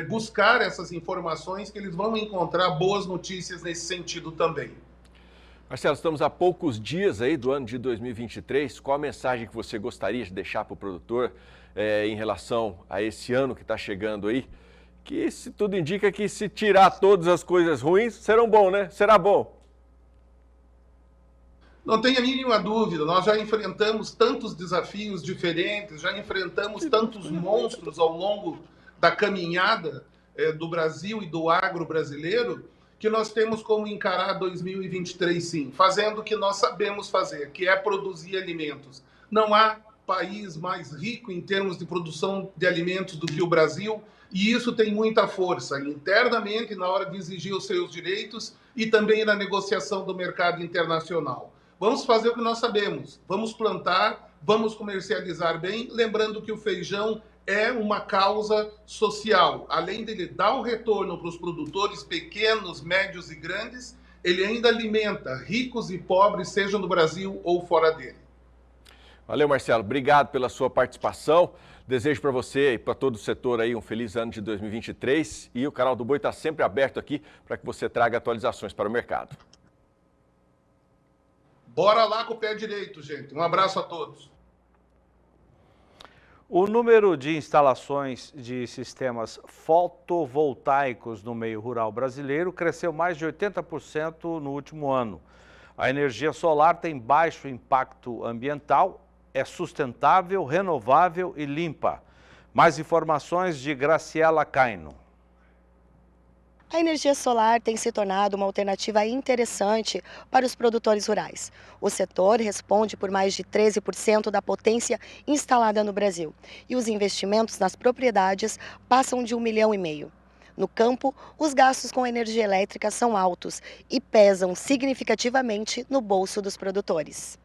buscar essas informações que eles vão encontrar boas notícias nesse sentido também. Marcelo, estamos a poucos dias aí do ano de 2023. Qual a mensagem que você gostaria de deixar para o produtor em relação a esse ano que está chegando aí? Que se tudo indica que se tirar todas as coisas ruins, serão bom, né? Será bom. Não tenha a mínima dúvida, nós já enfrentamos tantos desafios diferentes, já enfrentamos tantos monstros ao longo da caminhada do Brasil e do agro brasileiro, que nós temos como encarar 2023 sim, fazendo o que nós sabemos fazer, que é produzir alimentos. Não há país mais rico em termos de produção de alimentos do que o Brasil, e isso tem muita força internamente na hora de exigir os seus direitos e também na negociação do mercado internacional. Vamos fazer o que nós sabemos, vamos plantar, vamos comercializar bem, lembrando que o feijão é uma causa social. Além dele dar o retorno para os produtores pequenos, médios e grandes, ele ainda alimenta ricos e pobres, seja no Brasil ou fora dele. Valeu, Marcelo. Obrigado pela sua participação. Desejo para você e para todo o setor aí um feliz ano de 2023. E o Canal do Boi está sempre aberto aqui para que você traga atualizações para o mercado. Bora lá com o pé direito, gente. Um abraço a todos. O número de instalações de sistemas fotovoltaicos no meio rural brasileiro cresceu mais de 80% no último ano. A energia solar tem baixo impacto ambiental, é sustentável, renovável e limpa. Mais informações de Graciela Caino. A energia solar tem se tornado uma alternativa interessante para os produtores rurais. O setor responde por mais de 13% da potência instalada no Brasil e os investimentos nas propriedades passam de 1,5 milhão. No campo, os gastos com energia elétrica são altos e pesam significativamente no bolso dos produtores.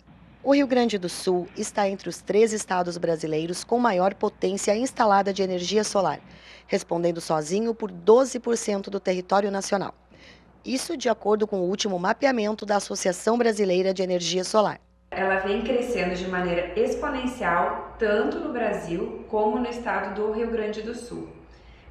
O Rio Grande do Sul está entre os 3 estados brasileiros com maior potência instalada de energia solar, respondendo sozinho por 12% do território nacional. Isso de acordo com o último mapeamento da Associação Brasileira de Energia Solar. Ela vem crescendo de maneira exponencial, tanto no Brasil como no estado do Rio Grande do Sul.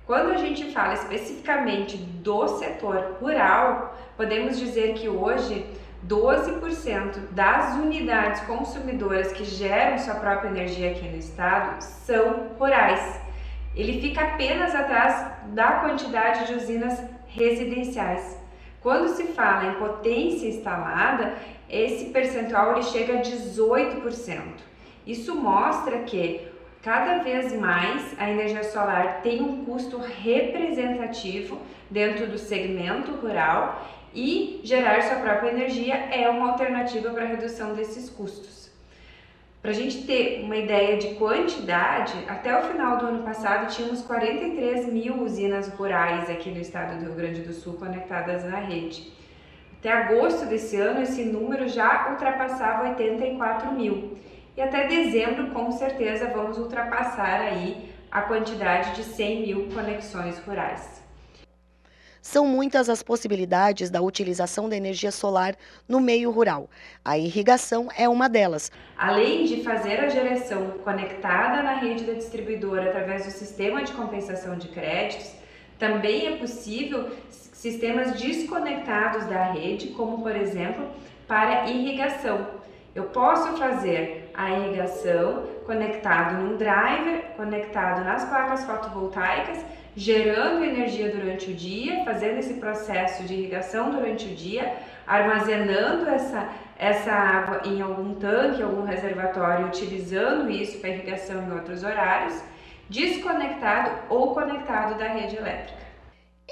Quando a gente fala especificamente do setor rural, podemos dizer que hoje 12% das unidades consumidoras que geram sua própria energia aqui no estado são rurais. Ele fica apenas atrás da quantidade de usinas residenciais. Quando se fala em potência instalada, esse percentual ele chega a 18%. Isso mostra que cada vez mais a energia solar tem um custo representativo dentro do segmento rural. E gerar sua própria energia é uma alternativa para a redução desses custos. Para a gente ter uma ideia de quantidade, até o final do ano passado tínhamos 43 mil usinas rurais aqui no estado do Rio Grande do Sul conectadas na rede. Até agosto desse ano esse número já ultrapassava 84 mil. E até dezembro com certeza vamos ultrapassar aí a quantidade de 100 mil conexões rurais. São muitas as possibilidades da utilização da energia solar no meio rural. A irrigação é uma delas. Além de fazer a geração conectada na rede da distribuidora através do sistema de compensação de créditos, também é possível sistemas desconectados da rede, como por exemplo, para irrigação. Eu posso fazer a irrigação conectado num driver, conectado nas placas fotovoltaicas, gerando energia durante o dia, fazendo esse processo de irrigação durante o dia, armazenando essa água em algum tanque, algum reservatório, utilizando isso para irrigação em outros horários, desconectado ou conectado da rede elétrica.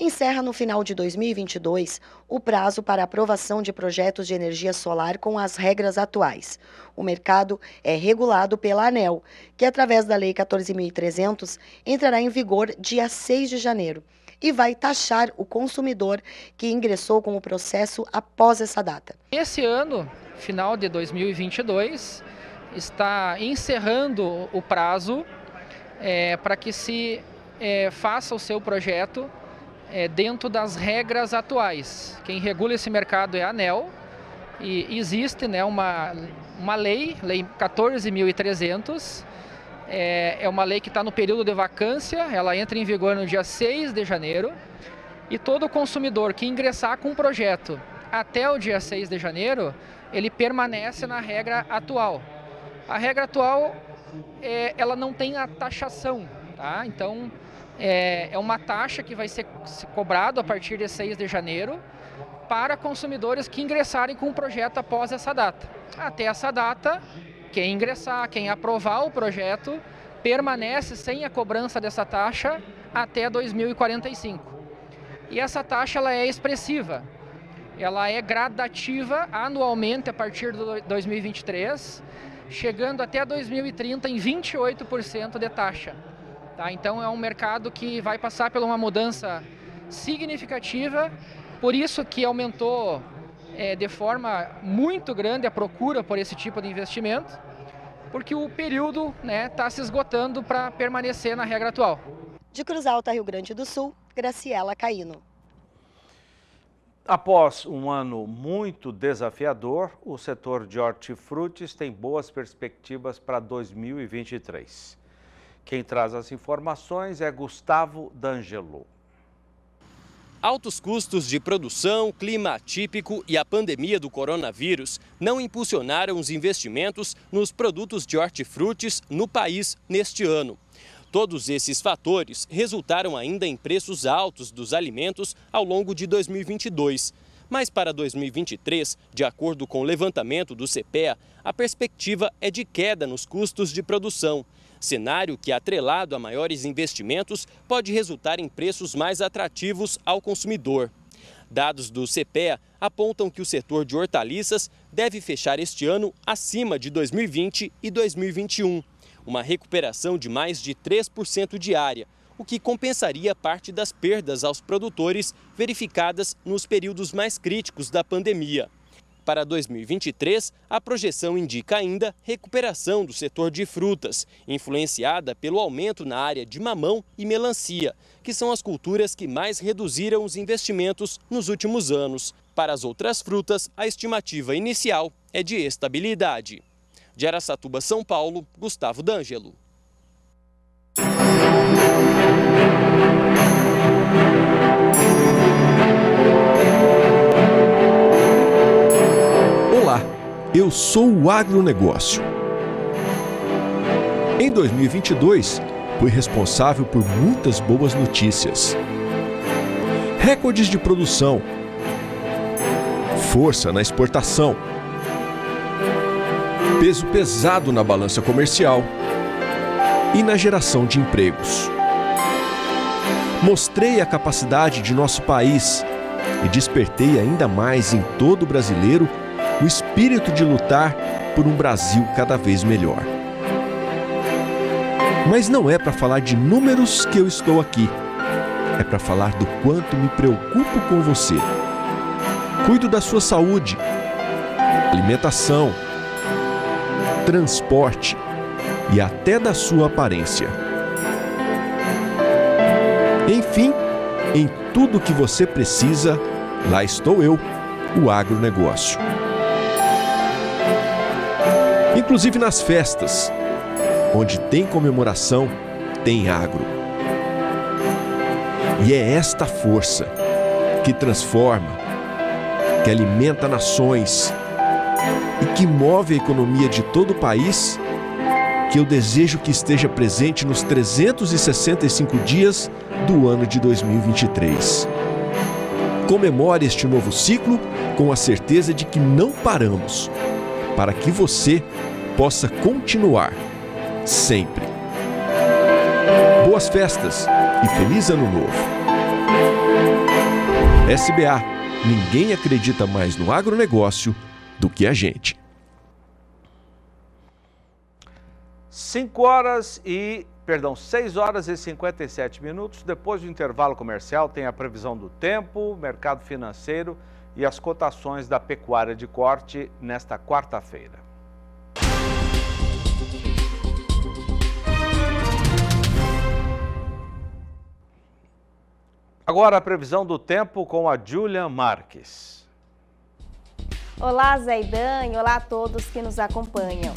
Encerra no final de 2022 o prazo para aprovação de projetos de energia solar com as regras atuais. O mercado é regulado pela ANEL, que através da Lei 14.300 entrará em vigor dia 6 de janeiro e vai taxar o consumidor que ingressou com o processo após essa data. Esse ano, final de 2022, está encerrando o prazo para que se faça o seu projeto dentro das regras atuais. Quem regula esse mercado é a ANEL e existe, né, uma lei 14.300, é uma lei que está no período de vacância, ela entra em vigor no dia 6 de janeiro e todo consumidor que ingressar com um projeto até o dia 6 de janeiro, ele permanece na regra atual. A regra atual, ela não tem a taxação, tá? Então, é uma taxa que vai ser cobrada a partir de 6 de janeiro para consumidores que ingressarem com o projeto após essa data. Até essa data, quem ingressar, quem aprovar o projeto, permanece sem a cobrança dessa taxa até 2045. E essa taxa ela é expressiva, ela é gradativa anualmente a partir de 2023, chegando até 2030 em 28% de taxa. Tá, então é um mercado que vai passar por uma mudança significativa, por isso que aumentou de forma muito grande a procura por esse tipo de investimento. porque o período está se esgotando para permanecer na regra atual. De Cruz Alta, Rio Grande do Sul, Graciela Caíno. Após um ano muito desafiador, o setor de hortifrutis tem boas perspectivas para 2023. Quem traz as informações é Gustavo D'Angelo. Altos custos de produção, clima atípico e a pandemia do coronavírus não impulsionaram os investimentos nos produtos de hortifrutis no país neste ano. Todos esses fatores resultaram ainda em preços altos dos alimentos ao longo de 2022. Mas para 2023, de acordo com o levantamento do CEPEA, a perspectiva é de queda nos custos de produção. Cenário que, atrelado a maiores investimentos, pode resultar em preços mais atrativos ao consumidor. Dados do CEPEA apontam que o setor de hortaliças deve fechar este ano acima de 2020 e 2021, uma recuperação de mais de 3% diária, o que compensaria parte das perdas aos produtores verificadas nos períodos mais críticos da pandemia. Para 2023, a projeção indica ainda recuperação do setor de frutas, influenciada pelo aumento na área de mamão e melancia, que são as culturas que mais reduziram os investimentos nos últimos anos. Para as outras frutas, a estimativa inicial é de estabilidade. De Araçatuba, São Paulo, Gustavo D'Angelo. Eu sou o agronegócio. Em 2022, fui responsável por muitas boas notícias. Recordes de produção, força na exportação, peso pesado na balança comercial e na geração de empregos. Mostrei a capacidade de nosso país e despertei ainda mais em todo brasileiro o espírito de lutar por um Brasil cada vez melhor. Mas não é para falar de números que eu estou aqui. É para falar do quanto me preocupo com você. Cuido da sua saúde, alimentação, transporte e até da sua aparência. Enfim, em tudo que você precisa, lá estou eu, o agronegócio. Inclusive nas festas, onde tem comemoração, tem agro. E é esta força que transforma, que alimenta nações e que move a economia de todo o país, que eu desejo que esteja presente nos 365 dias do ano de 2023. Comemore este novo ciclo com a certeza de que não paramos, para que você possa continuar, sempre. Boas festas e feliz ano novo. SBA, ninguém acredita mais no agronegócio do que a gente. 6 horas e 57 minutos. Depois do intervalo comercial tem a previsão do tempo, mercado financeiro e as cotações da pecuária de corte nesta quarta-feira. Agora a previsão do tempo com a Julian Marques. Olá, Zaidan, olá a todos que nos acompanham.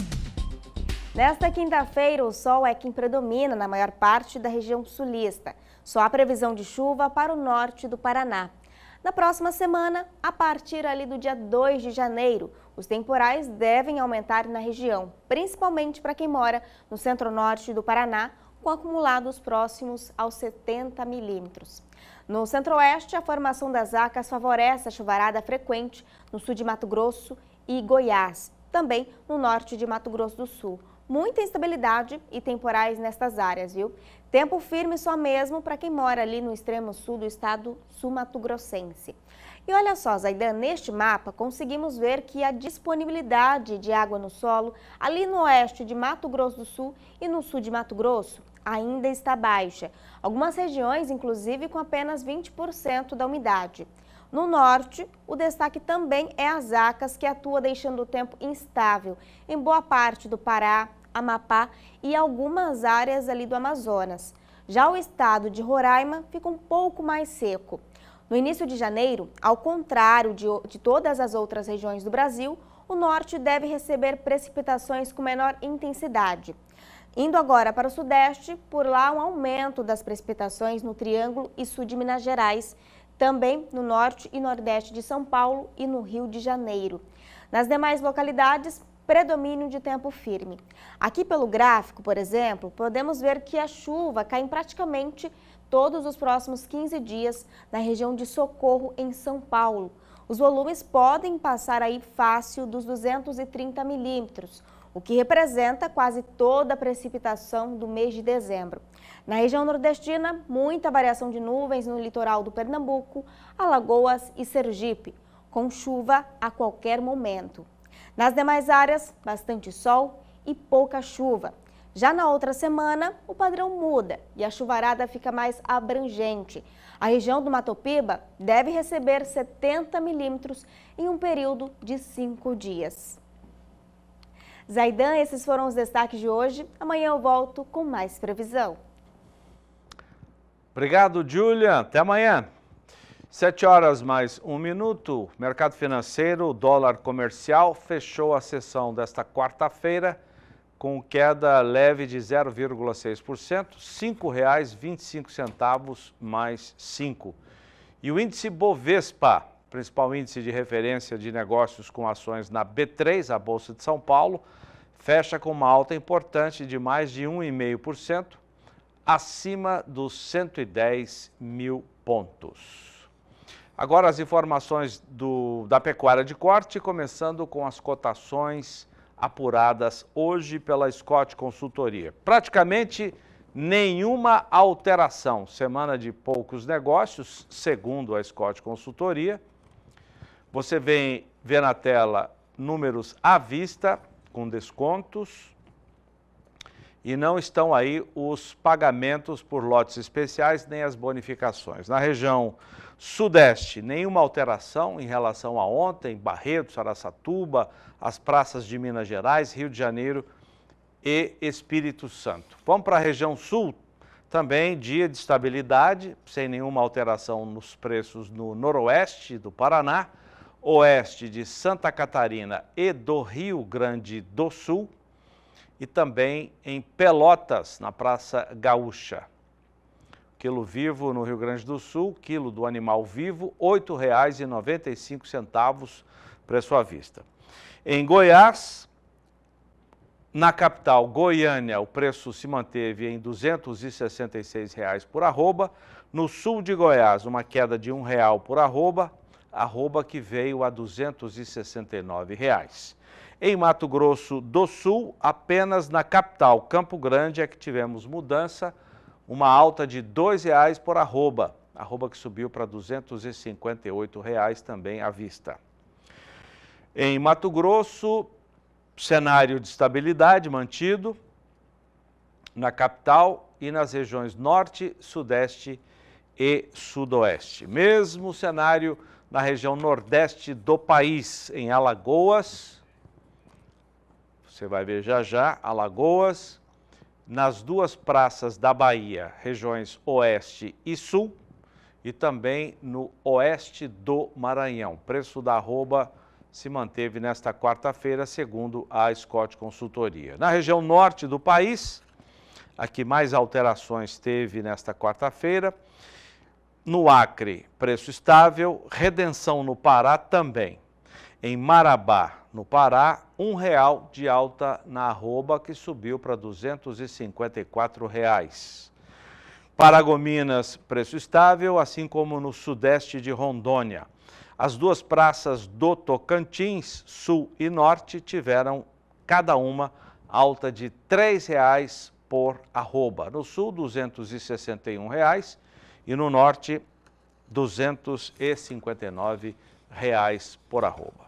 Nesta quinta-feira, o sol é quem predomina na maior parte da região sulista. Só há previsão de chuva para o norte do Paraná. Na próxima semana, a partir ali do dia 2 de janeiro, os temporais devem aumentar na região, principalmente para quem mora no centro-norte do Paraná, com acumulados próximos aos 70 milímetros. No centro-oeste, a formação das acas favorece a chuvarada frequente no sul de Mato Grosso e Goiás, também no norte de Mato Grosso do Sul. Muita instabilidade e temporais nestas áreas, viu? Tempo firme só mesmo para quem mora ali no extremo sul do estado sul-mato-grossense. E olha só, Zaidan, neste mapa conseguimos ver que a disponibilidade de água no solo ali no oeste de Mato Grosso do Sul e no sul de Mato Grosso ainda está baixa. Algumas regiões, inclusive, com apenas 20% da umidade. No norte, o destaque também é as acas, que atua deixando o tempo instável em boa parte do Pará, Amapá e algumas áreas ali do Amazonas. Já o estado de Roraima fica um pouco mais seco. No início de janeiro, ao contrário de todas as outras regiões do Brasil, o norte deve receber precipitações com menor intensidade. Indo agora para o sudeste, por lá um aumento das precipitações no Triângulo e sul de Minas Gerais, também no norte e nordeste de São Paulo e no Rio de Janeiro. Nas demais localidades, predomínio de tempo firme. Aqui pelo gráfico, por exemplo, podemos ver que a chuva cai em praticamente todos os próximos 15 dias na região de Socorro, em São Paulo. Os volumes podem passar aí fácil dos 230 milímetros, o que representa quase toda a precipitação do mês de dezembro. Na região nordestina, muita variação de nuvens no litoral do Pernambuco, Alagoas e Sergipe, com chuva a qualquer momento. Nas demais áreas, bastante sol e pouca chuva. Já na outra semana, o padrão muda e a chuvarada fica mais abrangente. A região do Matopiba deve receber 70 milímetros em um período de 5 dias. Zaidan, esses foram os destaques de hoje. Amanhã eu volto com mais previsão. Obrigado, Julia. Até amanhã. 7h mais 1 minuto. Mercado financeiro, dólar comercial fechou a sessão desta quarta-feira com queda leve de 0,6%, R$ 5,25 mais 5. E o índice Bovespa, principal índice de referência de negócios com ações na B3, a Bolsa de São Paulo, fecha com uma alta importante de mais de 1,5%, acima dos 110 mil pontos. Agora as informações da pecuária de corte, começando com as cotações apuradas hoje pela Scott Consultoria. Praticamente nenhuma alteração. Semana de poucos negócios, segundo a Scott Consultoria. Você vê na tela números à vista, com descontos, e não estão aí os pagamentos por lotes especiais nem as bonificações. Na região sudeste, nenhuma alteração em relação a ontem, Barretos, Araçatuba, as praças de Minas Gerais, Rio de Janeiro e Espírito Santo. Vamos para a região sul, também dia de estabilidade, sem nenhuma alteração nos preços no noroeste do Paraná, oeste de Santa Catarina e do Rio Grande do Sul, e também em Pelotas, na Praça Gaúcha. Quilo vivo no Rio Grande do Sul, quilo do animal vivo, R$ 8,95, preço à vista. Em Goiás, na capital Goiânia, o preço se manteve em R$ 266 por arroba. No sul de Goiás, uma queda de R$ 1 por arroba, arroba que veio a R$ 269. Em Mato Grosso do Sul, apenas na capital, Campo Grande, é que tivemos mudança, uma alta de R$ 2,00 por arroba, arroba que subiu para R$ 258,00 também à vista. Em Mato Grosso, cenário de estabilidade mantido na capital e nas regiões norte, sudeste e sudoeste. Mesmo cenário na região nordeste do país, em Alagoas. Você vai ver já já, Alagoas, nas duas praças da Bahia, regiões oeste e sul, e também no oeste do Maranhão. Preço da arroba se manteve nesta quarta-feira, segundo a Scott Consultoria. Na região norte do país, a que mais alterações teve nesta quarta-feira, no Acre, preço estável, Redenção no Pará também. Em Marabá, no Pará, R$ 1,00 de alta na arroba, que subiu para R$ 254,00. Paragominas, preço estável, assim como no sudeste de Rondônia. As duas praças do Tocantins, sul e norte, tiveram cada uma alta de R$ 3,00 por arroba. No sul, R$ 261,00 e no norte, R$ 259,00 por arroba.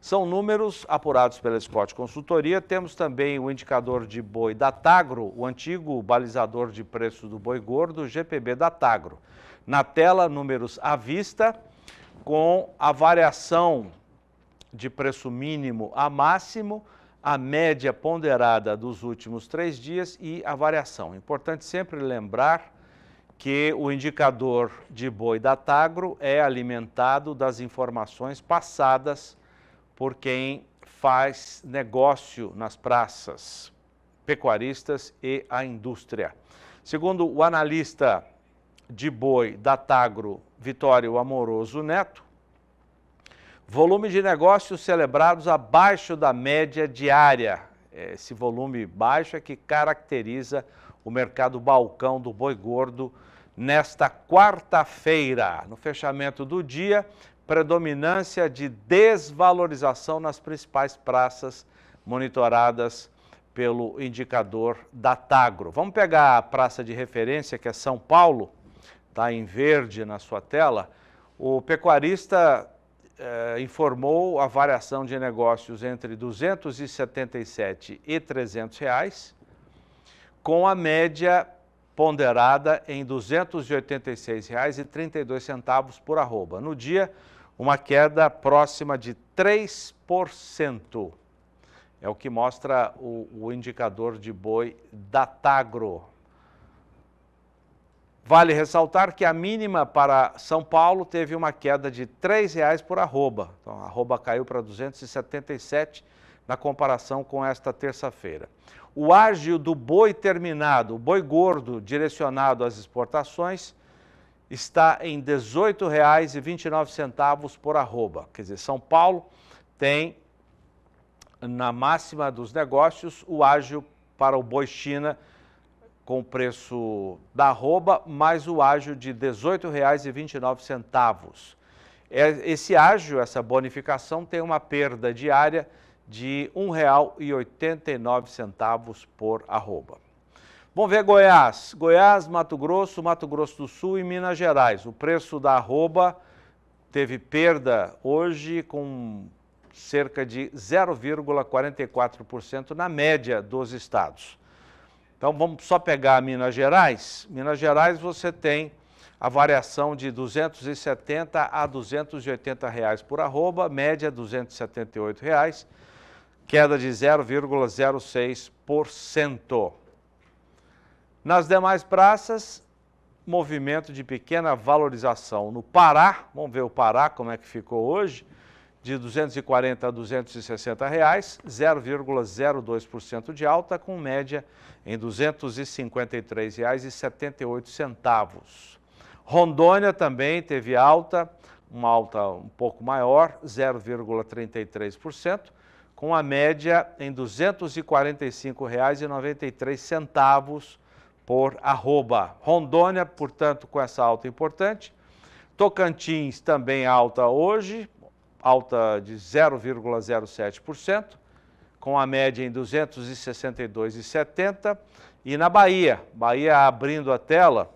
São números apurados pela Scott Consultoria. Temos também o indicador de boi da Tagro, o antigo balizador de preço do boi gordo, GPB da Tagro. Na tela, números à vista, com a variação de preço mínimo a máximo, a média ponderada dos últimos 3 dias e a variação. Importante sempre lembrar que o indicador de boi da Tagro é alimentado das informações passadas por quem faz negócio nas praças, pecuaristas e a indústria. Segundo o analista de boi da Tagro, Vitório Amoroso Neto, volume de negócios celebrados abaixo da média diária. Esse volume baixo é que caracteriza o mercado balcão do boi gordo nesta quarta-feira. No fechamento do dia, predominância de desvalorização nas principais praças monitoradas pelo indicador da Tagro. Vamos pegar a praça de referência, que é São Paulo, está em verde na sua tela. O pecuarista informou a variação de negócios entre R$ 277 e R$ 300, reais, com a média ponderada em R$ 286,32 por arroba. No dia, uma queda próxima de 3%. É o que mostra o indicador de boi da Tagro. Vale ressaltar que a mínima para São Paulo teve uma queda de R$ 3,00 por arroba. Então, a arroba caiu para R$ 277,00 na comparação com esta terça-feira. O ágio do boi terminado, o boi gordo direcionado às exportações, está em R$ 18,29 por arroba. Quer dizer, São Paulo tem, na máxima dos negócios, o ágio para o boi China, com o preço da arroba, mais o ágio de R$ 18,29. Esse ágio, essa bonificação, tem uma perda diária de R$ 1,89 por arroba. Vamos ver Goiás. Goiás, Mato Grosso, Mato Grosso do Sul e Minas Gerais. O preço da arroba teve perda hoje com cerca de 0,44% na média dos estados. Então, vamos só pegar Minas Gerais. Minas Gerais você tem a variação de R$ 270 a R$ 280 reais por arroba, média R$ 278, reais, queda de 0,06%. Nas demais praças, movimento de pequena valorização. No Pará, vamos ver o Pará como é que ficou hoje, de R$ 240 a R$ 260, reais, 0,02% de alta, com média em R$ 253,78. Rondônia também teve alta, uma alta um pouco maior, 0,33%, com a média em R$ 245,93 por arroba. Rondônia, portanto, com essa alta importante. Tocantins também alta hoje, alta de 0,07%, com a média em 262,70. E na Bahia, abrindo a tela,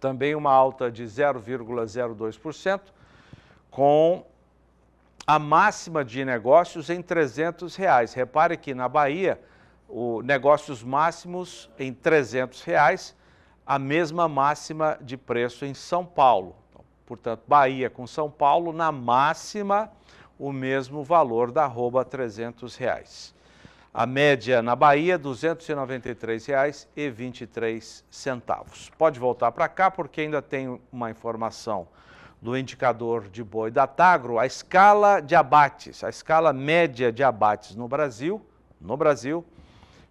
também uma alta de 0,02%, com a máxima de negócios em R$ 300. Reais. Repare que na Bahia, os negócios máximos em R$ 300, reais, a mesma máxima de preço em São Paulo. Portanto, Bahia com São Paulo, na máxima, o mesmo valor da arroba, R$ 300. Reais. A média na Bahia, R$ 293,23. Pode voltar para cá, porque ainda tem uma informação do indicador de boi da Tagro, a escala de abates, a escala média de abates no Brasil,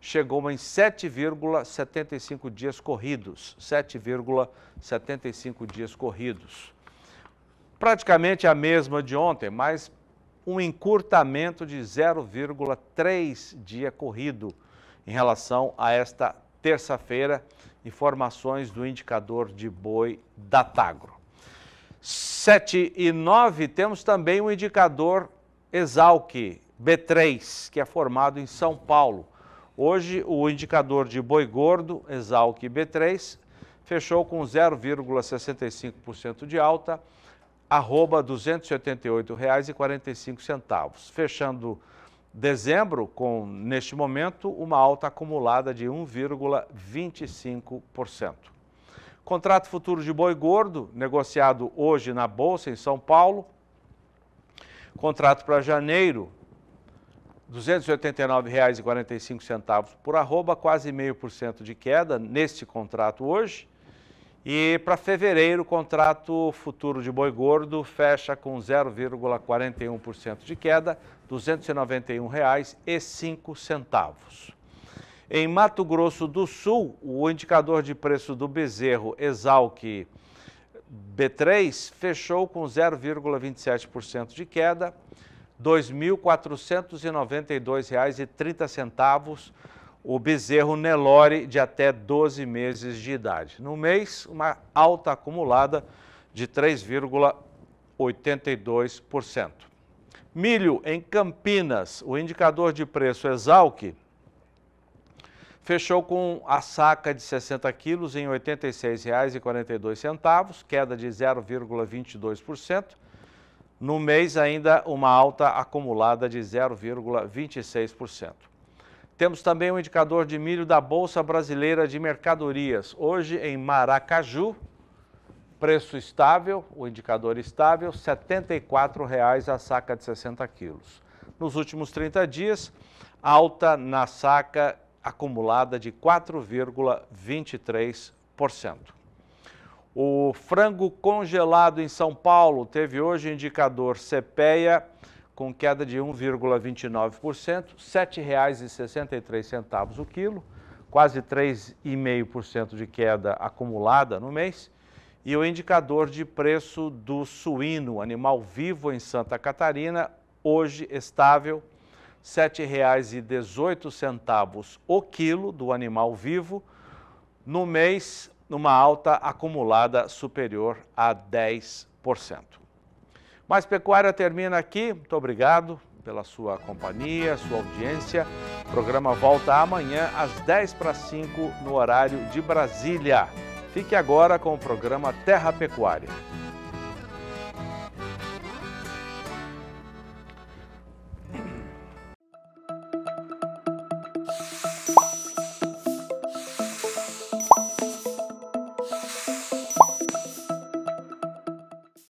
chegou em 7,75 dias corridos, 7,75 dias corridos. Praticamente a mesma de ontem, mas um encurtamento de 0,3 dia corrido em relação a esta terça-feira, informações do indicador de boi da Tagro. 7 e 9, temos também o indicador Exalc B3, que é formado em São Paulo. Hoje, o indicador de boi gordo, Exalc B3, fechou com 0,65% de alta, arroba R$ 288,45, fechando dezembro com, neste momento, uma alta acumulada de 1,25%. Contrato futuro de boi gordo, negociado hoje na Bolsa, em São Paulo. Contrato para janeiro, R$ 289,45 por arroba, quase 0,5% de queda neste contrato hoje. E para fevereiro, o contrato futuro de boi gordo fecha com 0,41% de queda, R$ 291,05. Em Mato Grosso do Sul, o indicador de preço do bezerro Exalc B3 fechou com 0,27% de queda, R$ 2.492,30 o bezerro Nelore de até 12 meses de idade. No mês, uma alta acumulada de 3,82%. Milho em Campinas, o indicador de preço Exalc fechou com a saca de 60 quilos em R$ 86,42, queda de 0,22%. No mês, ainda uma alta acumulada de 0,26%. Temos também um indicador de milho da Bolsa Brasileira de Mercadorias. Hoje, em Maracaju, preço estável, o indicador estável, R$ 74,00 a saca de 60 quilos. Nos últimos 30 dias, alta na saca acumulada de 4,23%. O frango congelado em São Paulo teve hoje indicador CEPEA com queda de 1,29%, R$ 7,63 o quilo, quase 3,5% de queda acumulada no mês. E o indicador de preço do suíno, animal vivo em Santa Catarina, hoje estável, R$ 7,18 o quilo do animal vivo, no mês, numa alta acumulada superior a 10%. Mais Pecuária termina aqui. Muito obrigado pela sua companhia, sua audiência. O programa volta amanhã às 10:50 no horário de Brasília. Fique agora com o programa Terra Pecuária.